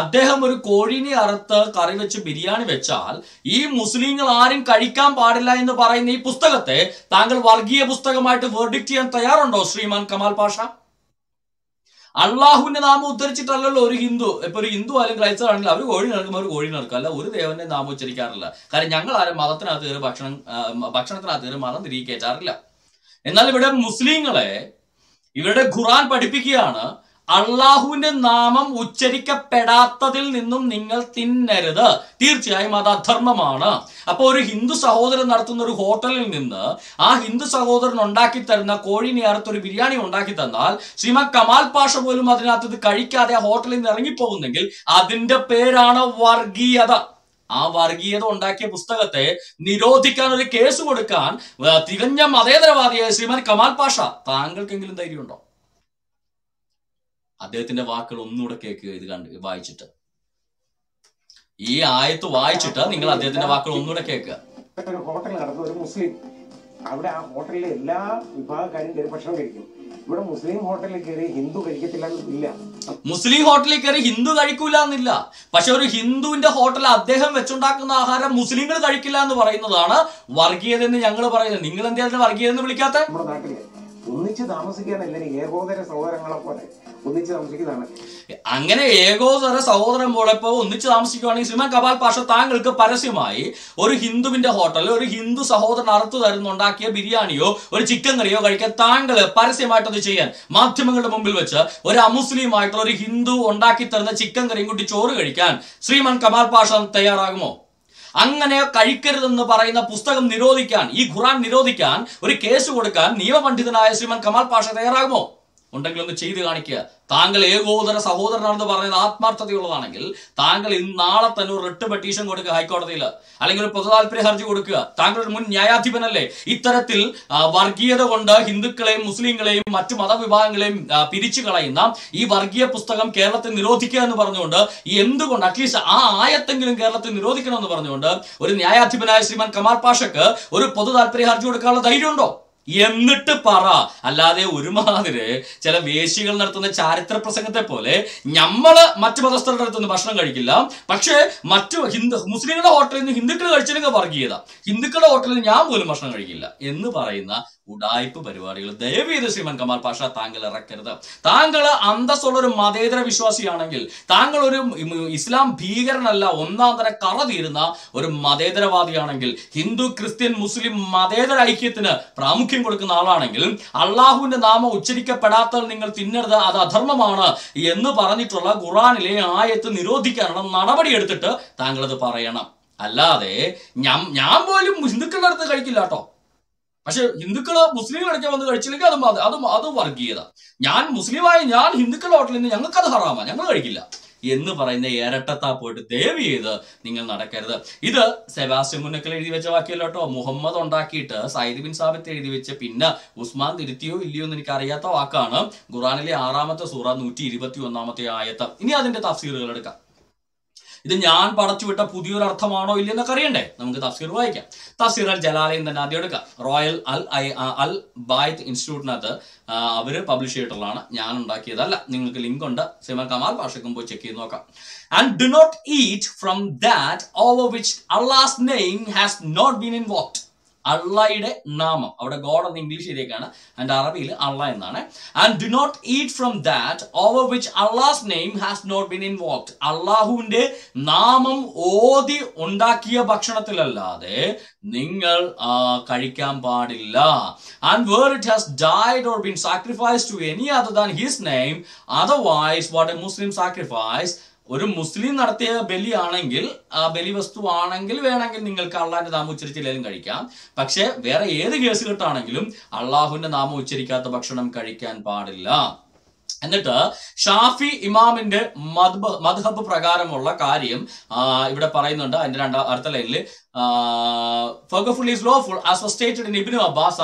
അദ്ദേഹം ഒരു കോഴീനെ അറുത്ത് കറി വെച്ച് ബിരിയാണി വെച്ചാൽ ഈ മുസ്ലിങ്ങൾ ആരും കഴിക്കാൻ പാടില്ല എന്ന് പറയുന്ന ഈ പുസ്തകത്തെ താങ്കൾ വർഗീയ പുസ്തകമായിട്ട് വെർഡിക്റ്റ് ചെയ്യാൻ തയ്യാറുണ്ടോ ശ്രീമാൻ കമാൽ പാഷ? അള്ളാഹുവിന്റെ നാമം ഉദ്ധരിച്ചിട്ടല്ലല്ലോ ഒരു ഹിന്ദു, ഇപ്പൊ ഒരു ഹിന്ദു ആയാലും ക്രൈസ്തവർ ആണെങ്കിലും അവർ കോഴി നടക്കുമ്പോൾ അവർ കോഴി നടക്കുക, അല്ല ഒരു ദേവന്റെ നാമം ഉച്ചരിക്കാറില്ല. കാര്യം ഞങ്ങൾ ആരും മതത്തിനകത്ത് കയറി ഭക്ഷണത്തിനകത്ത് കയറി മതം തിരികെ കയറ്റാറില്ല. എന്നാൽ ഇവിടെ മുസ്ലിങ്ങളെ ഇവരുടെ ഖുർആൻ പഠിപ്പിക്കുകയാണ്, അള്ളാഹുവിന്റെ നാമം ഉച്ചരിക്കപ്പെടാത്തതിൽ നിന്നും നിങ്ങൾ തിന്നരുത്, തീർച്ചയായും അത് അധർമ്മമാണ്. അപ്പൊ ഒരു ഹിന്ദു സഹോദരൻ നടത്തുന്ന ഒരു ഹോട്ടലിൽ നിന്ന് ആ ഹിന്ദു സഹോദരൻ ഉണ്ടാക്കി തരുന്ന കോഴിനെ അറുത്തൊരു ബിരിയാണി ഉണ്ടാക്കി തന്നാൽ ശ്രീമാൻ കമാൽ പാഷ പോലും അതിനകത്ത് ഇത് കഴിക്കാതെ ആ ഹോട്ടലിൽ നിന്ന് ഇറങ്ങിപ്പോകുന്നെങ്കിൽ അതിന്റെ പേരാണ് വർഗീയത. ആ വർഗീയത ഉണ്ടാക്കിയ പുസ്തകത്തെ നിരോധിക്കാൻ, ഒരു കേസ് കൊടുക്കാൻ തികഞ്ഞ മതേതരവാദിയായ ശ്രീമാൻ കമാൽ പാഷ, താങ്കൾക്കെങ്കിലും ധൈര്യമുണ്ടോ? അദ്ദേഹത്തിന്റെ വാക്കുകൾ ഒന്നുകൂടെ കേൾക്കുക, ഇത് കണ്ട് വായിച്ചിട്ട്, ഈ ആയത്ത് വായിച്ചിട്ട് നിങ്ങൾ അദ്ദേഹത്തിന്റെ വാക്കുകൾ ഒന്നുകൂടെ കേൾക്കുക. ഒരു ഹോട്ടൽ നടത്തുന്ന ഒരു മുസ്ലിം, അവിടെ ആ ഹോട്ടലിലെ എല്ലാ വിഭാഗക്കാരും കയറി ഭക്ഷണം കഴിക്കും. ഇവിടെ മുസ്ലിം ഹോട്ടലിൽ കയറി ഹിന്ദു കഴിക്കത്തില്ല എന്നില്ല. മുസ്ലിം ഹോട്ടലിൽ കയറി ഹിന്ദു കഴിക്കൂല എന്നില്ല, പക്ഷെ ഒരു ഹിന്ദുവിന്റെ ഹോട്ടലിൽ അദ്ദേഹം വെച്ചുണ്ടാക്കുന്ന ആഹാരം മുസ്ലിങ്ങൾ കഴിക്കില്ല എന്ന് പറയുന്നതാണ് വർഗീയത എന്ന് ഞങ്ങൾ പറയുന്നത്. നിങ്ങൾ എന്തിനാ അതിനെ വർഗീയത എന്ന് വിളിക്കാത്ത? നമ്മുടെ നാട്ടില് ഒന്നിച്ച് താമസിക്കാൻ എല്ലാവരും ഏകോദര സഹോദരങ്ങളെ പോലെ ഒന്നിച്ച് താമസിക്കുന്നതാണ്. അങ്ങനെ ഏകോദര സഹോദരൻ പോലെ ഇപ്പോൾ ഒന്നിച്ച് താമസിക്കുകയാണെങ്കിൽ ശ്രീമാൻ കമാൽ പാഷ, താങ്കൾക്ക് പരസ്യമായി ഒരു ഹിന്ദുവിന്റെ ഹോട്ടലിൽ ഒരു ഹിന്ദു സഹോദരൻ അറുത്തു തരുന്നുണ്ടാക്കിയ ബിരിയാണിയോ ഒരു ചിക്കൻ കറിയോ കഴിക്കാൻ താങ്കൾ പരസ്യമായിട്ടത് ചെയ്യാൻ, മാധ്യമങ്ങളുടെ മുമ്പിൽ വെച്ച് ഒരു അമുസ്ലിം ആയിട്ടുള്ള ഒരു ഹിന്ദു ഉണ്ടാക്കി തരുന്ന ചിക്കൻ കറിയും കൂട്ടി ചോറ് കഴിക്കാൻ ശ്രീമാൻ കമാൽ പാഷ തയ്യാറാകുമോ? അങ്ങനെ കഴിക്കരുതെന്ന് പറയുന്ന പുസ്തകം നിരോധിക്കാൻ, ഈ ഖുർആൻ നിരോധിക്കാൻ ഒരു കേസ് കൊടുക്കാൻ നിയമപണ്ഡിതനായ ശ്രീമാൻ കമാൽ പാഷ തയ്യാറാകുമോ? ഉണ്ടെങ്കിൽ ഒന്ന് ചെയ്ത് കാണിക്കുക. താങ്കൾ ഏകോദര സഹോദരനാണെന്ന് പറയുന്നത് ആത്മാർത്ഥതയുള്ളതാണെങ്കിൽ താങ്കൾ ഇന്ന് നാളെ തന്നെ ഒരു റിട്ട് പെറ്റീഷൻ കൊടുക്കുക ഹൈക്കോടതിയിൽ, അല്ലെങ്കിൽ ഒരു പൊതുതാൽപര്യ ഹർജി കൊടുക്കുക. താങ്കൾ മുൻ ന്യായാധിപനല്ലേ? ഇത്തരത്തിൽ വർഗീയത കൊണ്ട് ഹിന്ദുക്കളെയും മുസ്ലിങ്ങളെയും മറ്റു മതവിഭാഗങ്ങളെയും പിരിച്ചു കളയുന്ന ഈ വർഗീയ പുസ്തകം കേരളത്തിൽ നിരോധിക്കുക എന്ന് പറഞ്ഞുകൊണ്ട്, എന്തുകൊണ്ട് അറ്റ്ലീസ്റ്റ് ആ ആയത്തെങ്കിലും കേരളത്തിൽ നിരോധിക്കണമെന്ന് പറഞ്ഞുകൊണ്ട് ഒരു ന്യായാധിപനായ ശ്രീമാൻ കമാൽ പാഷക്ക് ഒരു പൊതുതാൽപര്യ ഹർജി കൊടുക്കാനുള്ള ധൈര്യമുണ്ടോ? अल्लादे चल वेश्य चारित्र प्रसंगते मत मतस्थल भक्षण कहना पक्षे मत हिंदु मुस्लिम हॉटल हिंदु कहता हिंदु हॉटल या भक्षण कहना उडायिप्प पिपा दयवे श्रीमान कमाल पाश तांगल तांगल अंदर मतेतर विश्वासी तांगल इस्लाम भीकरन कर तीर और मतेतरवादी हिंदु क्रिस्त्यन मुस्लिम मतेतर ऐक्य प्रामुख्यम अल्लाहु नाम उच्चरिक्कप्पेडात्तल तिन्नरुत अत अधर्ममानु ഖുർആനിലെ ആയത്ത് നിരോധിക്കാനാണ് നടപടിയെടുത്തിട്ട് താങ്കൾ അത് പറയണം അല്ലാതെ ഞാൻ പോലും ഹിന്ദുക്കളുടെ അടുത്ത് കഴിക്കില്ല ട്ടോ പക്ഷേ ഹിന്ദുക്കളോ മുസ്ലിംകളോ ഒക്കെ വന്ന് കഴിച്ചില്ലെങ്കിൽ അത് വർഗീയത ഞാൻ മുസ്ലിമായ ഞാൻ ഹിന്ദുക്കളുടെ ഹോട്ടലിൽ നിന്ന് ഞങ്ങൾക്ക് അത് ഹറാമാണ് ഞങ്ങൾ കഴിക്കില്ല എന്ന് പറയുന്ന ഇരട്ടത്താപ്പോയിട്ട് ദയവ് ചെയ്ത് നിങ്ങൾ നടക്കരുത് ഇത് സെബാസ്റ്റ്യൻ മുന്നക്കൽ എഴുതി വെച്ച വാക്യമല്ല ട്ടോ മുഹമ്മദ് ഉണ്ടാക്കിയിട്ട് സയ്യിദ് ബിൻ സാബിത്ത് എഴുതി വെച്ച പിന്നെ ഉസ്മാൻ തിരുത്തിയോ ഇല്ലയോ എന്ന് എനിക്ക് അറിയാത്ത വാക്കാണ് ഖുർആനിലെ 6-ാമത്തെ സൂറ 121-ാമത്തെ ആയത്ത് ഇനി അതിന്റെ തഫ്സീറുകൾ എടുക്കാം ഇത് ഞാൻ പടച്ചു വിട്ട പുതിയൊരു അർത്ഥമാണോ ഇല്ലെന്നൊക്കെ അറിയണ്ടേ നമുക്ക് തഫ്സീർ വായിക്കാം തഫ്സീർ അൽ ജലാലൈൻ തന്നെ ആദ്യം എടുക്കാം റോയൽ അൽ ബൈത്ത് ഇൻസ്റ്റിറ്റ്യൂട്ടിനകത്ത് അവർ പബ്ലിഷ് ചെയ്തിട്ടുള്ളതാണ് ഞാൻ ഉണ്ടാക്കിയതല്ല നിങ്ങൾക്ക് ലിങ്ക് ഉണ്ട് സൈമൻ കമാൽ പാഷക്കും പോയി ചെക്ക് ചെയ്ത് നോക്കാം and do not eat from that over which Allah's name has not been invoked അല്ലാഹയുടെ നാമം അവിടെ ഗോഡ് എന്ന് ഇംഗ്ലീഷ് ശരിയാണ് ആൻഡ് അറബിയിൽ അല്ലാഹ് എന്നാണ് and do not eat from that over which Allah's name has not been invoked അല്ലാഹുവിന്റെ നാമം ഓതി ഉണ്ടാക്കിയ ഭക്ഷണത്തിലല്ലാതെ നിങ്ങൾ കഴിക്കാൻ പാടില്ല and where it has died or been sacrifice to any other than his name otherwise what a Muslim sacrifice ഒരു മുസ്ലിം നടത്തിയ ബലിയാണെങ്കിൽ ആ ബലി വസ്തുവാണെങ്കിൽ വേണമെങ്കിൽ നിങ്ങൾക്ക് അള്ളാഹുവിന്റെ നാമം ഉച്ചരിച്ചില്ലെങ്കിലും കഴിക്കാം പക്ഷെ വേറെ ഏത് കേസ് കേട്ടാണെങ്കിലും അള്ളാഹുവിന്റെ നാമം ഉച്ചരിക്കാത്ത ഭക്ഷണം കഴിക്കാൻ പാടില്ല എന്നിട്ട് ഷാഫി ഇമാമിന്റെ മദ്ഹബ് പ്രകാരമുള്ള കാര്യം ഇവിടെ പറയുന്നുണ്ട് അതിന്റെ അടുത്ത ലൈനിൽ forgetful is lawful as was stated in Ibn Abbas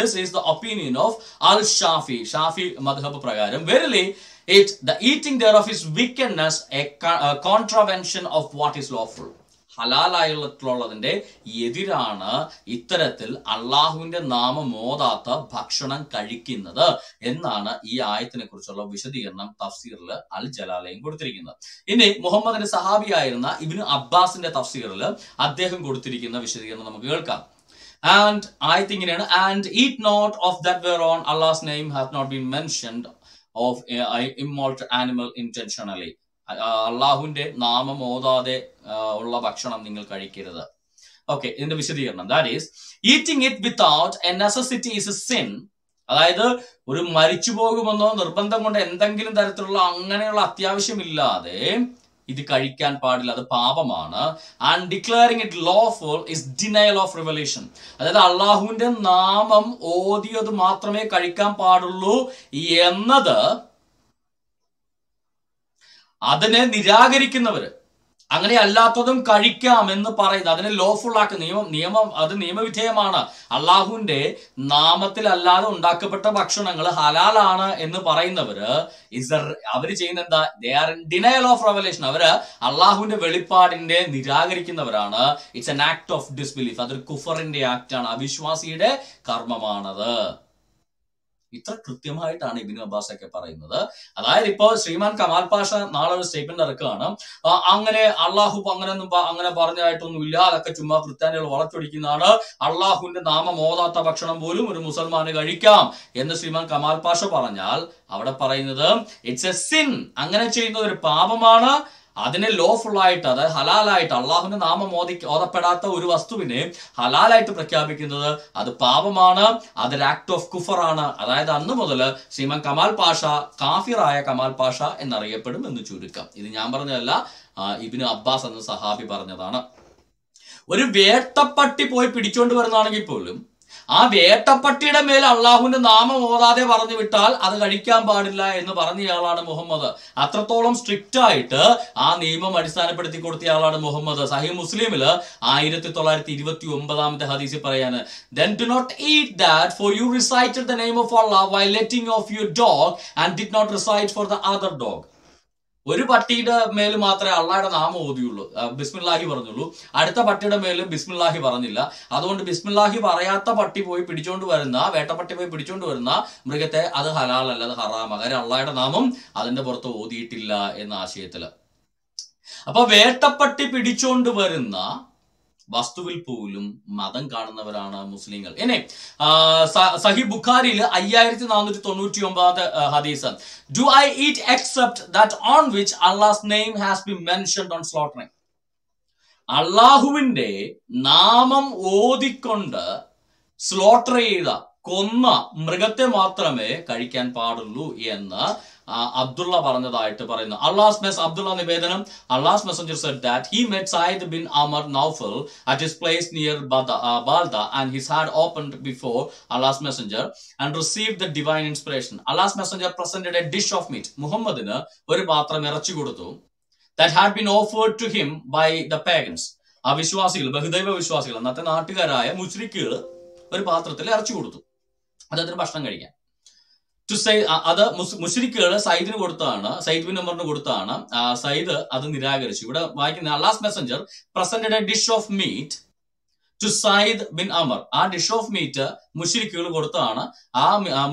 this is the opinion of al-Shafi Shafi മദ്ഹബ് പ്രകാരം verily it the eating thereof is wickedness a contravention of what is lawful ഹലാലായിട്ടുള്ളതിന്റെ എതിരാണ് ഇത്തരത്തിൽ അള്ളാഹുവിന്റെ നാമം ഓതാത്ത ഭക്ഷണം കഴിക്കുന്നത് എന്നാണ് ഈ ആയത്തിനെ കുറിച്ചുള്ള വിശദീകരണം തഫ്സീറിൽ അൽ ജലാലൈൻ കൊടുത്തിരിക്കുന്നത് ഇനി മുഹമ്മദിന്റെ സഹാബിയായിരുന്ന ഇബ്നു അബ്ബാസിന്റെ തഫ്സീറിൽ അദ്ദേഹം കൊടുത്തിരിക്കുന്ന വിശദീകരണം നമുക്ക് കേൾക്കാം ആൻഡ് ആയത്തിങ്ങനെയാണ് and eat not of that whereon Allah's name has not been mentioned of immortal animal intentionally അല്ലാഹുവിന്റെ നാമം ഓതാതെ ഉള്ള ഭക്ഷണം നിങ്ങൾ കഴിക്കരുത് ഓക്കേ ഇതിന്റെ വിശദീകരണം that is eating it without a necessity is a sin അതായത് ഒരു മരിച്ചു പോകുമെന്നോ നിർബന്ധം കൊണ്ട് എന്തെങ്കിലും തരത്തിലുള്ള അങ്ങനെയുള്ള അത്യാവശ്യമില്ലാതെ ഇത് കഴിക്കാൻ പാടില്ല അത് പാപമാണ് and declaring it lawful is denial of revelation അതായത് അള്ളാഹുവിന്റെ നാമം ഓതിയത് മാത്രമേ കഴിക്കാൻ പാടുള്ളൂ എന്നത് അതിനെ നിരാകരിക്കുന്നവര് അങ്ങനെ അല്ലാത്തതും കഴിക്കാമെന്ന് പറയുന്നത് അതിനെ ലോഫുൾ ആക്കി നിയമം അത് നിയമവിധേയമാണ് അള്ളാഹുവിന്റെ നാമത്തിലല്ലാതെ ഉണ്ടാക്കപ്പെട്ട ഭക്ഷണങ്ങൾ ഹലാലാണ് എന്ന് പറയുന്നവര് അവര് ചെയ്യുന്ന എന്താ they are in denial of revelation അവര് അള്ളാഹുവിന്റെ വെളിപ്പാടിനെ നിരാകരിക്കുന്നവരാണ് it's an act of disbelief അതൊരു കുഫറിന്റെ ആക്ട് ആണ് അവിശ്വാസിയുടെ കർമ്മമാണത് ഇത്ര കൃത്യമായിട്ടാണ് ഇബ്നു അബ്ബാസ് ഒക്കെ പറയുന്നത് അതായത് ഇപ്പോൾ ശ്രീമാൻ കമാൽ പാഷ നാളെ ഒരു സ്റ്റേറ്റ്മെന്റ് ഇറക്കുകയാണ് അങ്ങനെ അള്ളാഹു അങ്ങനെ പറഞ്ഞതായിട്ടൊന്നുമില്ല അതൊക്കെ ചുമ്മാ ക്രിസ്ത്യാനികൾ വളച്ചൊടിക്കുന്നതാണ് അള്ളാഹുവിന്റെ നാമം ഓതാത്ത ഭക്ഷണം പോലും ഒരു മുസൽമാന് കഴിക്കാം എന്ന് ശ്രീമാൻ കമാൽ പാഷ പറഞ്ഞാൽ അവിടെ പറയുന്നത് ഇറ്റ്സ് എ സിൻ അങ്ങനെ ചെയ്യുന്നത് ഒരു പാപമാണ് അതിനെ ലോഫുൾ ആയിട്ട് അതായത് ഹലാലായിട്ട് അള്ളാഹുവിന്റെ നാമം ഓതപ്പെടാത്ത ഒരു വസ്തുവിനെ ഹലാലായിട്ട് പ്രഖ്യാപിക്കുന്നത് അത് പാപമാണ് അതൊരു ആക്ട് ഓഫ് കുഫറാണ് അതായത് അന്ന് മുതൽ ശ്രീമാൻ കമാൽ പാഷ കാഫിറായ കമാൽ പാഷ എന്നറിയപ്പെടും എന്ന് ചുരുക്കം ഇത് ഞാൻ പറഞ്ഞതല്ല ഇബ്നു അബ്ബാസ് എന്ന സഹാബി പറഞ്ഞതാണ് ഒരു വേട്ടപ്പട്ടി പോയി പിടിച്ചോണ്ട് വരുന്നതാണെങ്കിൽ പോലും ആ വേട്ടപ്പട്ടിയുടെ മേൽ അള്ളാഹുവിന്റെ നാമം ഓതാതെ പറഞ്ഞു വിട്ടാൽ അത് കഴിക്കാൻ പാടില്ല എന്ന് പറഞ്ഞയാളാണ് മുഹമ്മദ് അത്രത്തോളം സ്ട്രിക്റ്റ് ആയിട്ട് ആ നിയമം അടിസ്ഥാനപ്പെടുത്തി കൊടുത്തയാളാണ് മുഹമ്മദ് സഹീഹ് മുസ്ലിമിൽ 1929-ാമത്തെ ഹദീസിൽ പറയാണ് then do not eat that for you recited the name of Allah while letting off your dog and did not recite for the other dog ഒരു പട്ടിയുടെ മേൽ മാത്രമേ അള്ളാഹുടെ നാമം ഓതിയുള്ളൂ, ബിസ്മില്ലാഹി പറഞ്ഞുള്ളൂ. അടുത്ത പട്ടിയുടെ മേൽ ബിസ്മില്ലാഹി പറഞ്ഞില്ല. അതുകൊണ്ട് ബിസ്മില്ലാഹി പറയാത്ത പട്ടി പോയി പിടിച്ചോണ്ട് വരുന്ന, വേട്ടപ്പട്ടി പോയി പിടിച്ചോണ്ട് വരുന്ന മൃഗത്തെ അത് ഹലാലല്ല, അത് ഹറാമ. കാര്യം അള്ളാഹുടെ നാമം അതിന്റെ പുറത്ത് ഓതിയിട്ടില്ല എന്ന ആശയത്തില്. അപ്പൊ വേട്ടപ്പട്ടി പിടിച്ചോണ്ട് വരുന്ന വസ്തുവിൽ പോലും മതം കാണുന്നവരാണ് മുസ്ലിങ്ങൾ. ഇനി സഹീഹ് ബുഖാരിയിൽ 5499 ഹദീസ്, do I eat except that on which Allah's name has been mentioned on slaughtering. അള്ളാഹുവിന്റെ നാമം ഓതിക്കൊണ്ട് സ്ലോട്ടർ ചെയ്ത, കൊന്ന മൃഗത്തെ മാത്രമേ കഴിക്കാൻ പാടുള്ളൂ എന്ന് അബ്ദുള്ള പറഞ്ഞതായിട്ട് പറയുന്നു. അബ്ദുള്ള നിവേദനം, Allah's messenger said that he met Saad bin Amr Nufail at his place near Baldah and his heart opened before Allah's messenger and received the divine inspiration. Allah's messenger presented a dish of meat, മുഹമ്മദിന് ഒരു പാത്രം ഇറച്ചി കൊടുത്തു. That had been offered to him by the pagans. ആ വിശ്വാസികൾ, ബഹുദൈവ വിശ്വാസികൾ, അന്നത്തെ നാട്ടുകാരായ മുശ്രിക്കുകൾ ഒരു പാത്രത്തിൽ ഇറച്ചി കൊടുത്തു അദ്ദേഹത്തിന് ഭക്ഷണം കഴിക്കാൻ. അത് മുശ്രിക്കുകൾ സയ്യിദിന് കൊടുത്താണ്, സയ്യിദ് ബിൻ ഉമറിന് കൊടുത്താണ്. സയ്യിദ് അത് നിരാകരിച്ചു. ഇവിടെ വായിക്കുന്ന Allah's messenger presented a dish of meat to Sayyid bin Umar. ആ ഡിഷ് ഓഫ് മീറ്റ് മുശ്രിക്കുകൾ കൊടുത്താണ്. ആ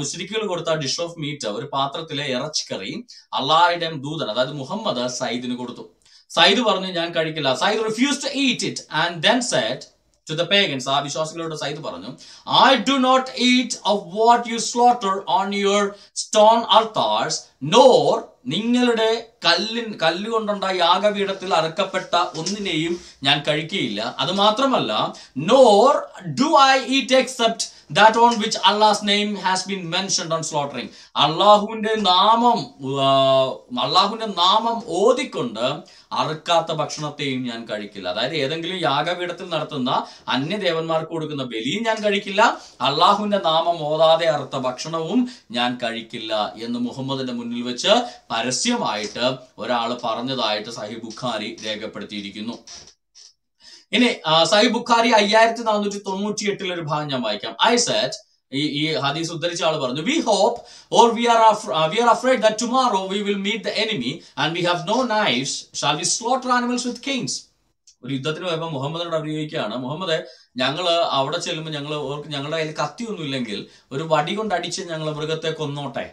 മുശ്രിക്കുകൾ കൊടുത്ത ഡിഷ് ഓഫ് മീറ്റ്, ഒരു പാത്രത്തിലെ ഇറച്ചിക്കറി, അള്ളാഹുവിന്റെ ദൂതൻ അതായത് മുഹമ്മദ് സയ്യിദിന് കൊടുത്തു. സയ്യിദ് പറഞ്ഞു ഞാൻ കഴിക്കില്ല. Sayyid refuse to eat it and then said to the pagans, ആ വിശ്വാസികളോട് സയ്യിദ് പറഞ്ഞു, I do not eat of what you slaughter on your stone altars, nor നിങ്ങളുടെ കല്ലുകൊണ്ടുണ്ടായ യാഗപീഠത്തിൽ അറുക്കപ്പെട്ട ഒന്നിനെയും ഞാൻ കഴിക്കുകയില്ല. അത് മാത്രമല്ല, nor do I eat except that on which Allah's name has been mentioned on slaughtering. അള്ളാഹുവിന്റെ നാമം ഓതിക്കൊണ്ട് അറുക്കാത്ത ഭക്ഷണത്തെയും ഞാൻ കഴിക്കില്ല. അതായത് ഏതെങ്കിലും യാഗപീഠത്തിൽ നടത്തുന്ന അന്യദേവന്മാർക്ക് കൊടുക്കുന്ന ബലിയും ഞാൻ കഴിക്കില്ല, അള്ളാഹുവിന്റെ നാമം ഓതാതെ അറുത്ത ഭക്ഷണവും ഞാൻ കഴിക്കില്ല എന്ന് മുഹമ്മദിന്റെ മുന്നിൽ വെച്ച് പരസ്യമായിട്ട് ഒരാൾ പറഞ്ഞതായിട്ട് സഹീഹ് ബുഖാരി രേഖപ്പെടുത്തിയിരിക്കുന്നു. ഇനി സഹീഹ് ബുഖാരി 5498 ഒരു ഭാഗം ഞാൻ വായിക്കാം. ഐ സെഡ്, ഈ ഹദീസ് ഉദ്ധരിച്ച ആൾ പറഞ്ഞു, we hope or we are afraid that tomorrow we will meet the enemy and we have no knives, shall we slaughter animals with canes. ഒരു യുദ്ധത്തിന് പോയപ്പോൾ മുഹമ്മദിനോട് അറിയിക്കുകയാണ്, മുഹമ്മദ് ഞങ്ങള് അവിടെ ചെല്ലുമ്പോൾ ഞങ്ങളുടെ കയ്യിൽ കത്തിയൊന്നും ഇല്ലെങ്കിൽ ഒരു വടി കൊണ്ട് അടിച്ച് ഞങ്ങൾ മൃഗത്തെ കൊന്നോട്ടെ,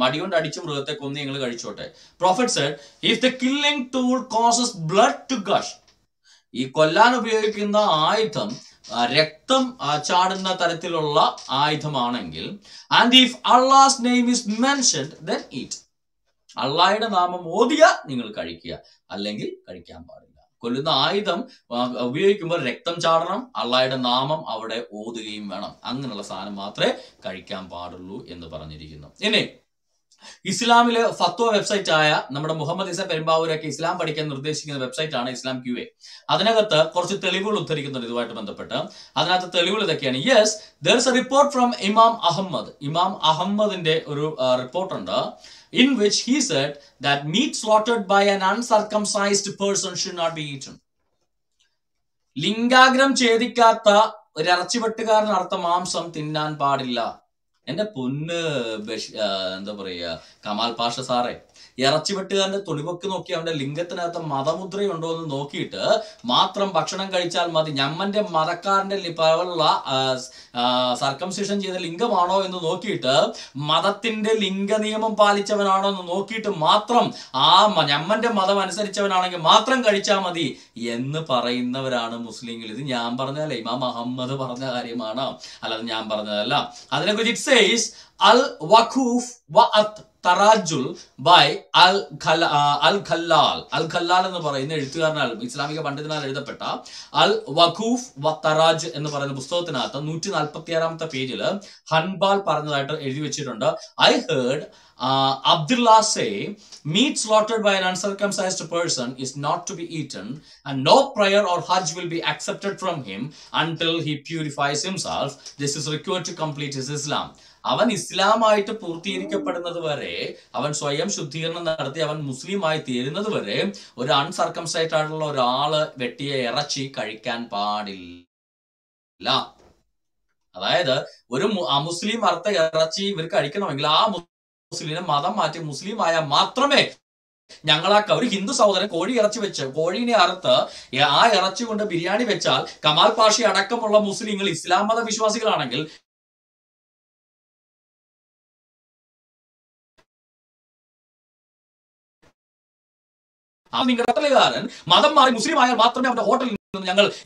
മടി കൊണ്ട് അടിച്ച് മൃഗത്തെ കൊന്ന് ഞങ്ങൾ കഴിച്ചോട്ടെ. Prophet said, if the killing tool causes blood to gush, ഈ കൊല്ലാൻ ഉപയോഗിക്കുന്ന ആയുധം രക്തം ചാടുന്ന തരത്തിലുള്ള ആയുധമാണെങ്കിൽ, and if Allah's name is mentioned then eat, അള്ളാഹയുടെ നാമം ഓതിയ നിങ്ങൾ കഴിക്കുക, അല്ലെങ്കിൽ കഴിക്കാൻ പാടില്ല. കൊല്ലുന്ന ആയുധം ഉപയോഗിക്കുമ്പോൾ രക്തം ചാടണം, അള്ളാഹയുടെ നാമം അവിടെ ഓതുകയും വേണം. അങ്ങനെയുള്ള സാധനം മാത്രമേ കഴിക്കാൻ പാടുള്ളൂ എന്ന് പറഞ്ഞിരിക്കുന്നു. ഇനി ഇസ്ലാമിലെ ഫത്വ വെബ്സൈറ്റ് ആയ നമ്മുടെ മുഹമ്മദ് ഇസ പെരുമ്പാവൂരൊക്കെ ഇസ്ലാം പഠിക്കാൻ നിർദ്ദേശിക്കുന്ന വെബ്സൈറ്റ് ആണ് ഇസ്ലാം QA. അതിനകത്ത് കുറച്ച് തെളിവുകൾ ഉദ്ധരിക്കുന്നുണ്ട് ഇതുമായിട്ട് ബന്ധപ്പെട്ട്. അതിനകത്ത് തെളിവുകൾ ഇതൊക്കെയാണ്. Yes, there is a report from ഇമാം അഹമ്മദിന്റെ ഒരു റിപ്പോർട്ടുണ്ട്, in which he said that meat slaughtered by an uncircumcised person should not be eaten. ലിംഗാഗ്രം ഛേദിക്കാത്ത ഒരു ഇറച്ചിവെട്ടുകാരൻ അർത്ഥ മാംസം തിന്നാൻ പാടില്ല. എന്റെ പൊന്ന് എന്താ പറയുക കമാൽ പാഷ സാറേ, ഇറച്ചി വെട്ടുകാരന്റെ തുണിപൊക്ക് നോക്കി അവന്റെ ലിംഗത്തിനകത്ത് മതമുദ്രയുണ്ടോ എന്ന് നോക്കിയിട്ട് മാത്രം ഭക്ഷണം കഴിച്ചാൽ മതി. ഞമ്മന്റെ മതക്കാരന്റെ ലിപ്പുള്ള സർക്കംസിഷൻ ചെയ്ത ലിംഗമാണോ എന്ന് നോക്കിയിട്ട്, മതത്തിന്റെ ലിംഗ നിയമം പാലിച്ചവനാണോ എന്ന് നോക്കിയിട്ട് മാത്രം, ആ ഞമ്മന്റെ മതം അനുസരിച്ചവനാണെങ്കിൽ മാത്രം കഴിച്ചാൽ മതി എന്ന് പറയുന്നവരാണ് മുസ്ലിങ്ങൾ. ഇത് ഞാൻ പറഞ്ഞതല്ല, ഇമാം അഹമ്മദ് പറഞ്ഞ കാര്യമാണ്, അല്ലാതെ ഞാൻ പറഞ്ഞതല്ല. അതിനെക്കുറിച്ച് it says Al Wuquf വഅത്ത് Tarajjul by Al Khallal എന്ന് പറയുന്ന എഴുത്തുകാരനാൽ, ഇസ്ലാമിക പണ്ഡിതനാൽ എഴുതപ്പെട്ട അൽ വഖൂഫ് വ തറാജ് എന്ന് പറയുന്ന പുസ്തകത്തിനകത്ത് 146 പേജില് ഹൻബാൽ പറഞ്ഞതായിട്ട് എഴുതി വെച്ചിട്ടുണ്ട്. I heard Abdullah say, meat slaughtered by an uncircumcised person is not to be eaten, and no prayer or hajj will be accepted from him until he purifies himself. This is required to complete his Islam. അവൻ ഇസ്ലാമായിട്ട് പൂർത്തീകരിക്കപ്പെടുന്നത് വരെ, അവൻ സ്വയം ശുദ്ധീകരണം നടത്തി അവൻ മുസ്ലിമായി തീരുന്നത് വരെ ഒരു അൺസർക്കംസൈസ്ഡ് ആയിട്ടുള്ള ഒരാള് വെട്ടിയ ഇറച്ചി കഴിക്കാൻ പാടില്ല. അതായത് ഒരു മുസ്ലിം അർത്ഥ ഇറച്ചി ഇവർ കഴിക്കണമെങ്കിൽ ആ മുസ്ലിം മതം മാറ്റി മുസ്ലിം ആയാൽ മാത്രമേ ഞങ്ങളാക്ക ഒരു ഹിന്ദു സഹോദരൻ കോഴി ഇറച്ചി വെച്ച് കോഴിനെ അറുത്ത് ആ ഇറച്ചി കൊണ്ട് ബിരിയാണി വെച്ചാൽ കമാൽ പാഷി അടക്കമുള്ള മുസ്ലിങ്ങൾ ഇസ്ലാം മത വിശ്വാസികളാണെങ്കിൽ अब निकारण मत मारी मुस्लिम आया हॉटल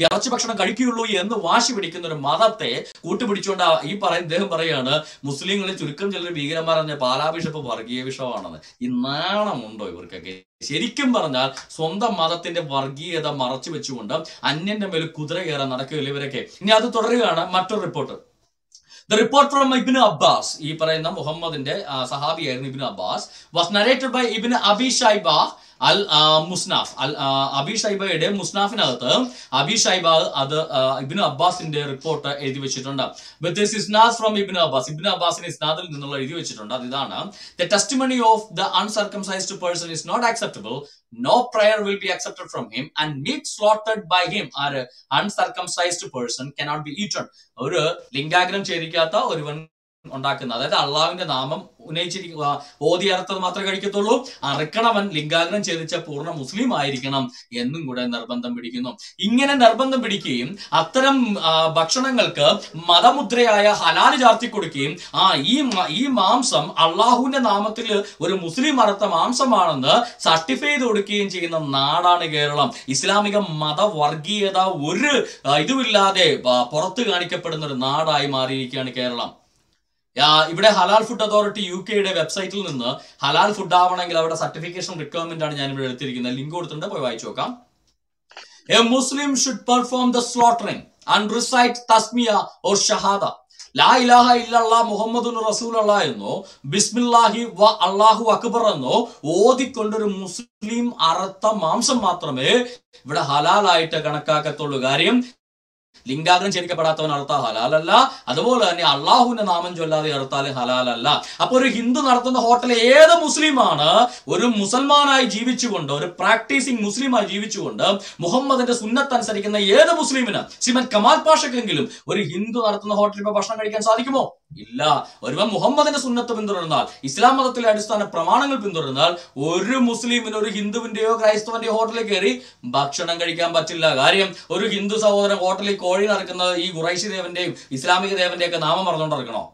इरच्ची भक्षण കഴിക്കുകയുള്ളൂ എന്ന് വാശി പിടിക്കുന്ന ഒരു മതത്തെ കൂട്ടുപിടിച്ചുകൊണ്ട് ഈ പറയുന്ന മുസ്ലിങ്ങളിൽ ചുരുക്കം ചിലർ ഭീകരന്മാരെന്ന പാലാ ബിഷപ്പ് വർഗീയ വിഷയമാണെന്ന് ഈ നാണമുണ്ടോ ഇവർക്കൊക്കെ ശരിക്കും പറഞ്ഞാൽ സ്വന്തം മതത്തിന്റെ വർഗീയത മറച്ചു വെച്ചുകൊണ്ട് അന്യന്റെ മേൽ കുതിര കയറാൻ നടക്കുകയില്ല ഇവരൊക്കെ ഇനി അത് തുടരുകയാണ് മറ്റൊരു report The report from Ibn Abbas, he parayna Muhammadinte sahabi ayirunnu Ibn Abbas, was narrated by Ibn Abi Shaybah al-Musnaf. Abi Shaybahide Musnafinathu Abi Shaybah adu Ibn Abbasinte report ezhuthi vechittund. But this is not from Ibn Abbas. Ibn Abbasine isnadil ninnulla ezhuthi vechittund. Adidana the testimony of the uncircumcised person is not acceptable. No prayer will be accepted from him, and meat slaughtered by him or uncircumcised person cannot be eaten. ഒരു ലിംഗാഗ്രഹം ചെയ്തിരിക്കാത്ത ഒരുവൻ ഉണ്ടാക്കുന്ന അതായത് അള്ളാഹുവിന്റെ നാമം ഉന്നയിച്ചിരിക്കുക ഓതിയർത്തത് മാത്രമേ കഴിക്കത്തുള്ളൂ അറക്കണവൻ ലിംഗാഗ്രഹം ചെയ്തിച്ച പൂർണ്ണ മുസ്ലിം ആയിരിക്കണം എന്നും കൂടെ നിർബന്ധം പിടിക്കുന്നു ഇങ്ങനെ നിർബന്ധം പിടിക്കുകയും അത്തരം ഭക്ഷണങ്ങൾക്ക് മതമുദ്രയായ ഹലാൽ ചാർത്തി കൊടുക്കുകയും ഈ മാംസം അള്ളാഹുവിന്റെ നാമത്തിൽ ഒരു മുസ്ലിം അറുത്ത മാംസമാണെന്ന് സർട്ടിഫൈ ചെയ്ത് കൊടുക്കുകയും ചെയ്യുന്ന നാടാണ് കേരളം ഇസ്ലാമിക മതവർഗീയത ഒരു ഇതുമില്ലാതെ പുറത്തു കാണിക്കപ്പെടുന്ന ഒരു നാടായി മാറിയിരിക്കുകയാണ് കേരളം इवे Halal Food Authority UK website halal food आवण सर्टिफिकेशन रिक्वायरमेंट लिंक वाईचोक a Muslim should perform the slaughtering and recite tasmiya or shahada ലാ ഇലാഹ ഇല്ലല്ലാഹ് മുഹമ്മദുൻ റസൂലുള്ളാഹ് എന്നോ ബിസ്മില്ലാഹി വ അല്ലാഹു അക്ബർ എന്നോ ഓതിക്കൊണ്ടൊരു മുസ്ലിം അറുത്ത മാംസം മാത്രമേ ഇവിടെ ഹലാലായിട്ട് കണക്കാക്കത്തുള്ളൂ കാര്യം ലിംഗാഗ്രഹം ചെയ്യിക്കപ്പെടാത്തവൻ അറുത്ത ഹലാലല്ല അതുപോലെ തന്നെ അള്ളാഹുവിന്റെ നാമം ചൊല്ലാതെ അറുത്താലും ഹലാലല്ല അപ്പോൾ ഒരു ഹിന്ദു നടത്തുന്ന ഹോട്ടലിൽ ഏത് മുസ്ലിമാണ് ഒരു മുസൽമാനായി ജീവിച്ചുകൊണ്ട് ഒരു പ്രാക്ടീസിംഗ് മുസ്ലിമായി ജീവിച്ചുകൊണ്ട് മുഹമ്മദിന്റെ സുന്നത്ത് അനുസരിക്കുന്ന ഏത് മുസ്ലിമിന് ശ്രീമൻ കമാൽ പാഷക്കെങ്കിലും ഒരു ഹിന്ദു നടത്തുന്ന ഹോട്ടലിൽ ഇപ്പോൾ ഭക്ഷണം കഴിക്കാൻ സാധിക്കുമോ ഇല്ല ഒരുവൻ മുഹമ്മദിന്റെ സുന്നത്ത് പിന്തുടർന്നാൽ ഇസ്ലാം മതത്തിലെ അടിസ്ഥാന പ്രമാണങ്ങൾ പിന്തുടർന്നാൽ ഒരു മുസ്ലിമിന് ഒരു ഹിന്ദുവിന്റെയോ ക്രൈസ്തവന്റെയോ ഹോട്ടലിൽ കയറി ഭക്ഷണം കഴിക്കാൻ പറ്റില്ല കാര്യം ഒരു ഹിന്ദു സഹോദരൻ ഹോട്ടലിൽ കോഴി നടക്കുന്നത് ഈ ഖുറൈശി ദേവന്റെയും ഇസ്ലാമിക ദേവന്റെയൊക്കെ നാമം പറഞ്ഞുകൊണ്ടിരിക്കണോ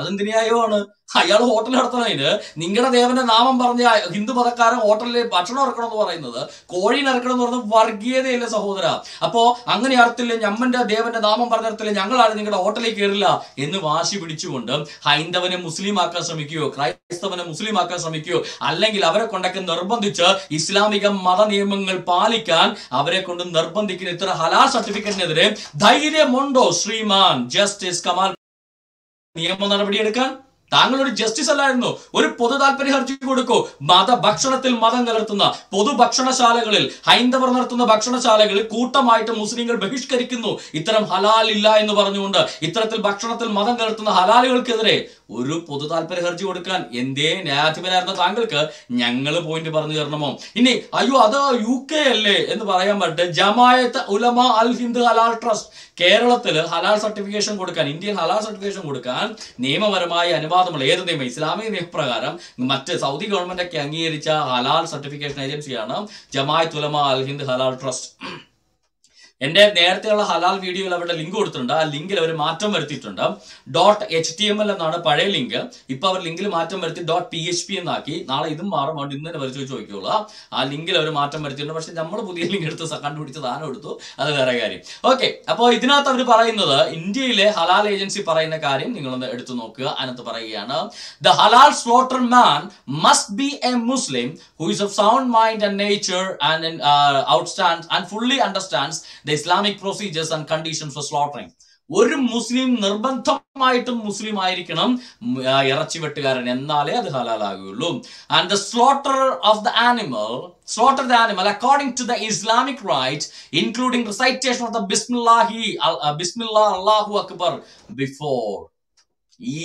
അതെന്ത് ന്യായമാണ് അയാൾ ഹോട്ടലിൽ നടത്തണതിന് നിങ്ങളുടെ ദേവന്റെ നാമം പറഞ്ഞ ഹിന്ദു മതക്കാരൻ ഹോട്ടലിൽ ഭക്ഷണം ഇറക്കണം എന്ന് പറയുന്നത് കോഴീനെ ഇറക്കണം എന്ന് പറഞ്ഞത് വർഗീയതയല്ലേ സഹോദര അപ്പോ അങ്ങനെ അർത്ഥത്തില് ഞമ്മന്റെ ദേവന്റെ നാമം പറഞ്ഞിടത്തില് ഞങ്ങളാരും നിങ്ങളുടെ ഹോട്ടലിൽ കയറില്ല എന്ന് വാശി പിടിച്ചുകൊണ്ട് ഹൈന്ദവനെ മുസ്ലിം ആക്കാൻ ശ്രമിക്കുകയോ ക്രൈസ്തവനെ മുസ്ലിം ആക്കാൻ ശ്രമിക്കുകയോ അല്ലെങ്കിൽ അവരെ കൊണ്ടൊക്കെ നിർബന്ധിച്ച് ഇസ്ലാമിക മത നിയമങ്ങൾ പാലിക്കാൻ അവരെ കൊണ്ട് നിർബന്ധിക്കുന്ന ഇത്ര ഹലാൽ സർട്ടിഫിക്കറ്റിനെതിരെ ധൈര്യമുണ്ടോ ശ്രീമാൻ ജസ്റ്റിസ് കമാൽ നിയമ നടപടിയെടുക്കാൻ താങ്കളൊരു ജസ്റ്റിസ് അല്ലായിരുന്നു ഒരു പൊതു താല്പര്യ ഹർജി കൊടുക്കൂ ഭക്ഷണത്തിൽ മതം കലർത്തുന്ന പൊതുഭക്ഷണശാലകളിൽ ഹൈന്ദവർ നടത്തുന്ന ഭക്ഷണശാലകളിൽ കൂട്ടമായിട്ട് മുസ്ലിങ്ങൾ ബഹിഷ്കരിക്കുന്നു ഇത്തരം ഹലാൽ ഇല്ല എന്ന് പറഞ്ഞുകൊണ്ട് ഇത്തരത്തിൽ ഭക്ഷണത്തിൽ മതം കലർത്തുന്ന ഹലാലുകൾക്കെതിരെ ഒരു പൊതു താല്പര്യ ഹർജി കൊടുക്കാൻ എന്തേ ന്യായാധിപനായിരുന്ന താങ്കൾക്ക് ഞങ്ങൾ പോയിന്റ് പറഞ്ഞു തരണമോ ഇനി അയ്യോ അത് യു കെ അല്ലേ എന്ന് പറയാൻ പറ്റേ ജമായത്ത് ഉലമ അൽ ഹിന്ദ് ഹലാൽ ട്രസ്റ്റ് കേരളത്തിൽ ഹലാൽ സർട്ടിഫിക്കേഷൻ കൊടുക്കാൻ ഇന്ത്യയിൽ ഹലാൽ സർട്ടിഫിക്കേഷൻ കൊടുക്കാൻ നിയമപരമായി അനുവാദം ഏത് നിയമം ഇസ്ലാമിക നിയമപ്രകാരം മറ്റ് സൗദി ഗവൺമെന്റ് ഒക്കെ അംഗീകരിച്ച ഹലാൽ സർട്ടിഫിക്കേഷൻ ഏജൻസിയാണ് ജമാഅത്ത് ഉലമ അൽ ഹിന്ദ് ഹലാൽ ട്രസ്റ്റ് എന്റെ നേരത്തെയുള്ള ഹലാൽ വീഡിയോയിൽ അവരുടെ ലിങ്ക് കൊടുത്തിട്ടുണ്ട് ആ ലിങ്കിൽ അവർ മാറ്റം വരുത്തിയിട്ടുണ്ട് .html എന്നാണ് പഴയ ലിങ്ക് ഇപ്പൊ അവർ ലിങ്കിൽ മാറ്റം വരുത്തി .php എന്നാക്കി നാളെ ഇതും മാറും അതുകൊണ്ട് ഇന്ന് തന്നെ വരച്ചു ചോദിക്കുള്ളൂ ആ ലിങ്കിൽ അവർ മാറ്റം വരുത്തിയിട്ടുണ്ട് പക്ഷെ നമ്മൾ പുതിയ ലിങ്ക് എടുത്ത് കണ്ടുപിടിച്ച സാധനം എടുത്തു അത് വേറെ കാര്യം ഓക്കെ അപ്പോൾ ഇതിനകത്ത് അവർ പറയുന്നത് ഇന്ത്യയിലെ ഹലാൽ ഏജൻസി പറയുന്ന കാര്യം നിങ്ങളൊന്ന് എടുത്തു നോക്കുക അതിനകത്ത് പറയുകയാണ് the halal slaughter man must be a Muslim who is of sound mind and nature and outstand and fully understands Islamic procedures and conditions for slaughtering. ഒരു മുസ്ലിം നിർബന്ധമായിട്ടും മുസ്ലിം ആയിരിക്കണം ഇറച്ചി വെട്ടുകാരൻ എന്നാലേ അത് ഹലാലാകുള്ളൂ and the slaughter of the animal slaughter the animal according to the Islamic rites, including recitation of the bismillah Allahu Akbar before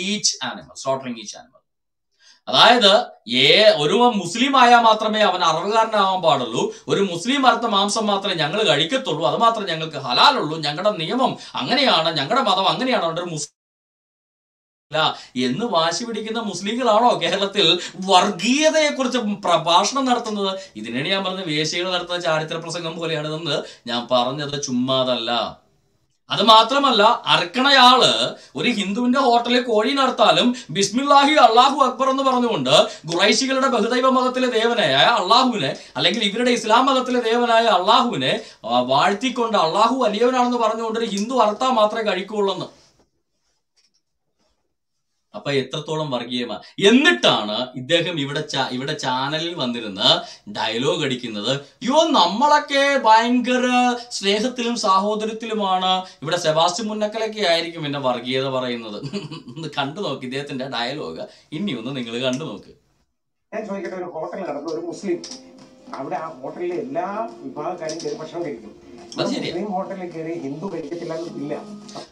each animal, slaughtering each animal. അതായത് ഒരു മുസ്ലിം ആയാൽ മാത്രമേ അവൻ അറവുകാരനാവാൻ പാടുള്ളൂ ഒരു മുസ്ലിം അറുത്ത മാംസം മാത്രമേ ഞങ്ങൾ കഴിക്കത്തുള്ളൂ അത് മാത്രമേ ഞങ്ങൾക്ക് ഹലാലുള്ളൂ ഞങ്ങളുടെ നിയമം അങ്ങനെയാണ് ഞങ്ങളുടെ മതം അങ്ങനെയാണ് ഒരു മുസ്ലിം वाशि पिटिक्कुन्न मुस्लिमकलाणो केरळत्तिल वर्गीयतयेक्कुरिच्च प्रभाषणम नडत्तुन्नत इतिनेण ഞാൻ പറഞ്ഞ വേശ്യകൾ നടത്തുന്ന ചാരിത്ര പ്രസംഗം പോലെയാണെന്ന് ഞാൻ പറഞ്ഞത് ചുമ്മാതല്ല അത് മാത്രമല്ല അർക്കണയാള് ഒരു ഹിന്ദുവിന്റെ ഹോട്ടലിൽ കോഴി നടത്താലും ബിസ്മില്ലാഹി അല്ലാഹു അക്ബർ എന്ന് പറഞ്ഞുകൊണ്ട് ഖുറൈശികളുടെ ബഹുദൈവ മതത്തിലെ ദേവനായ അല്ലാഹുവിനെ അല്ലെങ്കിൽ ഇവരുടെ ഇസ്ലാം മതത്തിലെ ദേവനായ അല്ലാഹുവിനെ വാഴ്ത്തിക്കൊണ്ട് അല്ലാഹു വലിയവനാണെന്ന് പറഞ്ഞുകൊണ്ട് ഒരു ഹിന്ദു അർത്താ മാത്രമേ കഴിക്കുകയുള്ളൂ എന്ന് അപ്പൊ എത്രത്തോളം വർഗീയമാണ് എന്നിട്ടാണ് ഇദ്ദേഹം ഇവിടെ ചാനലിൽ വന്നിരുന്ന് ഡയലോഗ് അടിക്കുന്നത് യോ നമ്മളൊക്കെ ഭയങ്കര സ്നേഹത്തിലും സഹോദര്യത്തിലുമാണ് ഇവിടെ സെബാസ്റ്റ്യൻ മുന്നക്കലൊക്കെ ആയിരിക്കും എന്നെ വർഗീയത പറയുന്നത് കണ്ടു നോക്ക് ഇദ്ദേഹത്തിന്റെ ഡയലോഗ് ഇനിയൊന്ന് നിങ്ങൾ കണ്ടു നോക്ക് ഞാൻ ചോദിക്കട്ടെ ഒരു ഹോട്ടലിൽ നടന്ന ഒരു മുസ്ലിം അവിടെ ആ ഹോട്ടലിലെ എല്ലാ വിഭാഗക്കാരും കയറി ഭക്ഷണം കഴിക്കും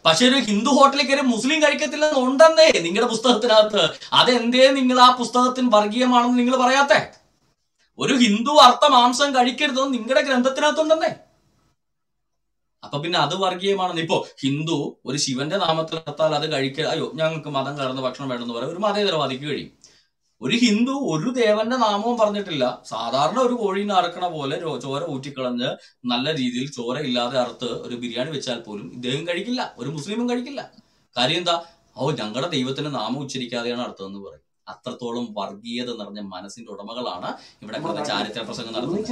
പക്ഷെ ഒരു ഹിന്ദു ഹോട്ടലിൽ കയറി മുസ്ലിം കഴിക്കത്തില്ലെന്ന് ഉണ്ടെന്നേ നിങ്ങളുടെ പുസ്തകത്തിനകത്ത് അതെന്തേ നിങ്ങൾ ആ പുസ്തകത്തിന് വർഗീയമാണെന്ന് നിങ്ങൾ പറയാത്തെ ഒരു ഹിന്ദു അർത്ഥ മാംസം കഴിക്കരുതെന്ന് നിങ്ങളുടെ ഗ്രന്ഥത്തിനകത്തുണ്ടെന്നേ അപ്പൊ പിന്നെ അത് വർഗീയമാണെന്ന് ഇപ്പോ ഹിന്ദു ഒരു ശിവന്റെ നാമത്തിൽ നടത്താൽ അത് കഴിക്കുക അയ്യോ ഞങ്ങൾക്ക് മതം കലർന്ന ഭക്ഷണം വേണമെന്ന് പറയാം ഒരു മതേതരവാദിക്ക് കഴിയും ഒരു ഹിന്ദു ഒരു ദേവന്റെ നാമവും പറഞ്ഞിട്ടില്ല സാധാരണ ഒരു കോഴീനെ അറക്കണ പോലെ ചോര ഊറ്റിക്കളഞ്ഞ് നല്ല രീതിയിൽ ചോര ഇല്ലാതെ അറുത്ത് ഒരു ബിരിയാണി വെച്ചാൽ പോലും ഇദ്ദേഹം കഴിക്കില്ല ഒരു മുസ്ലിമും കഴിക്കില്ല കാര്യം എന്താ ഓ ഞങ്ങളുടെ ദൈവത്തിന്റെ നാമം ഉച്ചരിക്കാതെയാണ് അർത്ഥമെന്ന് പറയും അത്രത്തോളം വർഗീയത നിറഞ്ഞ മനസ്സിന്റെ ഉടമകളാണ് ഇവിടെ ചാരിത്ര പ്രസംഗം നടത്തുന്നത്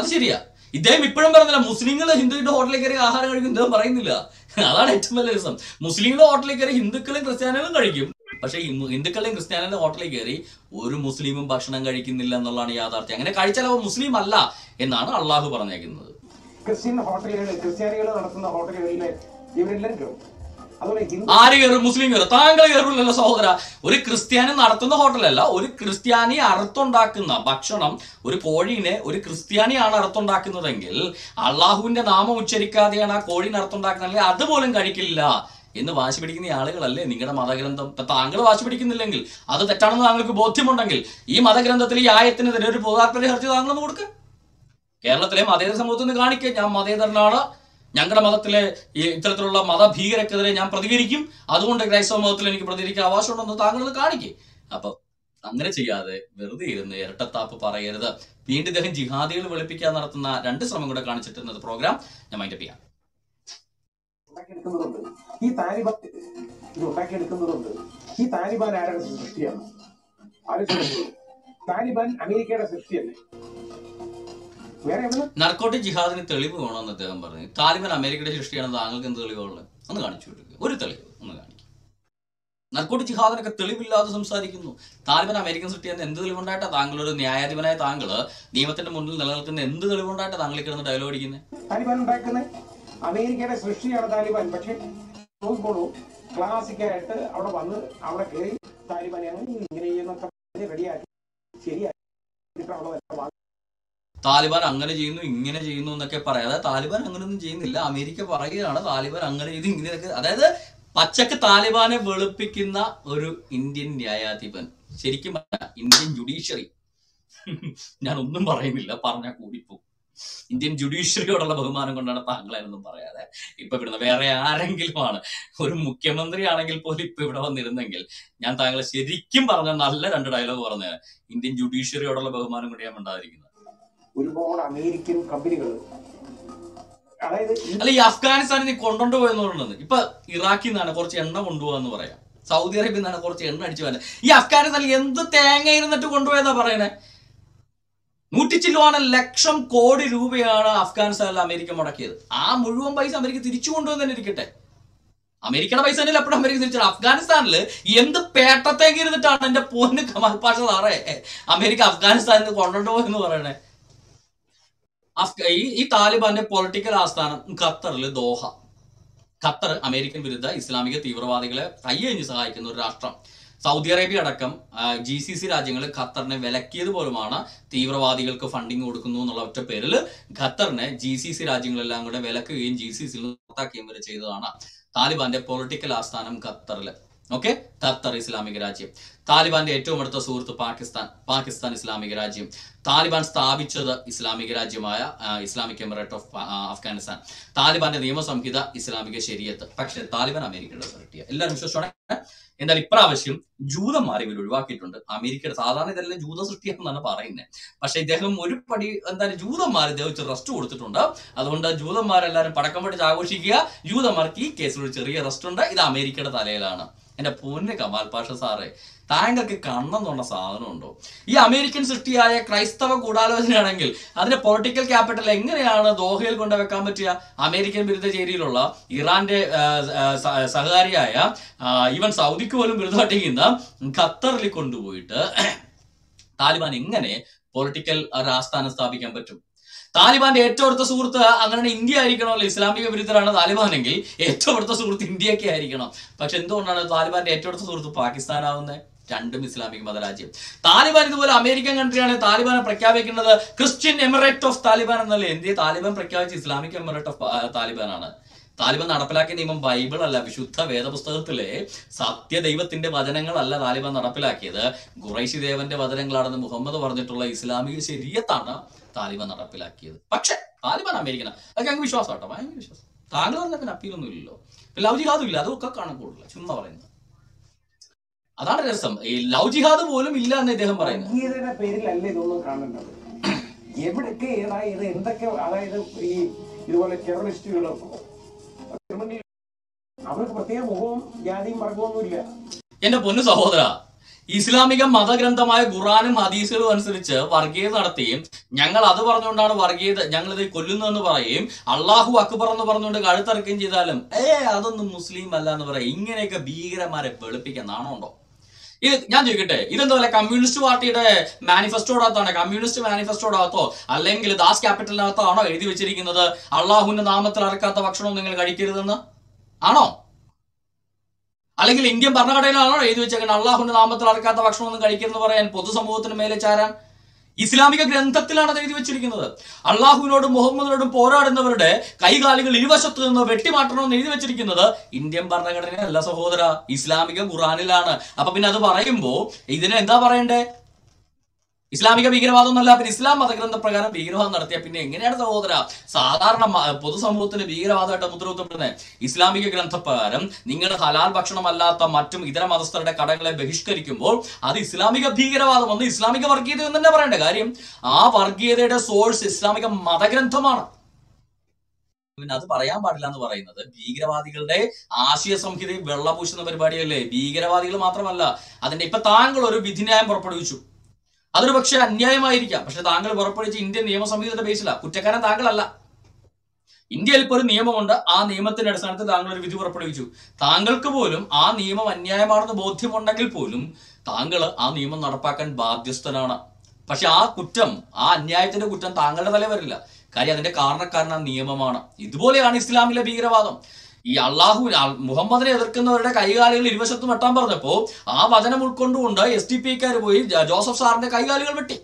അത് ശരിയാ ഇദ്ദേഹം ഇപ്പോഴും പറഞ്ഞില്ല മുസ്ലിങ്ങൾ ഹിന്ദുക്കളുടെ ഹോട്ടലിൽ കയറി ആഹാരം കഴിക്കും ഇദ്ദേഹം പറയുന്നില്ല അതാണ് ഏറ്റവും വലിയ രസം മുസ്ലിങ്ങളുടെ ഹോട്ടലിൽ കയറി ഹിന്ദുക്കളും ക്രിസ്ത്യാനികളും കഴിക്കും പക്ഷെ ഹിന്ദുക്കളുടെയും ക്രിസ്ത്യാനികളുടെ ഹോട്ടലിൽ കയറി ഒരു മുസ്ലിമും ഭക്ഷണം കഴിക്കുന്നില്ല എന്നുള്ളതാണ് യാഥാർത്ഥ്യം അങ്ങനെ കഴിച്ചാൽ അവ മുസ്ലിം അല്ല എന്നാണ് അള്ളാഹു പറഞ്ഞേക്കുന്നത് ക്രിസ്ത്യൻ ഹോട്ടലുകളിൽ ക്രിസ്ത്യാനികൾ നടത്തുന്ന ഹോട്ടലുകളിൽ ഇവരെല്ലാം കയറും ആര് കയറും മുസ്ലിം കയറും താങ്കൾ കയറില്ലല്ലോ സഹോദര ഒരു ക്രിസ്ത്യാനി നടത്തുന്ന ഹോട്ടലല്ല ഒരു ക്രിസ്ത്യാനി അറുത്തുണ്ടാക്കുന്ന ഭക്ഷണം ഒരു കോഴീനെ ഒരു ക്രിസ്ത്യാനിയാണ് അറുത്തുണ്ടാക്കുന്നതെങ്കിൽ അള്ളാഹുവിന്റെ നാമം ഉച്ചരിക്കാതെയാണ് ആ കോഴീനെ അറുത്തുണ്ടാക്കുന്നത് അതുപോലും കഴിക്കില്ല എന്ന് വാശി പിടിക്കുന്ന ആളുകളല്ലേ നിങ്ങളുടെ മതഗ്രന്ഥം ഇപ്പൊ താങ്കൾ വാശി പിടിക്കുന്നില്ലെങ്കിൽ അത് തെറ്റാണെന്ന് താങ്കൾക്ക് ബോധ്യമുണ്ടെങ്കിൽ ഈ മതഗ്രന്ഥത്തിൽ ഈ ആയത്തിനെതിരെ ഒരു പൊതുതാൽപര്യ ഹർജി താങ്കൾ കൊടുക്കുക കേരളത്തിലെ മതേതര സമൂഹത്തിൽ നിന്ന് കാണിക്കുക ഞാൻ മതേതരനാണ് ഞങ്ങളുടെ മതത്തിലെ ഇത്തരത്തിലുള്ള മതഭീകരക്കെതിരെ ഞാൻ പ്രതികരിക്കും അതുകൊണ്ട് ക്രൈസ്തവ മതത്തിൽ എനിക്ക് പ്രതികരിക്കാൻ ആവശ്യമുണ്ടെന്ന് താങ്കൾ കാണിക്കും അപ്പൊ അങ്ങനെ ചെയ്യാതെ വെറുതെ ഇരുന്ന് ഇരട്ടത്താപ്പ് പറയരുത് വീണ്ടും ഇദ്ദേഹം ജിഹാദികൾ വെളുപ്പിക്കാൻ നടത്തുന്ന രണ്ട് ശ്രമം കൂടെ കാണിച്ചിട്ടുന്നത് പ്രോഗ്രാം ഞാൻ മൈൻഡ് അപ്പ് ചെയ്യാം ഈ താലിബാൻ ആരുടെ സൃഷ്ടിയാണ് താലിബാൻ അമേരിക്കയുടെ സൃഷ്ടിയല്ലേ നർക്കോട്ടിക് ജിഹാദിന് തെളിവ് വേണമെന്ന് അദ്ദേഹം പറഞ്ഞു താലിബാൻ അമേരിക്കയുടെ സൃഷ്ടിയാണെന്ന് താങ്കൾക്ക് എന്ത് തെളിവുള്ളത് ഒന്ന് കാണിച്ചു കൊടുക്കുക ഒരു തെളിവ് ഒന്ന് കാണിക്കും നർക്കോട്ടിക് ജിഹാദിനൊക്കെ തെളിവില്ലാതെ സംസാരിക്കുന്നു താലിബാൻ അമേരിക്കൻ സൃഷ്ടിയാണെന്ന് എന്ത് തെളിവുണ്ടായിട്ടാ താങ്കൾ ഒരു ന്യായാധിപനായ താങ്കൾ നിയമത്തിന്റെ മുന്നിൽ നിലനിൽക്കുന്ന എന്ത് തെളിവുണ്ടായിട്ടാ താങ്കൾ കിടന്ന് ഡയലോഗ് അടിക്കുന്നത് താലിബാൻ അങ്ങനെ ചെയ്യുന്നു ഇങ്ങനെ ചെയ്യുന്നു എന്നൊക്കെ പറയാം അതായത് താലിബാൻ അങ്ങനെയൊന്നും ചെയ്യുന്നില്ല അമേരിക്ക പറയുകയാണ് താലിബാൻ അങ്ങനെ ചെയ്ത് ഇങ്ങനെയൊക്കെ അതായത് പച്ചക്ക് താലിബാനെ വെളുപ്പിക്കുന്ന ഒരു ഇന്ത്യൻ ന്യായാധിപൻ ശരിക്കും ഇന്ത്യൻ ജുഡീഷ്യറി ഞാനൊന്നും പറയുന്നില്ല പറഞ്ഞാൽ കൂടിപ്പോ ഇന്ത്യൻ ജുഡീഷ്യറിയോടുള്ള ബഹുമാനം കൊണ്ടാണ് താങ്കളായിരുന്നു പറയാതെ ഇപ്പൊ ഇവിടുന്ന് വേറെ ആരെങ്കിലും ആണ് ഒരു മുഖ്യമന്ത്രി ആണെങ്കിൽ പോലും ഇപ്പൊ ഇവിടെ വന്നിരുന്നെങ്കിൽ ഞാൻ താങ്കളെ ശരിക്കും പറഞ്ഞ നല്ല രണ്ട് ഡയലോഗ് പറഞ്ഞത് ഇന്ത്യൻ ജുഡീഷ്യറിയോടുള്ള ബഹുമാനം കൊണ്ട് ഞാൻ ഉണ്ടായിരിക്കുന്നത് ഒരുപാട് അമേരിക്കൻ കമ്പനികൾ അതായത് അല്ല ഈ അഫ്ഗാനിസ്ഥാനിൽ നീ കൊണ്ടുപോയെന്ന് പറയുന്നത് ഇപ്പൊ ഇറാഖിൽ നിന്നാണ് കുറച്ച് എണ്ണ കൊണ്ടുപോകാന്ന് പറയാം സൗദി അറേബ്യയിൽ നിന്നാണ് കുറച്ച് എണ്ണ അടിച്ചു പോകാൻ ഈ അഫ്ഗാനിസ്ഥാനിൽ എന്ത് തേങ്ങ ഇരുന്നിട്ട് കൊണ്ടുപോയെന്നാ പറയണേ 100 ചില്ലുവാണ് ലക്ഷം കോടി രൂപയാണ് അഫ്ഗാനിസ്ഥാനിൽ അമേരിക്ക മുടക്കിയത് ആ മുഴുവൻ പൈസ അമേരിക്ക തിരിച്ചു കൊണ്ടുവന്നെ ഇരിക്കട്ടെ അമേരിക്കയുടെ പൈസ തന്നെ എപ്പോഴും അമേരിക്ക തിരിച്ചാണ് അഫ്ഗാനിസ്ഥാനിൽ എന്ത് പേട്ടത്തേക്ക് ഇരുന്നിട്ടാണ് എന്റെ പൊന്ന് കമാൽ പാഷ സാറേ അമേരിക്ക അഫ്ഗാനിസ്ഥാനിൽ നിന്ന് കൊണ്ടുപോയെന്ന് പറയണേ ഈ താലിബാന്റെ പൊളിറ്റിക്കൽ ആസ്ഥാനം ഖത്തറിൽ ദോഹ ഖത്തർ അമേരിക്കൻ വിരുദ്ധ ഇസ്ലാമിക തീവ്രവാദികളെ കൈയഞ്ഞ് സഹായിക്കുന്ന ഒരു രാഷ്ട്രം സൗദി അറേബ്യ അടക്കം GCC രാജ്യങ്ങൾ ഖത്തറിനെ വിലക്കിയത് പോലുമാണ് തീവ്രവാദികൾക്ക് ഫണ്ടിങ് കൊടുക്കുന്നു എന്നുള്ള ഒറ്റ പേരിൽ ഖത്തറിനെ GCC രാജ്യങ്ങളെല്ലാം കൂടെ വിലക്കുകയും GCC യിൽ നിന്ന് പുറത്താക്കുകയും വരെ ചെയ്തതാണ് താലിബാന്റെ പൊളിറ്റിക്കൽ ആസ്ഥാനം ഖത്തറിൽ ഓക്കെ ഖത്തർ ഇസ്ലാമിക രാജ്യം. താലിബാന്റെ ഏറ്റവും അടുത്ത സുഹൃത്ത് പാകിസ്ഥാൻ, പാകിസ്ഥാൻ ഇസ്ലാമിക രാജ്യം. താലിബാൻ സ്ഥാപിച്ചത് ഇസ്ലാമിക രാജ്യമായ ഇസ്ലാമിക് എമിറേറ്റ് ഓഫ് അഫ്ഗാനിസ്ഥാൻ. താലിബാന്റെ നിയമസംഹിത ഇസ്ലാമിക ശരീഅത്ത്. പക്ഷേ താലിബാൻ അമേരിക്കയുടെ അതോറിറ്റിയാണ്. എല്ലാവരും വിശ്വസിച്ചോണേ. എന്നാൽ ഇപ്രാവശ്യം ജൂതന്മാർ ഇവർ ഒഴിവാക്കിയിട്ടുണ്ട്. അമേരിക്കയുടെ സാധാരണ ഇതെല്ലാം ജൂത സൃഷ്ടിയാണെന്നാണ് പറയുന്നത്. പക്ഷെ ഇദ്ദേഹം ഒരു പടി എന്തായാലും ജൂതന്മാർ ഇദ്ദേഹം റെസ്റ്റ് കൊടുത്തിട്ടുണ്ട്. അതുകൊണ്ട് ജൂതന്മാരെല്ലാവരും പടക്കം പഠിച്ച് ആഘോഷിക്കുക. ജൂതന്മാർക്ക് ഈ കേസിൽ ഒരു ചെറിയ റെസ്റ്റ് ഉണ്ട്. ഇത് അമേരിക്കയുടെ തലയിലാണ്. എന്റെ പൊന്ന് കമാൽ പാഷ സാറേ, താങ്കൾക്ക് കണ്ണെന്നുള്ള സാധനമുണ്ടോ? ഈ അമേരിക്കൻ സൃഷ്ടിയായ ക്രൈസ്തവ ഗൂഢാലോചനയാണെങ്കിൽ അതിന്റെ പൊളിറ്റിക്കൽ ക്യാപിറ്റൽ എങ്ങനെയാണ് ദോഹയിൽ കൊണ്ടുവെക്കാൻ പറ്റുക? അമേരിക്കൻ വിരുദ്ധ ചേരിയിലുള്ള ഇറാന്റെ സഹകാരിയായ ഈവൻ സൗദിക്ക് പോലും വിരുദ്ധമായിട്ട് ചെയ്യുന്ന ഖത്തറിൽ കൊണ്ടുപോയിട്ട് താലിബാൻ എങ്ങനെ പൊളിറ്റിക്കൽ ഒരു ആസ്ഥാനം സ്ഥാപിക്കാൻ പറ്റും? താലിബാന്റെ ഏറ്റവും അടുത്ത സുഹൃത്ത് അങ്ങനെ ഇന്ത്യ ആയിരിക്കണമല്ലോ. ഇസ്ലാമിക വിരുദ്ധരാണ് താലിബാനെങ്കിൽ ഏറ്റവും അടുത്ത സുഹൃത്ത് ഇന്ത്യയൊക്കെ ആയിരിക്കണം. പക്ഷെ എന്തുകൊണ്ടാണ് താലിബാന്റെ ഏറ്റവും അടുത്ത സുഹൃത്ത് പാകിസ്ഥാൻ ആവുന്നത്? രണ്ടും ഇസ്ലാമിക മതരാജ്യം. താലിബാൻ ഇതുപോലെ അമേരിക്കൻ കൺട്രിയാണ് താലിബാനെ പ്രഖ്യാപിക്കുന്നത് ക്രിസ്ത്യൻ എമിറേറ്റ് ഓഫ് താലിബാൻ എന്നല്ലേ. ഇന്ത്യ താലിബാൻ പ്രഖ്യാപിച്ച ഇസ്ലാമിക് എമിറേറ്റ് ഓഫ് താലിബാനാണ്. താലിബാൻ നടപ്പിലാക്കിയ നിയമം ബൈബിൾ അല്ല. വിശുദ്ധ വേദപുസ്തകത്തിലെ സത്യദൈവത്തിന്റെ വചനങ്ങളല്ല താലിബാൻ നടപ്പിലാക്കിയത്. ഖുറൈശി ദേവന്റെ വചനങ്ങളാണെന്ന് മുഹമ്മദ് പറഞ്ഞിട്ടുള്ള ഇസ്ലാമിക ശരീഅത്താണ് താലിബാൻ നടപ്പിലാക്കിയത്. പക്ഷെ താലിബാൻ അമേരിക്കൻ അതൊക്കെ അങ്ങ് വിശ്വാസം കേട്ടോ, ഭയങ്കര വിശ്വാസം. താലിബാൻ അങ്ങനെ അപ്പീലൊന്നും ഇല്ലല്ലോ, ലവ് ജിഹാദും ഇല്ല. അതൊക്കെ കണക്കൂടില്ല, ചുമ്മാ പറയുന്നത്. അതാണ് രസം. ഈ ലവ് ജിഹാദ് പോലും ഇല്ല എന്ന് ഇദ്ദേഹം പറയുന്നത്. എവിടൊക്കെ എന്തൊക്കെ, അതായത് ഈ ഇതുപോലെ ടെററിസ്റ്റുകളോ അവർക്ക് പ്രത്യേക മുഖവും ജാതിയും വർഗമൊന്നുമില്ല. എന്റെ പൊന്നു സഹോദര, ഇസ്ലാമിക മതഗ്രന്ഥമായ ഖുറാനും ഹദീസുകളും അനുസരിച്ച് വർഗീയത നടത്തുകയും ഞങ്ങൾ അത് പറഞ്ഞുകൊണ്ടാണ് വർഗീയത ഞങ്ങളിത് കൊല്ലുന്നതെന്ന് പറയുകയും അള്ളാഹു അക്ബർ എന്ന് പറഞ്ഞുകൊണ്ട് കഴുത്തറക്കുകയും ചെയ്താലും അതൊന്നും മുസ്ലിം അല്ല എന്ന് പറയാം. ഇങ്ങനെയൊക്കെ ഭീകരന്മാരെ വെളുപ്പിക്കാൻ നാണമുണ്ടോ? ഇത് ഞാൻ ചോദിക്കട്ടെ, ഇതെന്തുപോലെ കമ്മ്യൂണിസ്റ്റ് പാർട്ടിയുടെ മാനിഫെസ്റ്റോടകത്താണ്? കമ്മ്യൂണിസ്റ്റ് മാനിഫെസ്റ്റോടകത്തോ അല്ലെങ്കിൽ ദാസ് ക്യാപിറ്റലിനകത്താണോ എഴുതി വെച്ചിരിക്കുന്നത് അള്ളാഹുവിന്റെ നാമത്തിൽ അറക്കാത്ത ഭക്ഷണവും നിങ്ങൾ കഴിക്കരുതെന്ന് ആണോ? അല്ലെങ്കിൽ ഇന്ത്യൻ ഭരണഘടനയിലാണോ എഴുതി വെച്ചേക്കുന്നത് അള്ളാഹുവിന്റെ നാമത്തിൽ അറക്കാത്ത ഭക്ഷണമൊന്നും കഴിക്കരുതെന്ന് പറയാൻ, പൊതുസമൂഹത്തിന് മേലെ ചാരാൻ? ഇസ്ലാമിക ഗ്രന്ഥത്തിലാണ് അത് എഴുതി വെച്ചിരിക്കുന്നത്. അള്ളാഹുവിനോടും മുഹമ്മദിനോടും പോരാടുന്നവരുടെ കൈകാലുകൾ ഇരുവശത്ത് നിന്ന് വെട്ടിമാറ്റണമെന്ന് എഴുതി വെച്ചിരിക്കുന്നത് ഇന്ത്യൻ ഭരണഘടനയല്ല സഹോദര, ഇസ്ലാമിക ഖുറാനിലാണ്. അപ്പൊ പിന്നെ അത് പറയുമ്പോ ഇതിനെ എന്താ പറയണ്ടേ? ഇസ്ലാമിക ഭീകരവാദം എന്നല്ല. പിന്നെ ഇസ്ലാം മതഗ്രന്ഥ പ്രകാരം ഭീകരവാദം നടത്തിയ പിന്നെ എങ്ങനെയാണ് സഹോദര സാധാരണ പൊതുസമൂഹത്തിന് ഭീകരവാദമായിട്ട് മുദ്രകുത്തപ്പെടുന്നത്? ഇസ്ലാമിക ഗ്രന്ഥപ്രകാരം നിങ്ങൾ ഹലാൽ ഭക്ഷണമല്ലാത്ത മറ്റും ഇതര മതസ്ഥരുടെ കടകളെ ബഹിഷ്കരിക്കുമ്പോൾ അത് ഇസ്ലാമിക ഭീകരവാദം എന്ന്, ഇസ്ലാമിക വർഗീയത എന്ന് തന്നെ പറയേണ്ട കാര്യം. ആ വർഗീയതയുടെ സോഴ്സ് ഇസ്ലാമിക മതഗ്രന്ഥമാണ്. പിന്നെ അത് പറയാൻ പാടില്ല എന്ന് പറയുന്നത് ഭീകരവാദികളുടെ ആശയ സംഹിതയിൽ വെള്ളപൂശുന്ന പരിപാടിയല്ലേ. ഭീകരവാദികൾ മാത്രമല്ല അതിന്റെ, ഇപ്പൊ താങ്കൾ ഒരു വിധിന്യായം പുറപ്പെടുവിച്ചു, അതൊരു പക്ഷേ അന്യായമായിരിക്കാം. പക്ഷെ താങ്കൾ പുറപ്പെടുവിച്ച ഇന്ത്യൻ നിയമസംഹിതയുടെ ബേസിലാണ്. കുറ്റക്കാരൻ താങ്കളല്ല. ഇന്ത്യയിൽ ഇപ്പോൾ ഒരു നിയമമുണ്ട്. ആ നിയമത്തിന്റെ അടിസ്ഥാനത്തിൽ താങ്കൾ ഒരു വിധി പുറപ്പെടുവിച്ചു. താങ്കൾക്ക് പോലും ആ നിയമം അന്യായമാണെന്ന് ബോധ്യമുണ്ടെങ്കിൽ പോലും താങ്കൾ ആ നിയമം നടപ്പാക്കാൻ ബാധ്യസ്ഥനാണ്. പക്ഷെ ആ കുറ്റം, ആ അന്യായത്തിന്റെ കുറ്റം താങ്കളുടെ തലയിൽ വരില്ല. കാര്യം അതിന്റെ കാരണക്കാരൻ ആ നിയമമാണ്. ഇതുപോലെയാണ് ഇസ്ലാമിലെ ഭീകരവാദം. ഈ അള്ളാഹു മുഹമ്മദിനെ എതിർക്കുന്നവരുടെ കൈകാലുകൾ ഇരുവശത്തും വെട്ടാൻ പറഞ്ഞപ്പോൾ ആ വചനം ഉൾക്കൊണ്ടുകൊണ്ട് SDP ക്കാർ പോയി ജോസഫ് സാറിന്റെ കൈകാലുകൾ വെട്ടി,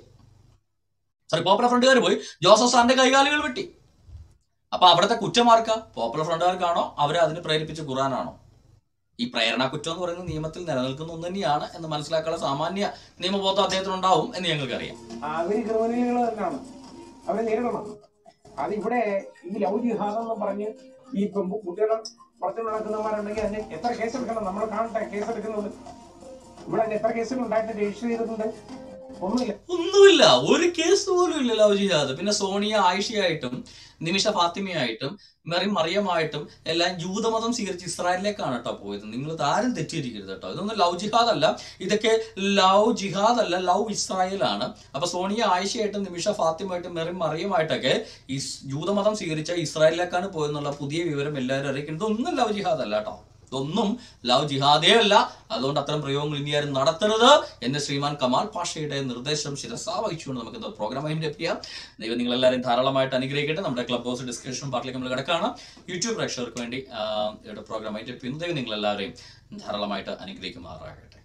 പോപ്പുലർ ഫ്രണ്ടുകാർ പോയി ജോസഫ് സാറിന്റെ കൈകാലുകൾ വെട്ടി. അപ്പൊ അവിടുത്തെ കുറ്റമാർക്കാ? പോപ്പുലർ ഫ്രണ്ടുകാർക്കാണോ? അവരെ അതിന് പ്രേരിപ്പിച്ച ഖുറാനാണോ? ഈ പ്രേരണ കുറ്റം എന്ന് പറയുന്നത് നിയമത്തിൽ നിലനിൽക്കുന്ന ഒന്ന് തന്നെയാണ് എന്ന് മനസ്സിലാക്കാനുള്ള സാമാന്യ നിയമബോധം അദ്ദേഹത്തിനുണ്ടാവും എന്ന് ഞങ്ങൾക്കറിയാം. അതിവിടെ ഈ ലവ് ജിഹാദം എന്ന് പറഞ്ഞ് ഈ കുട്ടികളെ പുറത്തു നടക്കുന്നവരുണ്ടെങ്കിൽ അതിന് എത്ര കേസെടുക്കണം? നമ്മൾ കാണട്ടെ കേസെടുക്കുന്നത്. ഇവിടെ അതിന് എത്ര കേസുകൾ ഉണ്ടായിട്ട് രജിസ്റ്റർ ചെയ്തിട്ടുണ്ട്? ഒന്നുമില്ല, ഒരു കേസ് പോലും ഇല്ല ലവ് ജിഹാദ്. പിന്നെ സോണിയ ആയിഷയായിട്ടും നിമിഷ ഫാത്തിമയായിട്ടും മറിയമായിട്ടും എല്ലാം ജൂതമതം സ്വീകരിച്ച് ഇസ്രായേലിലേക്കാണ് കേട്ടോ പോയത്. നിങ്ങൾ താരം തെറ്റിയിരിക്കരുത് കേട്ടോ. ഇതൊന്നും ലവ് ജിഹാദ് അല്ല, ഇതൊക്കെ ലവ് ജിഹാദ് അല്ല, ലവ് ഇസ്രായേലാണ്. അപ്പൊ സോണിയ ആയിഷയായിട്ടും നിമിഷ ഫാത്തിമയായിട്ടും മറിയമായിട്ടൊക്കെ ജൂതമതം സ്വീകരിച്ച ഇസ്രായേലിലേക്കാണ് പോയെന്നുള്ള പുതിയ വിവരം എല്ലാവരും അറിയിക്കുന്നത്. ഒന്നും ലവ് ജിഹാദ് അല്ല കേട്ടോ, ഇതൊന്നും ലവ് ജിഹാദേ അല്ല. അതുകൊണ്ട് അത്തരം പ്രയോഗങ്ങൾ ഇനി ആരും നടത്തരുത് എന്ന് ശ്രീമാൻ കമാൽ പാഷയുടെ നിർദ്ദേശം ശിരസാ വഹിച്ചുകൊണ്ട് നമുക്ക് ഇന്ന് പ്രോഗ്രാം ലഭ്യം. ദൈവം നിങ്ങളെല്ലാവരും ധാരാളമായിട്ട് അനുഗ്രഹിക്കട്ടെ. നമ്മുടെ ക്ലബ് ഹൗസ് ഡിസ്ക്രിപ്ഷൻ പാർട്ടിലേക്ക് നമ്മൾ കിടക്കുകയാണ്. യൂട്യൂബ് പ്രേക്ഷകർക്ക് വേണ്ടി ഇവിടെ പ്രോഗ്രാം ലഭ്യം. ദൈവം നിങ്ങളെല്ലാവരെയും ധാരാളമായിട്ട് അനുഗ്രഹിക്കുമാറാകട്ടെ.